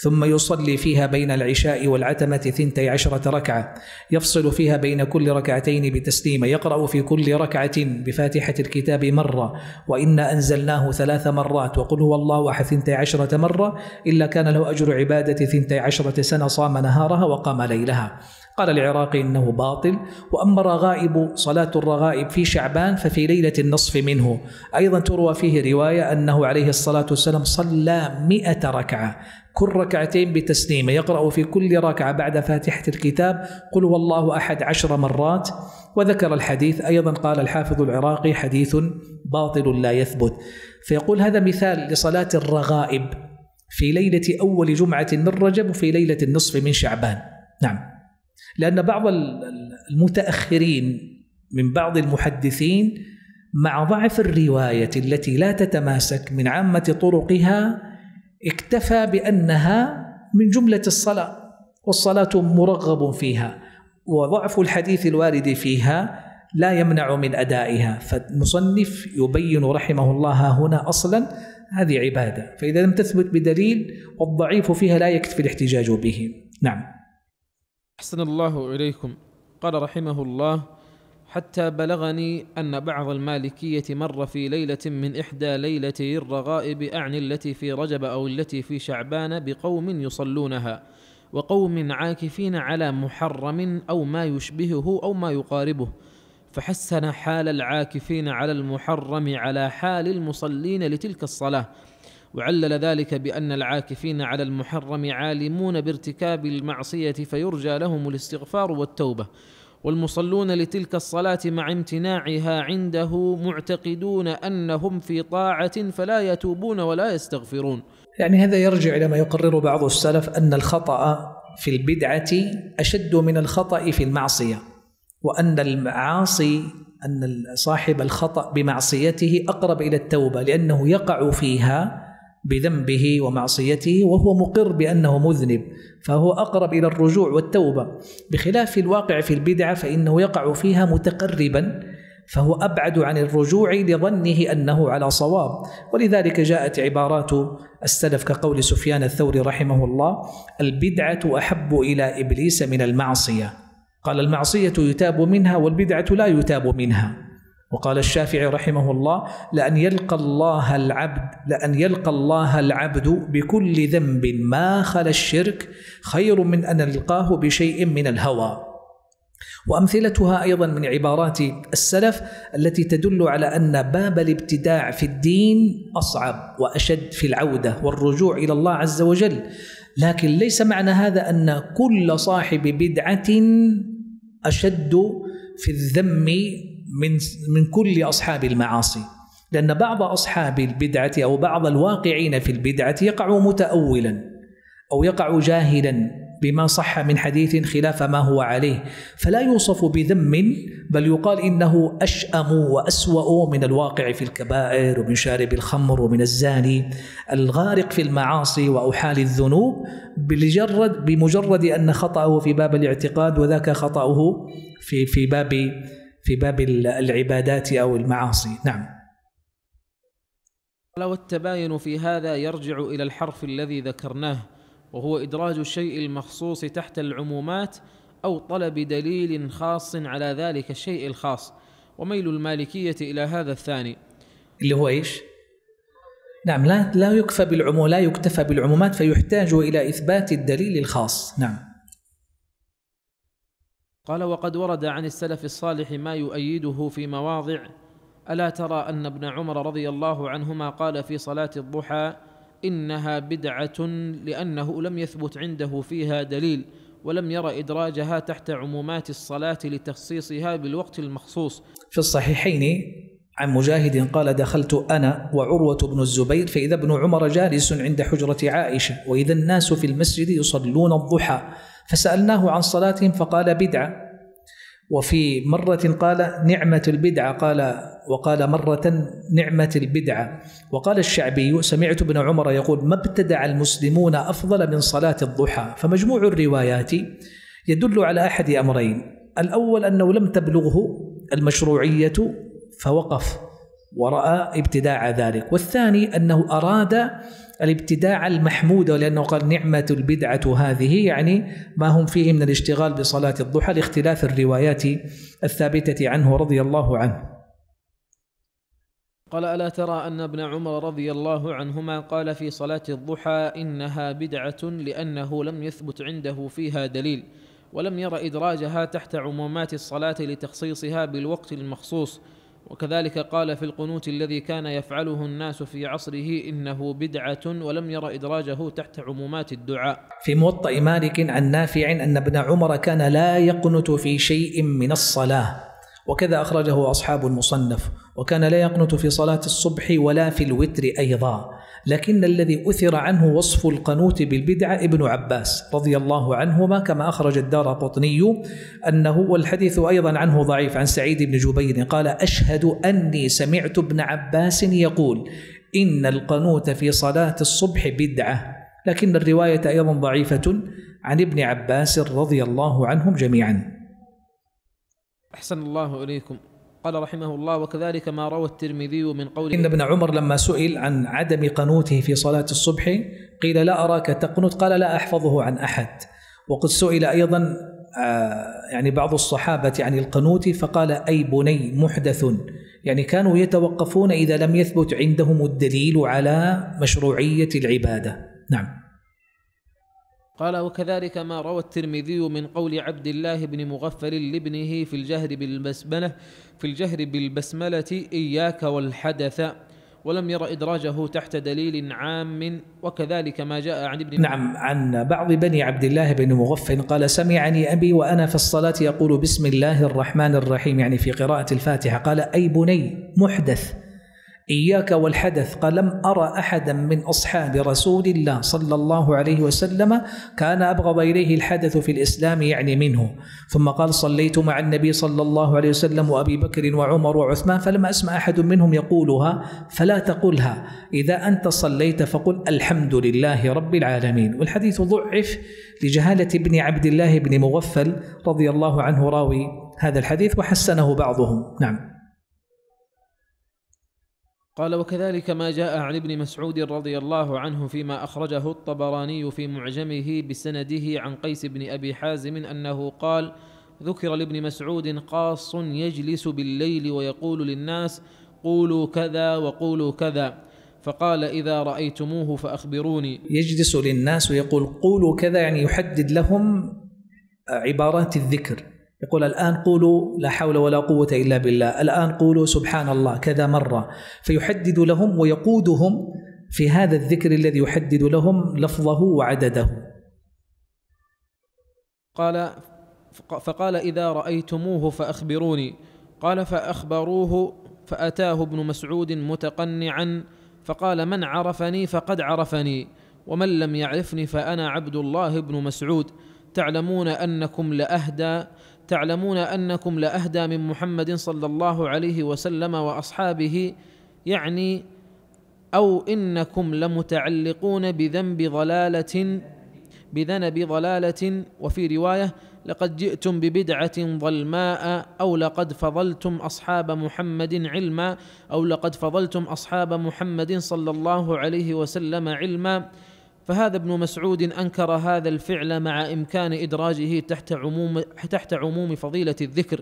ثم يصلي فيها بين العشاء والعتمة ثنتي عشرة ركعة، يفصل فيها بين كل ركعتين بتسليمة، يقرأ في كل ركعة بفاتحة الكتاب مرة، وإن أنزلناه ثلاث مرات، وقل هو الله أحد ثنتي عشرة مرة، إلا كان له أجر عبادة ثنتي عشرة سنة صام نهارها وقام ليلها. قال العراقي إنه باطل. وأما الرغائب، صلاة الرغائب في شعبان، ففي ليلة النصف منه، أيضا تروى فيه رواية أنه عليه الصلاة والسلام صلى مئة ركعة، كل ركعتين بتسليمه، يقرأ في كل ركعة بعد فاتحة الكتاب قل هو الله أحد عشر مرات. وذكر الحديث أيضا، قال الحافظ العراقي حديث باطل لا يثبت. فيقول هذا مثال لصلاة الرغائب في ليلة أول جمعة من رجب وفي ليلة النصف من شعبان. نعم، لأن بعض المتأخرين من بعض المحدثين مع ضعف الرواية التي لا تتماسك من عامة طرقها اكتفى بأنها من جملة الصلاة، والصلاة مرغب فيها، وضعف الحديث الوارد فيها لا يمنع من أدائها. فالمصنف يبين رحمه الله هنا أصلا هذه عبادة، فإذا لم تثبت بدليل والضعيف فيها لا يكفي الاحتجاج به. نعم. أحسن الله إليكم. قال رحمه الله: حتى بلغني أن بعض المالكية مر في ليلة من إحدى ليلتي الرغائب، أعني التي في رجب أو التي في شعبان، بقوم يصلونها وقوم عاكفين على محرم أو ما يشبهه أو ما يقاربه، فحسن حال العاكفين على المحرم على حال المصلين لتلك الصلاة، وعلل ذلك بأن العاكفين على المحرم عالمون بارتكاب المعصية فيرجى لهم الاستغفار والتوبة، والمصلون لتلك الصلاة مع امتناعها عنده معتقدون أنهم في طاعة فلا يتوبون ولا يستغفرون. يعني هذا يرجع إلى ما يقرر بعض السلف أن الخطأ في البدعة أشد من الخطأ في المعصية، وأن المعاصي أن صاحب الخطأ بمعصيته أقرب إلى التوبة، لأنه يقع فيها بذنبه ومعصيته وهو مقر بأنه مذنب، فهو أقرب إلى الرجوع والتوبة، بخلاف الواقع في البدعة فإنه يقع فيها متقربا فهو أبعد عن الرجوع لظنه أنه على صواب. ولذلك جاءت عبارات السلف كقول سفيان الثوري رحمه الله: البدعة أحب إلى إبليس من المعصية. قال: المعصية يتاب منها والبدعة لا يتاب منها. وقال الشافعي رحمه الله: لأن يلقى الله العبد لأن يلقى الله العبد بكل ذنب ما خلا الشرك خير من أن يلقاه بشيء من الهوى. وأمثلتها أيضا من عبارات السلف التي تدل على أن باب الابتداع في الدين أصعب وأشد في العودة والرجوع إلى الله عز وجل، لكن ليس معنى هذا أن كل صاحب بدعة أشد في الذم من من كل أصحاب المعاصي، لأن بعض أصحاب البدعة أو بعض الواقعين في البدعة يقع متأولا أو يقع جاهلا بما صح من حديث خلاف ما هو عليه، فلا يوصف بذم بل يقال إنه أشأم وأسوأ من الواقع في الكبائر ومن شارب الخمر ومن الزاني الغارق في المعاصي وأحال الذنوب بمجرد بمجرد أن خطأه في باب الاعتقاد وذاك خطأه في في باب في باب العبادات أو المعاصي. نعم. والتباين في هذا يرجع إلى الحرف الذي ذكرناه، وهو إدراج الشيء المخصوص تحت العمومات أو طلب دليل خاص على ذلك الشيء الخاص، وميل المالكية إلى هذا الثاني اللي هو إيش؟ نعم، لا, لا يكفى بالعموم لا يكتفى بالعمومات، فيحتاج إلى إثبات الدليل الخاص. نعم. قال: وقد ورد عن السلف الصالح ما يؤيده في مواضع. ألا ترى أن ابن عمر رضي الله عنهما قال في صلاة الضحى: إنها بدعة، لأنه لم يثبت عنده فيها دليل ولم يرى إدراجها تحت عمومات الصلاة لتخصيصها بالوقت المخصوص. في الصحيحين عن مجاهد قال: دخلت أنا وعروة بن الزبير فإذا ابن عمر جالس عند حجرة عائشة، وإذا الناس في المسجد يصلون الضحى، فسألناه عن صلاتهم فقال: بدعة. وفي مرة قال: نعمة البدعة. قال وقال مرة: نعمة البدعة. وقال الشعبي: سمعت ابن عمر يقول: ما ابتدع المسلمون أفضل من صلاة الضحى. فمجموع الروايات يدل على أحد أمرين: الأول أنه لم تبلغه المشروعية فوقف ورأى ابتداع ذلك، والثاني أنه أراد الابتداع المحمود، لأنه قال: نعمة البدعة هذه، يعني ما هم فيه من الاشتغال بصلاة الضحى لاختلاف الروايات الثابتة عنه رضي الله عنه. قال: ألا ترى أن ابن عمر رضي الله عنهما قال في صلاة الضحى: إنها بدعة، لأنه لم يثبت عنده فيها دليل ولم يرى إدراجها تحت عمومات الصلاة لتخصيصها بالوقت المخصوص، وكذلك قال في القنوت الذي كان يفعله الناس في عصره إنه بدعة ولم ير إدراجه تحت عمومات الدعاء. في موطأ مالك عن نافع أن ابن عمر كان لا يقنت في شيء من الصلاة، وكذا أخرجه أصحاب المصنف، وكان لا يقنت في صلاة الصبح ولا في الوتر أيضا، لكن الذي أثر عنه وصف القنوت بالبدعة ابن عباس رضي الله عنهما كما أخرج الدارقطني أنه، والحديث أيضا عنه ضعيف، عن سعيد بن جبير قال أشهد أني سمعت ابن عباس يقول إن القنوت في صلاة الصبح بدعة، لكن الرواية أيضا ضعيفة عن ابن عباس رضي الله عنهم جميعا. أحسن الله إليكم. قال رحمه الله وكذلك ما روى الترمذي من قوله إن ابن عمر لما سئل عن عدم قنوته في صلاة الصبح قيل لا أراك تقنت، قال لا أحفظه عن أحد. وقد سئل أيضا يعني بعض الصحابة عن القنوت فقال أي بني محدث، يعني كانوا يتوقفون إذا لم يثبت عندهم الدليل على مشروعية العبادة. نعم. قال وكذلك ما روى الترمذي من قول عبد الله بن مغفل لابنه في الجهر بالبسملة في الجهر بالبسملة إياك والحدث، ولم ير إدراجه تحت دليل عام. وكذلك ما جاء عن ابن نعم عن بعض بني عبد الله بن مغفل قال سمعني أبي وأنا في الصلاة يقول بسم الله الرحمن الرحيم، يعني في قراءة الفاتحة، قال أي بني محدث إياك والحدث. قال لم أرى أحدا من أصحاب رسول الله صلى الله عليه وسلم كان أبغض إليه الحدث في الإسلام يعني منه. ثم قال صليت مع النبي صلى الله عليه وسلم وأبي بكر وعمر وعثمان فلم أسمع أحد منهم يقولها، فلا تقولها، إذا أنت صليت فقل الحمد لله رب العالمين. والحديث ضعف لجهالة ابن عبد الله بن مغفل رضي الله عنه راوي هذا الحديث، وحسنه بعضهم. نعم. قال وكذلك ما جاء عن ابن مسعود رضي الله عنه فيما أخرجه الطبراني في معجمه بسنده عن قيس بن أبي حازم أنه قال ذكر لابن مسعود قاص يجلس بالليل ويقول للناس قولوا كذا وقولوا كذا، فقال إذا رأيتموه فأخبروني. يجلس للناس ويقول قولوا كذا، يعني يحدد لهم عبارات الذكر، يقول الآن قولوا لا حول ولا قوة إلا بالله، الآن قولوا سبحان الله كذا مرة، فيحدد لهم ويقودهم في هذا الذكر الذي يحدد لهم لفظه وعدده. قال فقال إذا رأيتموه فأخبروني. قال فأخبروه فأتاه ابن مسعود متقنعا فقال من عرفني فقد عرفني ومن لم يعرفني فأنا عبد الله بن مسعود، تعلمون أنكم لأهدى تعلمون أنكم لأهدى من محمد صلى الله عليه وسلم وأصحابه، يعني أو إنكم لمتعلقون بذنب ضلالة بذنب ضلالة وفي رواية لقد جئتم ببدعة ظلماء، أو لقد فضلتم أصحاب محمد علما، أو لقد فضلتم أصحاب محمد صلى الله عليه وسلم علما. فهذا ابن مسعود أنكر هذا الفعل مع إمكان إدراجه تحت عموم, تحت عموم فضيلة الذكر،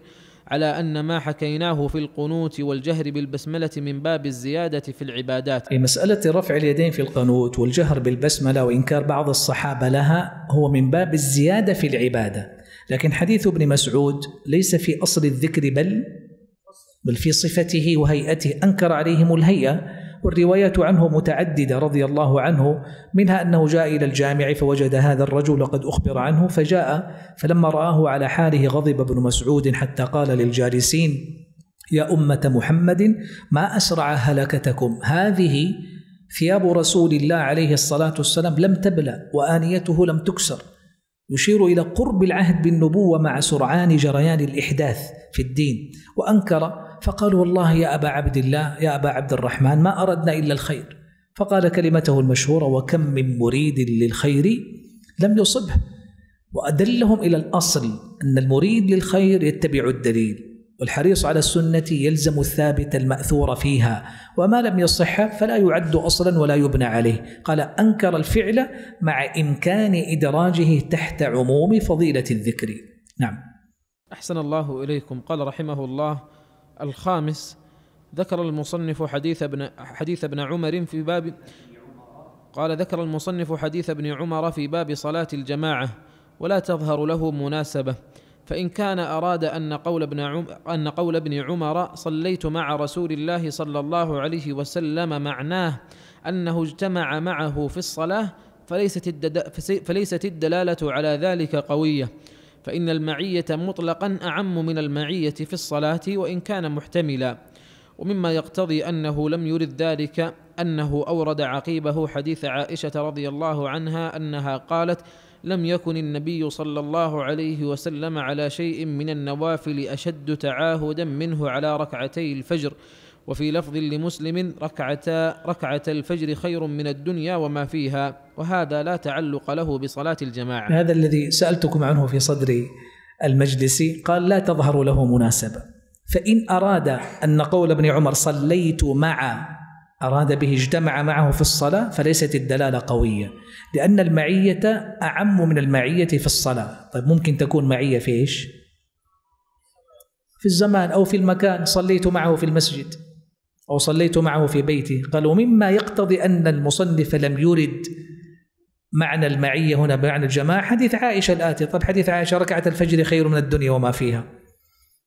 على أن ما حكيناه في القنوت والجهر بالبسملة من باب الزيادة في العبادات. مسألة رفع اليدين في القنوت والجهر بالبسملة وإنكار بعض الصحابة لها هو من باب الزيادة في العبادة، لكن حديث ابن مسعود ليس في أصل الذكر بل, بل في صفته وهيئته، أنكر عليهم الهيئة. والروايات عنه متعددة رضي الله عنه، منها أنه جاء إلى الجامع فوجد هذا الرجل قد أخبر عنه فجاء، فلما رآه على حاله غضب ابن مسعود حتى قال للجالسين يا أمة محمد ما أسرع هلكتكم، هذه ثياب رسول الله عليه الصلاة والسلام لم تبلى وآنيته لم تكسر، يشير إلى قرب العهد بالنبوة مع سرعان جريان الإحداث في الدين. وأنكر فقالوا والله يا أبا عبد الله يا أبا عبد الرحمن ما أردنا إلا الخير، فقال كلمته المشهورة وكم من مريد للخير لم يصبه، وأدلهم إلى الأصل أن المريد للخير يتبع الدليل، والحريص على السنة يلزم الثابت المأثور فيها، وما لم يصح فلا يعد أصلا ولا يبنى عليه. قال أنكر الفعل مع إمكان إدراجه تحت عموم فضيلة الذكر. نعم. أحسن الله إليكم. قال رحمه الله الخامس ذكر المصنف حديث ابن حديث ابن عمر في باب قال ذكر المصنف حديث ابن عمر في باب صلاة الجماعة ولا تظهر له مناسبة، فإن كان أراد أن قول ابن عمر أن قول ابن عمر صليت مع رسول الله صلى الله عليه وسلم معناه أنه اجتمع معه في الصلاة فليست الدلالة على ذلك قوية، فإن المعية مطلقا أعم من المعية في الصلاة وإن كان محتملا. ومما يقتضي أنه لم يرد ذلك أنه أورد عقيبه حديث عائشة رضي الله عنها أنها قالت لم يكن النبي صلى الله عليه وسلم على شيء من النوافل أشد تعاهدا منه على ركعتي الفجر، وفي لفظ لمسلم ركعتا ركعة الفجر خير من الدنيا وما فيها، وهذا لا تعلق له بصلاة الجماعة. هذا الذي سألتكم عنه في صدر المجلس، قال لا تظهر له مناسبة، فإن أراد أن قول ابن عمر صليت مع أراد به اجتمع معه في الصلاة فليست الدلالة قوية، لأن المعية أعم من المعية في الصلاة. طيب ممكن تكون معية في إيش؟ في الزمان أو في المكان، صليت معه في المسجد أو صليت معه في بيتي. قالوا مما يقتضي أن المصنف لم يرد معنى المعية هنا بمعنى الجماعة حديث عائشة الآتي. طيب حديث عائشة ركعة الفجر خير من الدنيا وما فيها،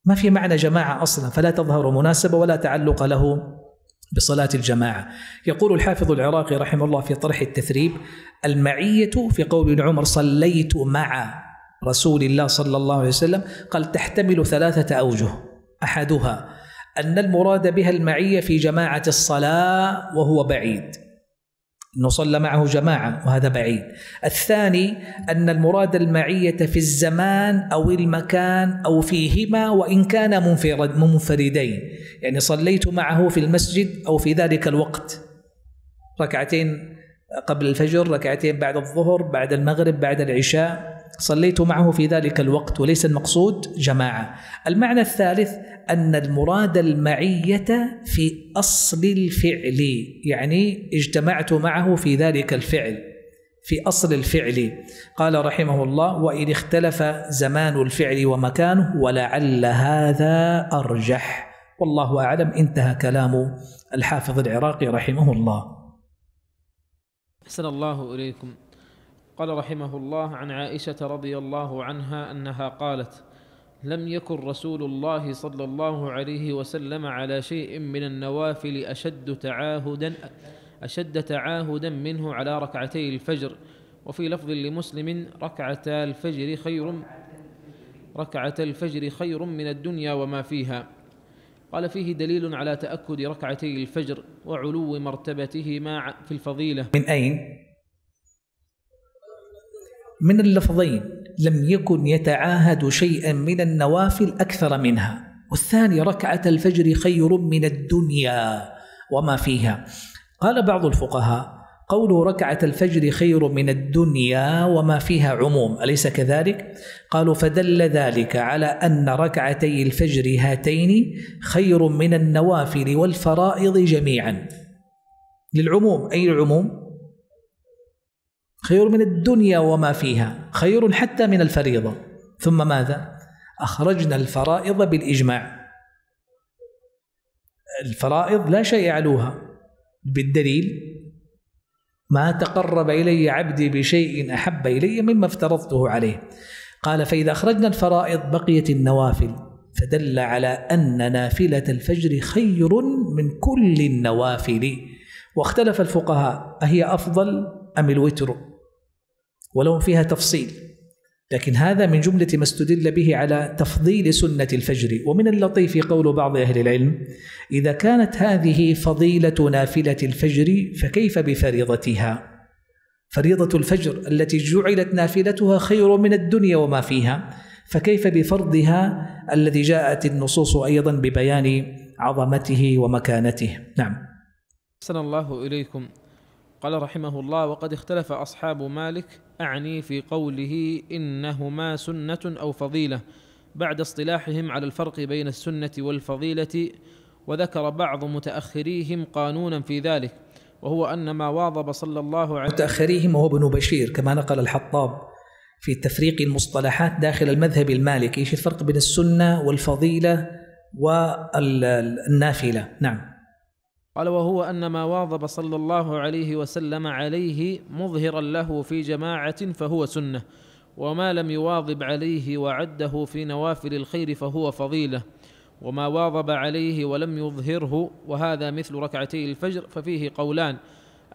ما في معنى جماعة أصلا، فلا تظهر مناسبة ولا تعلق له بصلاة الجماعة. يقول الحافظ العراقي رحمه الله في طرح التثريب: المعية في قول عمر صليت مع رسول الله صلى الله عليه وسلم، قال تحتمل ثلاثة أوجه: أحدها أن المراد بها المعية في جماعة الصلاة وهو بعيد، أنه صلى معه جماعة وهذا بعيد. الثاني أن المراد المعية في الزمان أو المكان أو فيهما وإن كان منفرد منفردين، يعني صليت معه في المسجد أو في ذلك الوقت، ركعتين قبل الفجر، ركعتين بعد الظهر، بعد المغرب، بعد العشاء، صليت معه في ذلك الوقت، وليس المقصود جماعة. المعنى الثالث أن المراد المعية في أصل الفعل، يعني اجتمعت معه في ذلك الفعل، في أصل الفعل. قال رحمه الله: وإن اختلف زمان الفعل ومكانه ولعل هذا أرجح، والله أعلم. انتهى كلام الحافظ العراقي رحمه الله. أحسن الله إليكم. قال رحمه الله: عن عائشة رضي الله عنها أنها قالت لم يكن رسول الله صلى الله عليه وسلم على شيء من النوافل أشد تعاهدا أشد تعاهدا منه على ركعتي الفجر، وفي لفظ لمسلم ركعتا الفجر خير ركعتا الفجر خير من الدنيا وما فيها. قال: فيه دليل على تأكد ركعتي الفجر وعلو مرتبتهما في الفضيلة. من أين؟ من اللفظين: لم يكن يتعاهد شيئا من النوافل أكثر منها، والثاني ركعة الفجر خير من الدنيا وما فيها. قال بعض الفقهاء: قوله ركعة الفجر خير من الدنيا وما فيها عموم، أليس كذلك؟ قالوا: فدل ذلك على أن ركعتي الفجر هاتين خير من النوافل والفرائض جميعا، للعموم. أي العموم؟ خير من الدنيا وما فيها، خير حتى من الفريضة. ثم ماذا؟ أخرجنا الفرائض بالإجماع، الفرائض لا شيء علوها، بالدليل: ما تقرب إلي عبدي بشيء أحب إلي مما افترضته عليه. قال: فإذا أخرجنا الفرائض بقيت النوافل، فدل على أن نافلة الفجر خير من كل النوافل. واختلف الفقهاء: أهي أفضل أم الوتر؟ ولو فيها تفصيل، لكن هذا من جملة ما استدل به على تفضيل سنة الفجر. ومن اللطيف قول بعض أهل العلم: إذا كانت هذه فضيلة نافلة الفجر فكيف بفريضتها؟ فريضة الفجر التي جعلت نافلتها خير من الدنيا وما فيها، فكيف بفرضها الذي جاءت النصوص أيضا ببيان عظمته ومكانته؟ نعم. أحسن الله إليكم. قال رحمه الله: وقد اختلف أصحاب مالك، أعني في قوله إنهما سنة أو فضيلة، بعد اصطلاحهم على الفرق بين السنة والفضيلة، وذكر بعض متأخريهم قانونا في ذلك، وهو أن ما واظب صلى الله عليه متأخريهم هو ابن بشير، كما نقل الحطاب في تفريق المصطلحات داخل المذهب المالكي، ايش الفرق بين السنة والفضيلة والنافلة. نعم. قال: وهو أن ما واظب صلى الله عليه وسلم عليه مظهرا له في جماعة فهو سنة، وما لم يواظب عليه وعده في نوافل الخير فهو فضيلة، وما واظب عليه ولم يظهره وهذا مثل ركعتي الفجر ففيه قولان،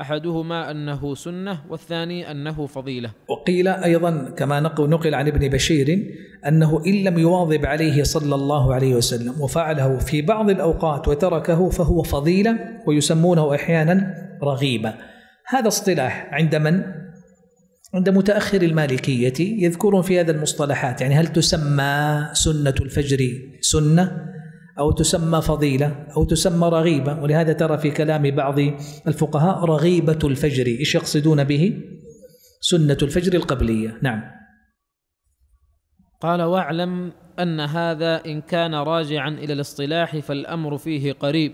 أحدهما أنه سنة والثاني أنه فضيلة. وقيل أيضا كما نقل عن ابن بشير أنه إن لم يواظب عليه صلى الله عليه وسلم وفعله في بعض الأوقات وتركه فهو فضيلة، ويسمونه أحيانا رغيبة. هذا اصطلاح عند من؟ عند متأخر المالكية يذكرون في هذا المصطلحات، يعني هل تسمى سنة الفجر سنة أو تسمى فضيلة أو تسمى رغيبة؟ ولهذا ترى في كلام بعض الفقهاء رغيبة الفجر، إيش يقصدون به؟ سنة الفجر القبلية. نعم. قال واعلم أن هذا إن كان راجعا إلى الاصطلاح فالأمر فيه قريب،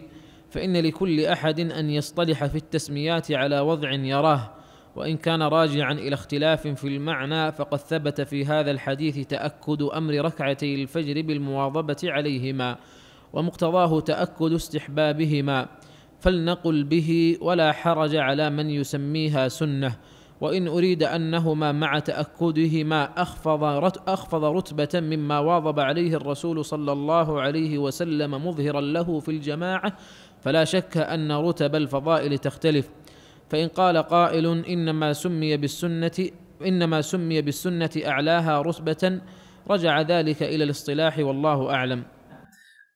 فإن لكل أحد أن يصطلح في التسميات على وضع يراه، وإن كان راجعا إلى اختلاف في المعنى فقد ثبت في هذا الحديث تأكد أمر ركعتي الفجر بالمواظبة عليهما، ومقتضاه تأكد استحبابهما، فلنقل به ولا حرج على من يسميها سنة، وإن أريد أنهما مع تأكدهما أخفض رتبة مما واظب عليه الرسول صلى الله عليه وسلم مظهرا له في الجماعة، فلا شك أن رتب الفضائل تختلف. فإن قال قائل إنما سمي بالسنة إنما سمي بالسنة أعلاها رتبة، رجع ذلك إلى الاصطلاح والله أعلم.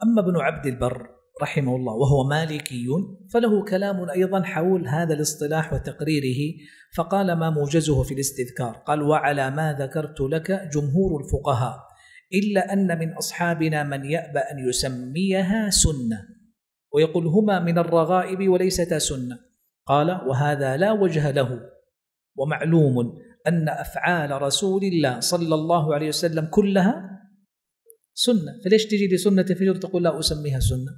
أما ابن عبد البر رحمه الله وهو مالكي فله كلام أيضا حول هذا الاصطلاح وتقريره، فقال ما موجزه في الاستذكار، قال وعلى ما ذكرت لك جمهور الفقهاء إلا أن من أصحابنا من يأبى أن يسميها سنة ويقول هما من الرغائب وليست سنة. قال وهذا لا وجه له، ومعلوم أن أفعال رسول الله صلى الله عليه وسلم كلها سنة، فليش تجي لسنة الفجر تقول لا أسميها سنة؟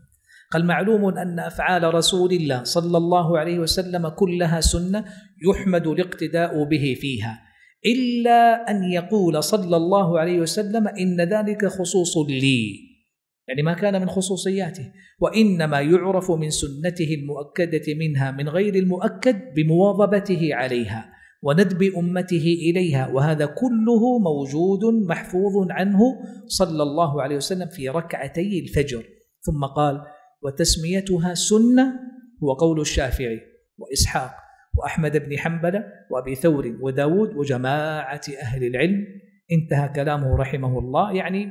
قال معلوم أن أفعال رسول الله صلى الله عليه وسلم كلها سنة يحمد الاقتداء به فيها، إلا أن يقول صلى الله عليه وسلم إن ذلك خصوص لي، يعني ما كان من خصوصياته، وإنما يعرف من سنته المؤكدة منها من غير المؤكد بمواظبته عليها وندب أمته إليها، وهذا كله موجود محفوظ عنه صلى الله عليه وسلم في ركعتي الفجر. ثم قال وتسميتها سنة هو قول الشافعي وإسحاق وأحمد بن حنبل وأبي ثور وداود وجماعة أهل العلم. انتهى كلامه رحمه الله، يعني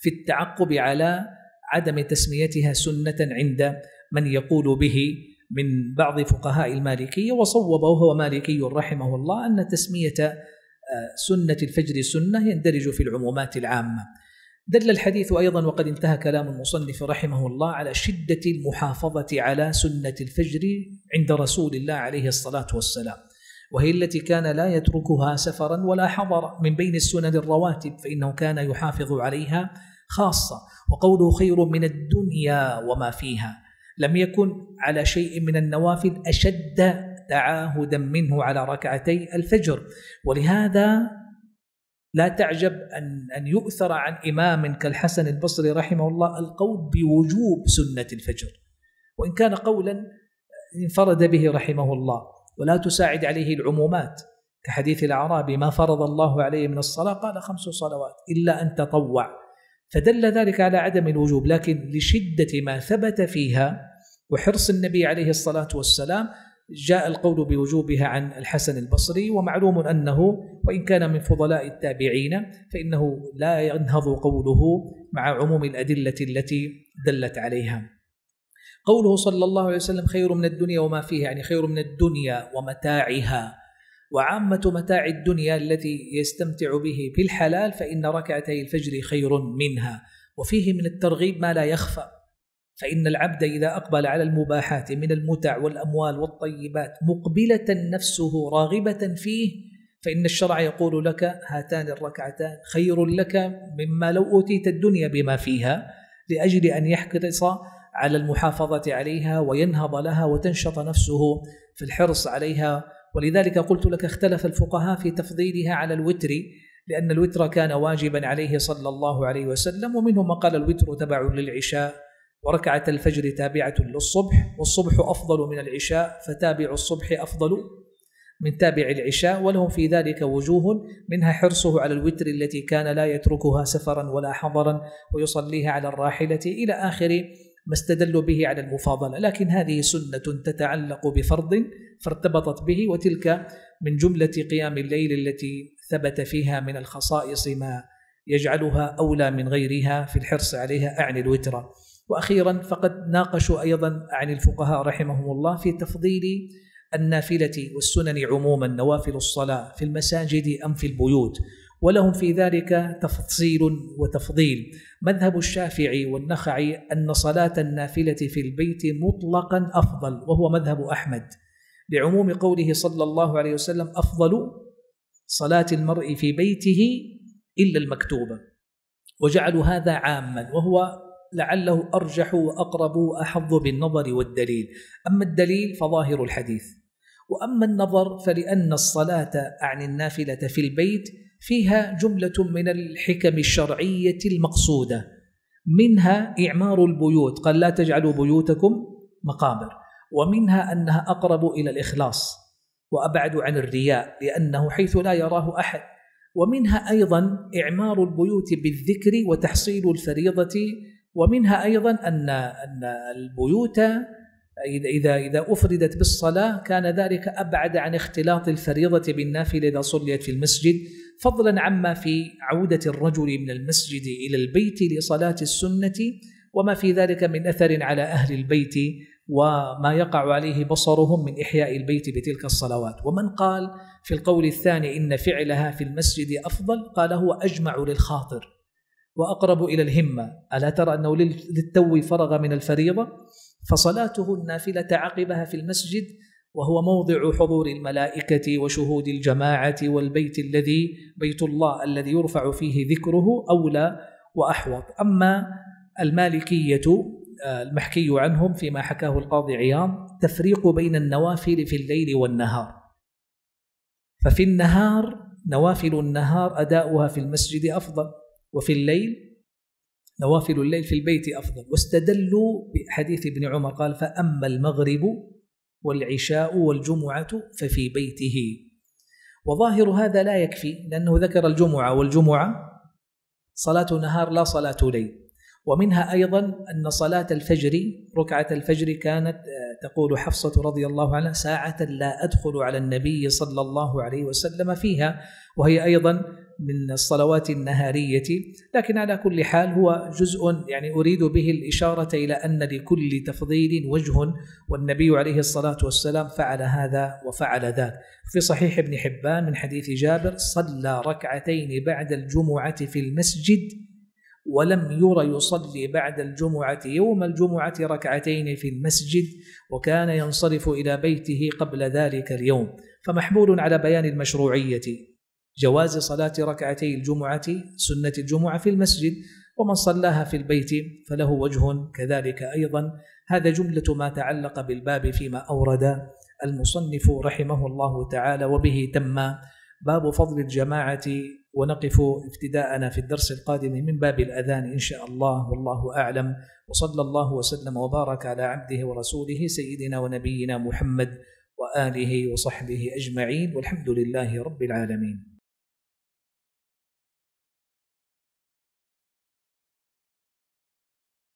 في التعقب على عدم تسميتها سنة عند من يقول به من بعض فقهاء المالكية، وصوب وهو مالكي رحمه الله أن تسمية سنة الفجر سنة يندرج في العمومات العامة. دل الحديث أيضا وقد انتهى كلام المصنف رحمه الله على شدة المحافظة على سنة الفجر عند رسول الله عليه الصلاة والسلام، وهي التي كان لا يتركها سفرا ولا حضرا من بين السنن الرواتب، فإنه كان يحافظ عليها خاصة. وقوله خير من الدنيا وما فيها، لم يكن على شيء من النوافل أشد تعاهدا منه على ركعتي الفجر. ولهذا لا تعجب أن أن يؤثر عن إمام كالحسن البصري رحمه الله القول بوجوب سنة الفجر، وإن كان قولا انفرد به رحمه الله ولا تساعد عليه العمومات، كحديث الأعرابي ما فرض الله عليه من الصلاة قال خمس صلوات إلا أن تطوع، فدل ذلك على عدم الوجوب. لكن لشدة ما ثبت فيها وحرص النبي عليه الصلاة والسلام جاء القول بوجوبها عن الحسن البصري، ومعلوم أنه وإن كان من فضلاء التابعين فإنه لا ينهض قوله مع عموم الأدلة التي دلت عليها. قوله صلى الله عليه وسلم خير من الدنيا وما فيها، يعني خير من الدنيا ومتاعها، وعامة متاع الدنيا التي يستمتع به بالحلال فإن ركعتي الفجر خير منها. وفيه من الترغيب ما لا يخفى، فإن العبد إذا أقبل على المباحات من المتع والأموال والطيبات مقبلة نفسه راغبة فيه فإن الشرع يقول لك هاتان الركعتان خير لك مما لو أوتيت الدنيا بما فيها، لأجل أن يحرص على المحافظة عليها وينهض لها وتنشط نفسه في الحرص عليها. ولذلك قلت لك اختلف الفقهاء في تفضيلها على الوتر، لأن الوتر كان واجبا عليه صلى الله عليه وسلم، ومنهم من قال الوتر تبع للعشاء وركعة الفجر تابعة للصبح، والصبح أفضل من العشاء فتابع الصبح أفضل من تابع العشاء، ولهم في ذلك وجوه، منها حرصه على الوتر التي كان لا يتركها سفرا ولا حضرا ويصليها على الراحلة إلى آخر ما استدلوا به على المفاضلة. لكن هذه سنة تتعلق بفرض فارتبطت به، وتلك من جملة قيام الليل التي ثبت فيها من الخصائص ما يجعلها أولى من غيرها في الحرص عليها، أعني الوتر. وأخيرا فقد ناقشوا أيضا عن الفقهاء رحمهم الله في تفضيل النافلة والسنن عموما، نوافل الصلاة في المساجد أم في البيوت، ولهم في ذلك تفصيل وتفضيل. مذهب الشافعي والنخعي أن صلاة النافلة في البيت مطلقا أفضل، وهو مذهب أحمد، لعموم قوله صلى الله عليه وسلم أفضل صلاة المرء في بيته إلا المكتوبة، وجعلوا هذا عاما، وهو لعله أرجح وأقرب وأحظ بالنظر والدليل. أما الدليل فظاهر الحديث، وأما النظر فلأن الصلاة عن النافلة في البيت فيها جملة من الحكم الشرعية المقصودة، منها إعمار البيوت، قال لا تجعلوا بيوتكم مقابر، ومنها أنها أقرب إلى الإخلاص وأبعد عن الرياء لأنه حيث لا يراه أحد، ومنها أيضا إعمار البيوت بالذكر وتحصيل الفريضة، ومنها أيضا أن أن البيوت إذا إذا أفردت بالصلاة كان ذلك أبعد عن اختلاط الفريضة بالنافلة إذا صليت في المسجد، فضلا عما في عودة الرجل من المسجد إلى البيت لصلاة السنة، وما في ذلك من أثر على أهل البيت وما يقع عليه بصرهم من إحياء البيت بتلك الصلوات. ومن قال في القول الثاني إن فعلها في المسجد أفضل، قال هو أجمع للخاطر وأقرب إلى الهمة، ألا ترى أنه للتو فرغ من الفريضة، فصلاته النافلة عقبها في المسجد وهو موضع حضور الملائكة وشهود الجماعة والبيت الذي بيت الله الذي يرفع فيه ذكره أولى وأحوط. أما المالكية المحكي عنهم فيما حكاه القاضي عياض تفريق بين النوافل في الليل والنهار، ففي النهار نوافل النهار أداؤها في المسجد أفضل، وفي الليل نوافل الليل في البيت أفضل، واستدلوا بحديث ابن عمر قال فأما المغرب والعشاء والجمعة ففي بيته. وظاهر هذا لا يكفي، لأنه ذكر الجمعة، والجمعة صلاة نهار لا صلاة ليل، ومنها أيضا أن صلاة الفجر ركعة الفجر كانت تقول حفصة رضي الله عنها ساعة لا أدخل على النبي صلى الله عليه وسلم فيها، وهي أيضا من الصلوات النهارية. لكن على كل حال هو جزء يعني أريد به الإشارة إلى أن لكل تفضيل وجه، والنبي عليه الصلاة والسلام فعل هذا وفعل ذاك. في صحيح ابن حبان من حديث جابر صلى ركعتين بعد الجمعة في المسجد ولم ير يصلي بعد الجمعة يوم الجمعة ركعتين في المسجد، وكان ينصرف إلى بيته قبل ذلك اليوم. فمحمول على بيان المشروعية جواز صلاة ركعتي الجمعة سنة الجمعة في المسجد، ومن صلاها في البيت فله وجه كذلك أيضا. هذا جملة ما تعلق بالباب فيما أورد المصنف رحمه الله تعالى، وبه تم باب فضل الجماعة، ونقف ابتداءنا في الدرس القادم من باب الأذان إن شاء الله، والله أعلم، وصلى الله وسلم وبارك على عبده ورسوله سيدنا ونبينا محمد وآله وصحبه أجمعين، والحمد لله رب العالمين.